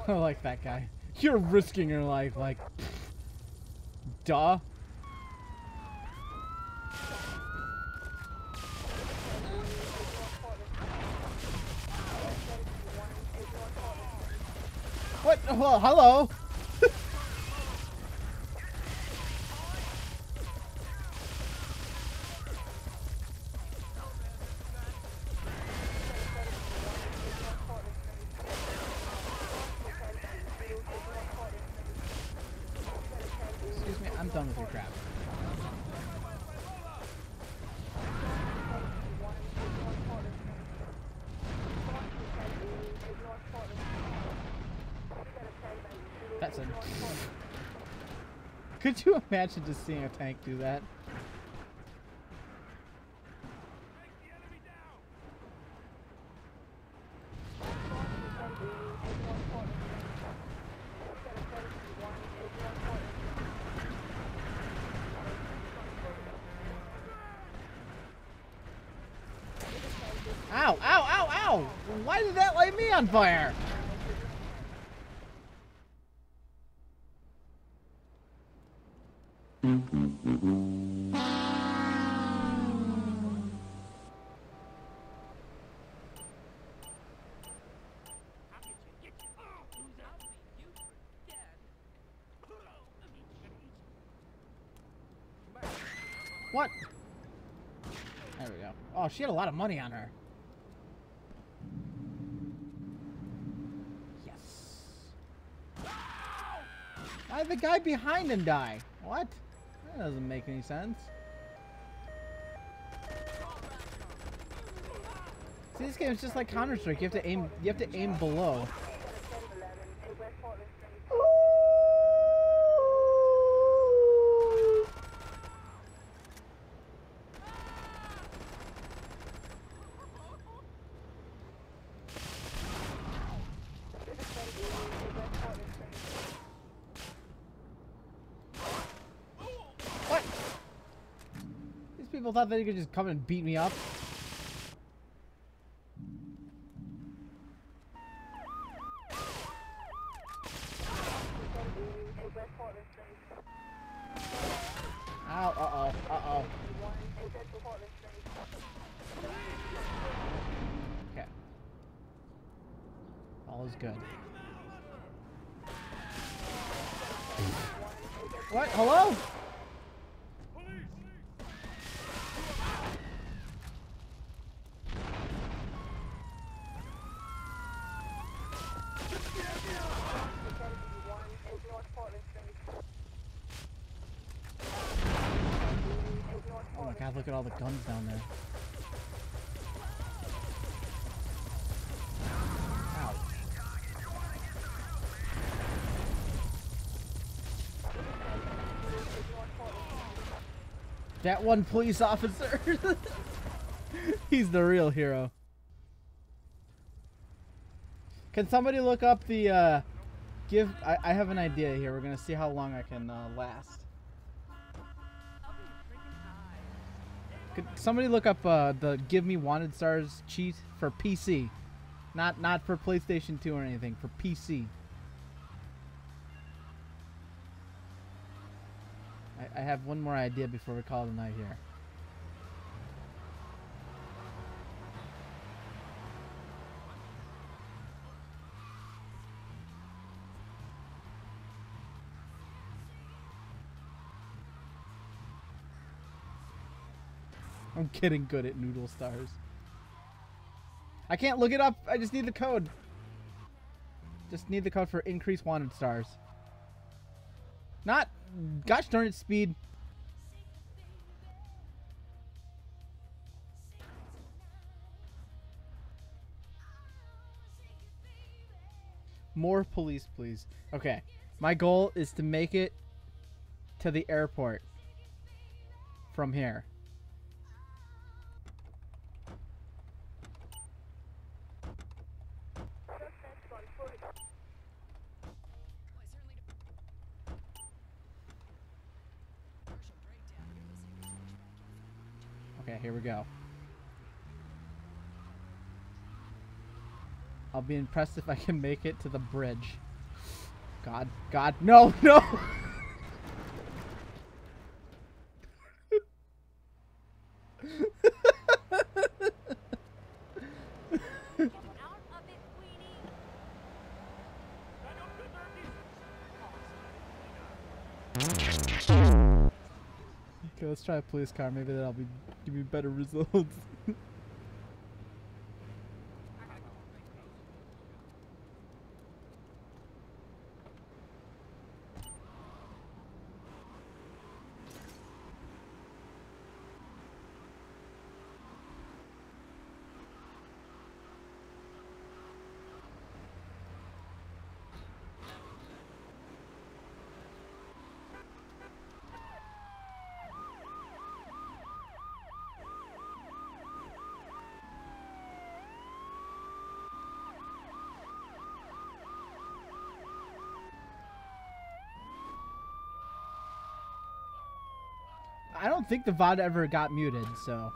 I like that guy. You're risking your life, like, pff, duh. What? Well, hello. Could you imagine just seeing a tank do that? Ow, ow, ow, ow! Why did that light me on fire? What? There we go. Oh, she had a lot of money on her. Yes. Why did the guy behind him die? What? That doesn't make any sense. See, this game is just like Counter-Strike. You have to aim below. Thought that he could just come and beat me up. Ow, uh-oh, uh-oh. Okay. All is good. What? Hello? Look at all the guns down there. Ow. That one police officer. He's the real hero. Can somebody look up the I have an idea here. We're gonna see how long I can last. Could somebody look up the "Give Me Wanted Stars" cheat for PC, not for PlayStation 2 or anything, for PC. I have one more idea before we call it a night here. I'm getting good at noodle stars. I can't look it up. I just need the code. Just need the code for increased wanted stars. Not, gosh darn it, speed. More police, please. Okay. My goal is to make it to the airport from here. Okay, here we go. I'll be impressed if I can make it to the bridge. God, God, no, no! Okay, let's try a police car. Maybe that'll be give me better results. I don't think the VOD ever got muted, so.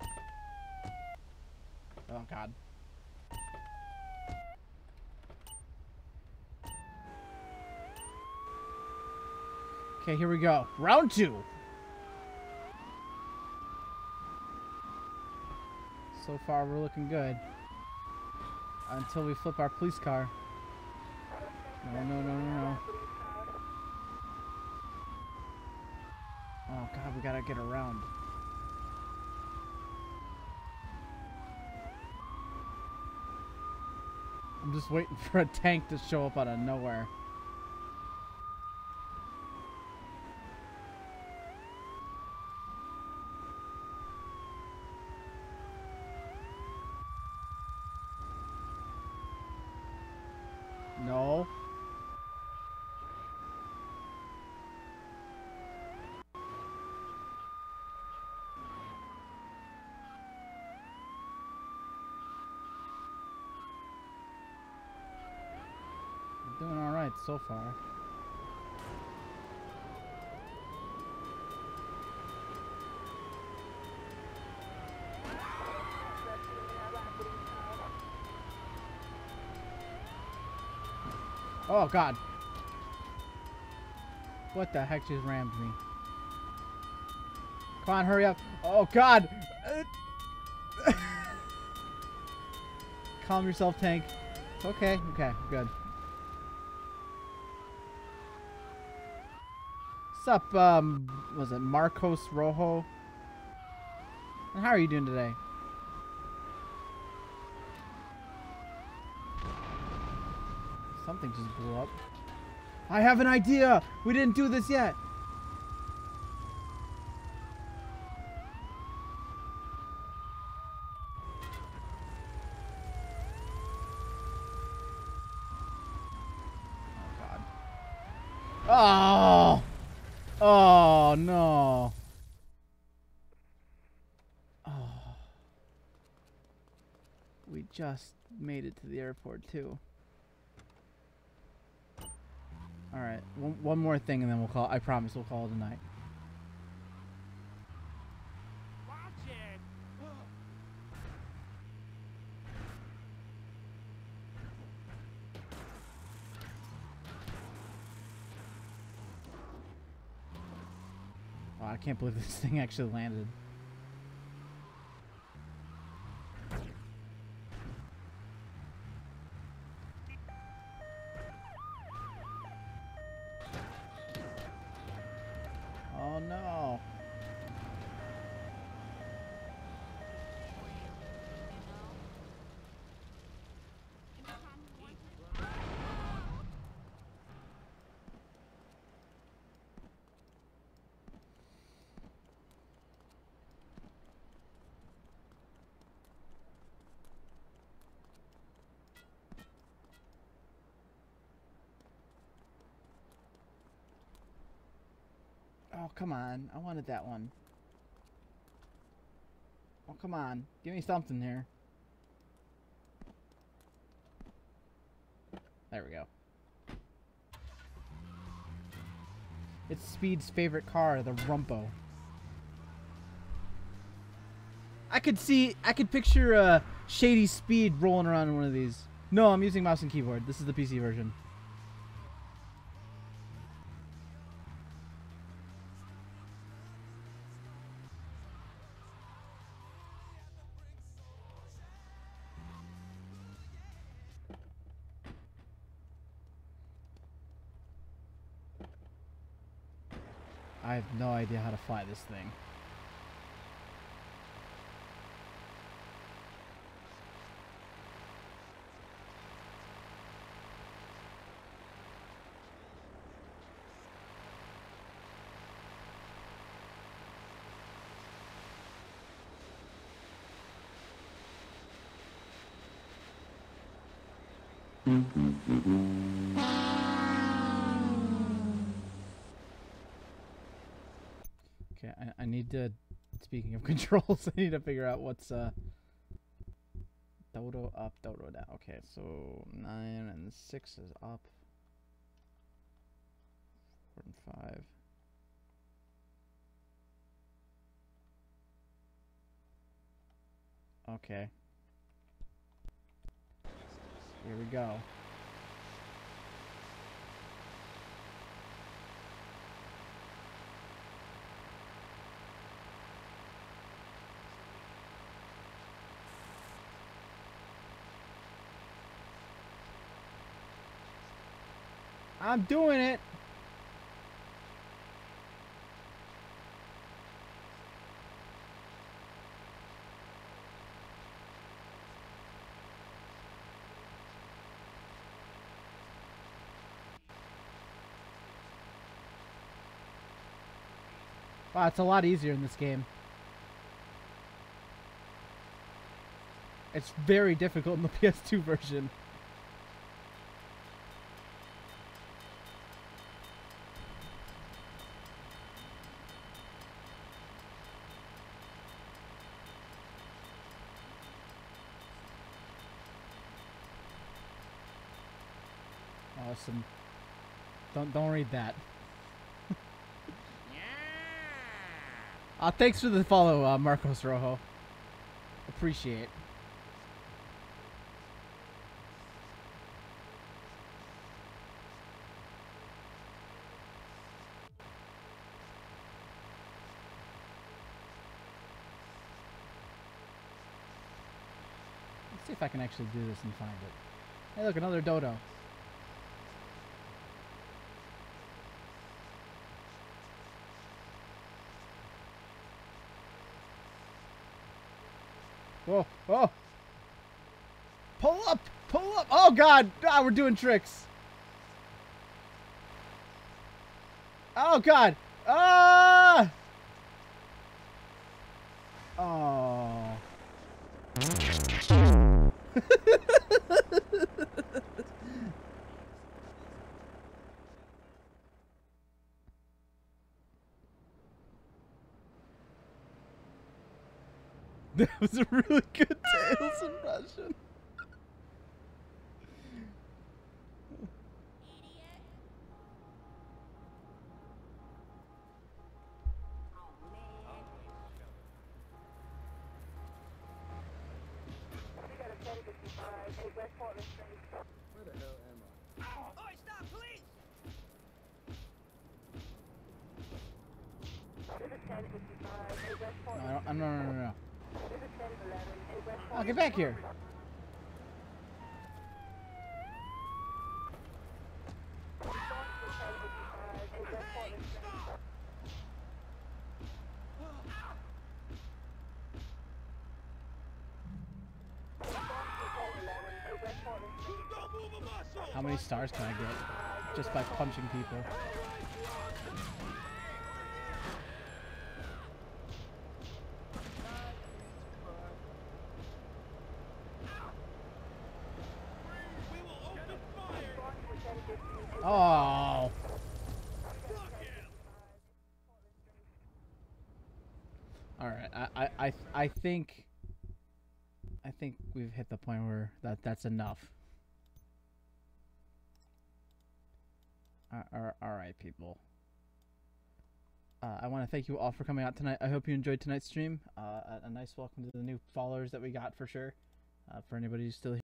Actually. Oh, God. Okay, here we go. Round two. So far, we're looking good. Until we flip our police car. No, no, no, no, no. Oh, God, we gotta get around. I'm just waiting for a tank to show up out of nowhere. Doing all right so far. Oh, God. What the heck just rammed me? Come on, hurry up. Oh, God. Calm yourself, tank. Okay, okay, good. Up, was it Marcos Rojo? And how are you doing today? Something just blew up. I have an idea. We didn't do this yet. Oh, God. Oh. Oh, no. Oh. We just made it to the airport, too. All right. One more thing, and then we'll call. I promise we'll call it a night. I can't believe this thing actually landed. Oh no. come on. I wanted that one. Oh, come on. Give me something here. There we go. It's Speed's favorite car, the Rumpo. I could picture Shady Speed rolling around in one of these. No, I'm using mouse and keyboard. This is the PC version. I have no idea how to fly this thing. Okay, I need to, speaking of controls, I need to figure out what's Dodo up, Dodo down. Okay, so 9 and 6 is up. 4 and 5. Okay. Here we go. I'm doing it. Wow, it's a lot easier in this game. It's very difficult in the PS2 version. Awesome. Don't read that. Thanks for the follow, Marcos Rojo. Appreciate it. Let's see if I can actually do this and find it. Hey, look, another dodo. Whoa, whoa. Pull up, pull up. Oh, God. Ah, we're doing tricks. Oh, God. Ah. Oh. That was a really good Tails impression. No. I'll get back here. How many stars can I get just by punching people? Oh. All right, I think we've hit the point where that's enough. All right, people. I want to thank you all for coming out tonight. I hope you enjoyed tonight's stream. A nice welcome to the new followers that we got for sure. For anybody who's still here.